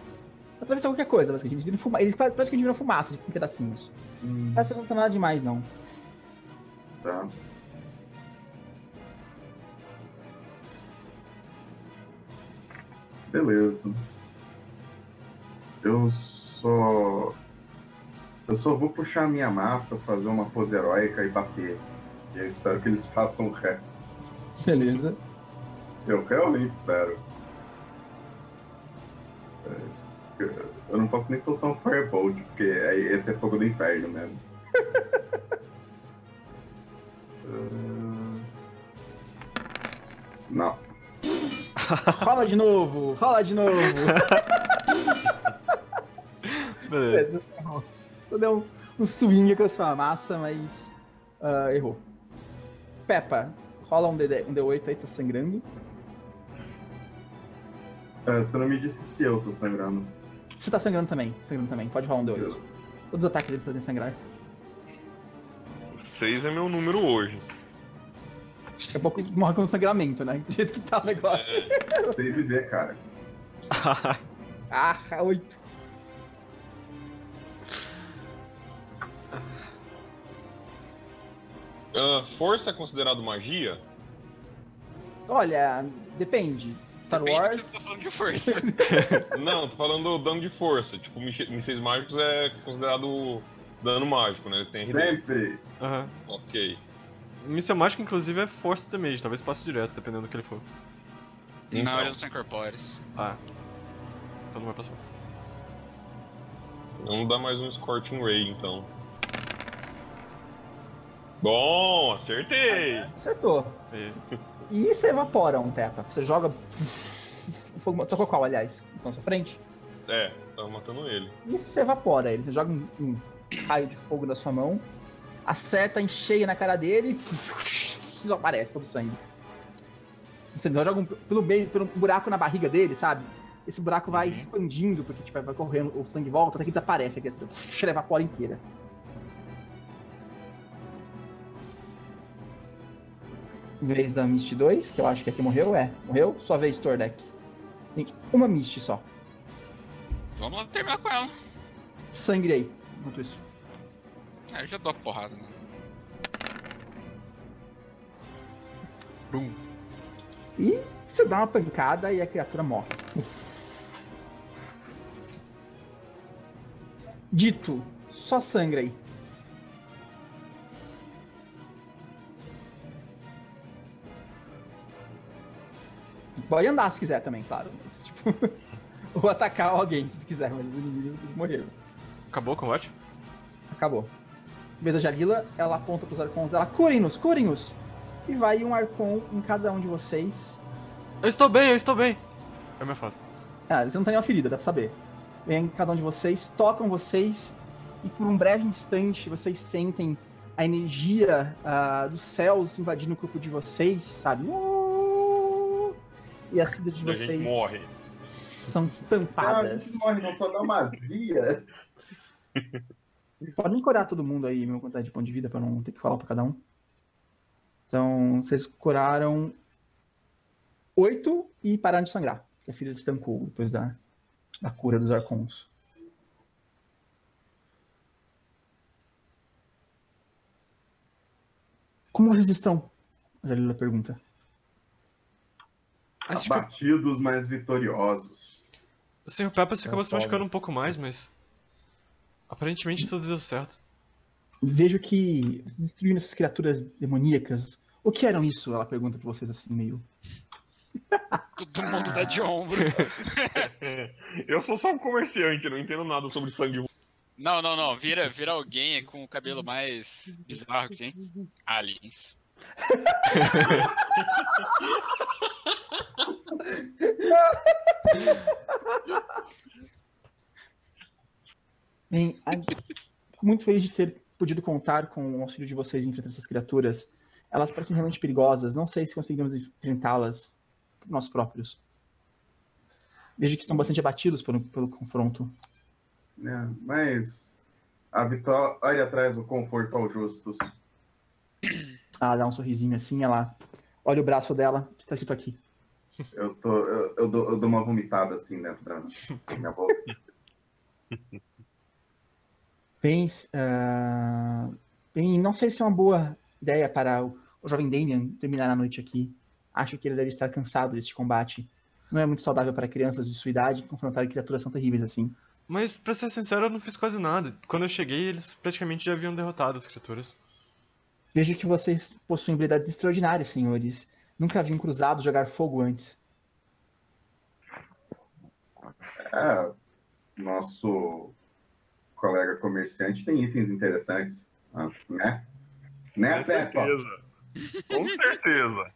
atravessar qualquer coisa, basicamente. Eles viram fumaça, eles praticamente viram fumaça de pedacinhos. Hum. Essa não tá nada demais, não. Tá. Beleza. Eu só... Eu só vou puxar a minha massa, fazer uma pose heróica e bater. E eu espero que eles façam o resto. Beleza. Eu realmente espero. Eu não posso nem soltar um Firebolt, porque esse é fogo do inferno mesmo. Nossa. Rola de novo, rola de novo. Beleza. Só deu um, um swing com a sua massa, mas uh, errou. Peppa, rola um D oito aí, você tá sangrando. É, você não me disse se eu tô sangrando. Você tá sangrando também, sangrando também. Pode rolar um D oito. Beleza. Todos os ataques deles fazem sangrar. seis é meu número hoje. Daqui a pouco morre com sangramento, né? Do jeito que tá o negócio. Sem viver, cara. Ah, oito. Uh, força é considerado magia? Olha, depende. Star depende Wars. Que você tá falando de força. Não, tô falando dano de força. Tipo, mísseis mágicos é considerado dano mágico, né? Tem sempre! Aham. Uhum. Ok. Míssel mágico, inclusive, é força damage, talvez passe direto, dependendo do que ele for. Então... Não, eles não são incorpóreos. Ah. Então não vai passar. Vamos dar mais um Scorching Ray, então. Bom, acertei! Acertou. É. E você evapora um Peppa. Você joga... Tocou qual, aliás? Então, na sua frente? É, tava matando ele. E você evapora ele. Você joga um, um raio de fogo da sua mão. Acerta em cheio na cara dele e desaparece todo o sangue. Você joga um, pelo meio, pelo buraco na barriga dele, sabe? Esse buraco vai uhum. expandindo, porque tipo, vai correndo, o sangue volta, até que desaparece, aqui, evapora inteira. Vez da Mist dois, que eu acho que aqui morreu, é. Morreu? Sua vez, Tordek. Tem uma Mist só. Vamos lá terminar com ela. Sangrei, enquanto isso. É, eu já dou a porrada, né? Bum. E você dá uma pancada e a criatura morre. Dito, só sangra aí. Pode andar se quiser também, claro. Mas, tipo, ou atacar alguém se quiser, mas os inimigos morreram. Acabou o combate? Acabou. Vez da Jalila, ela aponta pros arcons dela, curem-nos, curem-nos! E vai um arcon em cada um de vocês. Eu estou bem, eu estou bem! Eu me afasto. Ah, eles não têm nenhuma ferida, dá pra saber. Vem em cada um de vocês, tocam vocês, e por um breve instante vocês sentem a energia uh, dos céus invadindo o corpo de vocês, sabe? Uh, e as vidas de vocês morre. São tampadas. Não, a gente morre, não, só dá uma azia. Podem curar todo mundo aí, meu quantidade de ponto de vida, pra não ter que falar pra cada um. Então, vocês curaram oito e pararam de sangrar. A filha destancou depois da, da cura dos arcons. Como vocês estão? A Jalila pergunta. Abatidos, que... mas vitoriosos. O senhor Peppa se acabou se machucando um pouco mais, mas... aparentemente tudo deu certo. Vejo que destruindo essas criaturas demoníacas. O que eram isso? Ela pergunta pra vocês assim, meio... Todo mundo ah. tá de ombro. Eu sou só um comerciante, não entendo nada sobre sangue. Não, não, não. Vira, vira alguém com o cabelo mais bizarro que tem. Aliens. Bem, fico muito feliz de ter podido contar com o auxílio de vocês em enfrentar essas criaturas. Elas parecem realmente perigosas. Não sei se conseguiremos enfrentá-las por nós próprios. Vejo que estão bastante abatidos pelo, pelo confronto. É, mas a vitória traz o conforto aos justos. Ela dá um sorrisinho assim, ela olha o braço dela, está escrito aqui. Eu, tô, eu, eu, dou, eu dou uma vomitada assim dentro da minha boca. Bem, uh, bem, não sei se é uma boa ideia para o, o jovem Damian terminar a noite aqui. Acho que ele deve estar cansado deste combate. Não é muito saudável para crianças de sua idade confrontar criaturas tão terríveis assim. Mas, pra ser sincero, eu não fiz quase nada. Quando eu cheguei, eles praticamente já haviam derrotado as criaturas. Vejo que vocês possuem habilidades extraordinárias, senhores. Nunca havia um cruzado jogar fogo antes. É, nosso colega comerciante tem itens interessantes, né? Né, Peppa? Com certeza.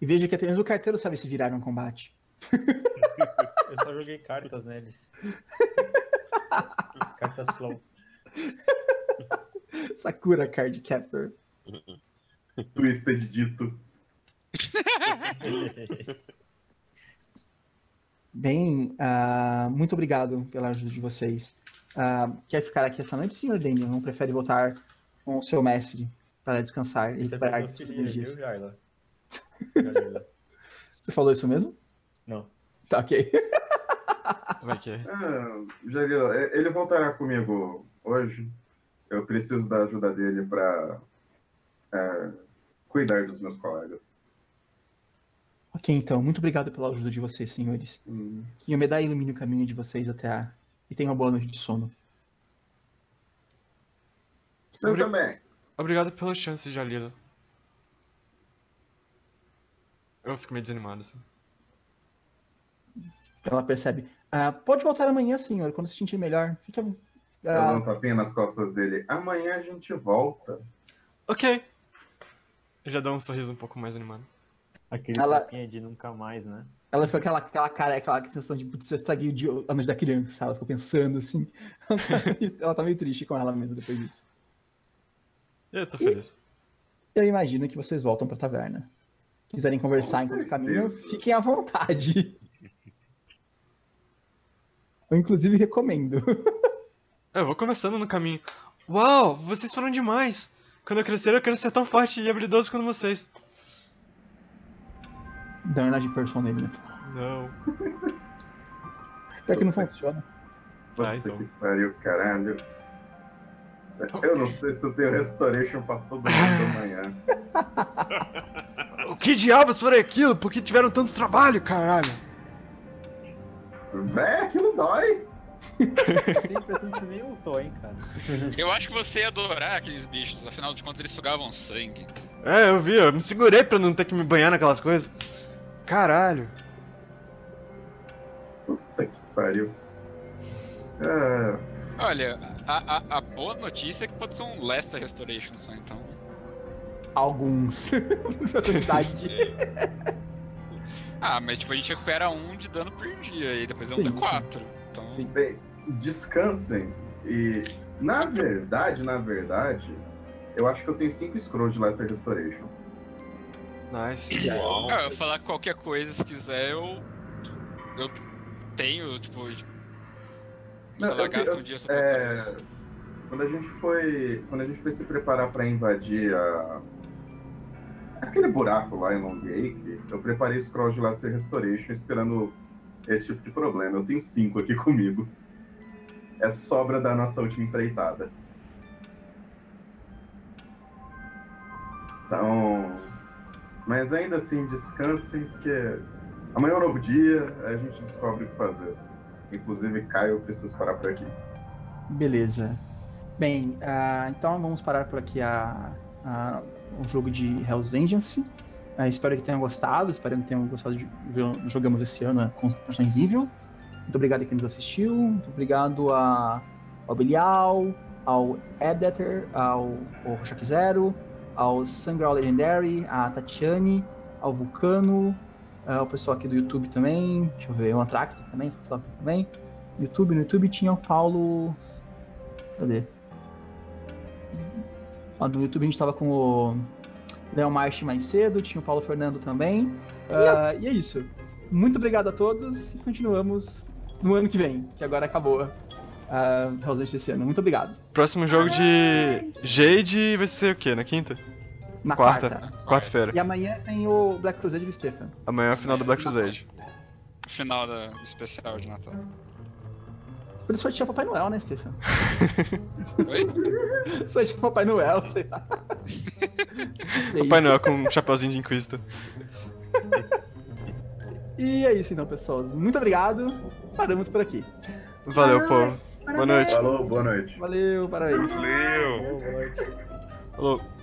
E vejo que até mesmo o carteiro sabe se virar num combate. Eu só joguei cartas neles. Cartas flow. Sakura Card Captor. Twisted Dito. Bem, uh, muito obrigado pela ajuda de vocês. Uh, quer ficar aqui essa noite, senhor Daniel? Não prefere voltar com o seu mestre para descansar e recuperar os energias? Você falou isso mesmo? Não. Tá, ok. Como é que é? Ah, Jalila, ele voltará comigo hoje. Eu preciso da ajuda dele para é, cuidar dos meus colegas. Ok, então. Muito obrigado pela ajuda de vocês, senhores. Hum. Que Iomedae ilumine o caminho de vocês até a... E tenha uma boa noite de sono. Você Obri... também. Obrigado pela chance, Jalila. Eu fico meio desanimado, assim. Ela percebe. Ah, pode voltar amanhã, senhor, quando se sentir melhor. Fica. Ah... Eu dou um tapinha nas costas dele. Amanhã a gente volta. Ok. Eu já dou um sorriso um pouco mais animado. Aquele ela... tapinha de nunca mais, né? Ela ficou aquela, aquela cara, aquela sensação de putz, eu estraguei o ano da criança. Ela ficou pensando assim. Ela tá, meio, ela tá meio triste com ela mesmo depois disso. Eu tô feliz. E eu imagino que vocês voltam pra taverna. Quiserem conversar enquanto caminho, fiquem à vontade. Eu, inclusive, recomendo. Eu vou conversando no caminho. Uau, vocês foram demais. Quando eu crescer, eu quero ser tão forte e habilidoso quanto vocês. Dá uma olhada de person nele, né? Não. Pior que não funciona. Ah, então. Que pariu, caralho. Eu não sei se eu tenho restoration pra todo mundo amanhã. O que diabos foi aquilo? Por que tiveram tanto trabalho, caralho? Véi, aquilo dói! Tem a impressão que nem lutou, hein, cara. Eu acho que você ia adorar aqueles bichos, afinal de contas eles sugavam sangue. É, eu vi, eu me segurei pra não ter que me banhar naquelas coisas. Caralho. Puta que pariu. Ah. Olha, a, a, a boa notícia é que pode ser um Lester Restoration só, então. Alguns. Ah, mas tipo, a gente recupera um de dano por dia e depois é um D quatro. Então... Sim. Bem, descansem e Na verdade, na verdade, eu acho que eu tenho cinco scrolls de Lesser Restoration. Nice. Uau. Cara, eu falar qualquer coisa, se quiser, eu... Eu tenho, tipo... Não, eu, eu, um dia só é... Quando a gente foi... Quando a gente foi se preparar pra invadir a... Aquele buraco lá em Long Acre, eu preparei scrolls de Lesser Restoration esperando esse tipo de problema. Eu tenho cinco aqui comigo. É sobra da nossa última empreitada. Então... Mas ainda assim, descansem, porque amanhã é um novo dia, a gente descobre o que fazer. Inclusive, Caio, eu preciso parar por aqui. Beleza. Bem, uh, então vamos parar por aqui a, a, o jogo de Hell's Vengeance. Uh, espero que tenham gostado, espero que tenham gostado de jogamos esse ano com Construções Evil. Muito obrigado a quem nos assistiu, muito obrigado a, ao Belial, ao Editor, ao, ao Rochak Zero, ao Sangrau Legendary, a Tatiane, ao Vulcano, ao pessoal aqui do YouTube também, deixa eu ver, o Antrax também, também. YouTube, no YouTube tinha o Paulo... Cadê? Lá no YouTube a gente tava com o Léo Marche mais cedo, tinha o Paulo Fernando também, uh, e é isso. Muito obrigado a todos e continuamos no ano que vem, que agora acabou a Hell's Vengeance desse ano. Muito obrigado. Próximo jogo de Jade vai ser o quê? Na quinta? Na quarta. quarta. Quarta-feira. E amanhã tem o Black Crusade do Stefan. Amanhã é o final do Black Crusade. Final da... do especial de Natal. Por isso sorteia o Papai Noel, né, Stefan? Oi? Sorteia o Papai Noel, sei lá. Papai Noel com um chapeuzinho de Inquisitor. E é isso então, pessoal. Muito obrigado. Paramos por aqui. Valeu, povo. Boa noite. Falou, boa noite. Valeu, parabéns. Valeu. Boa noite. Falou.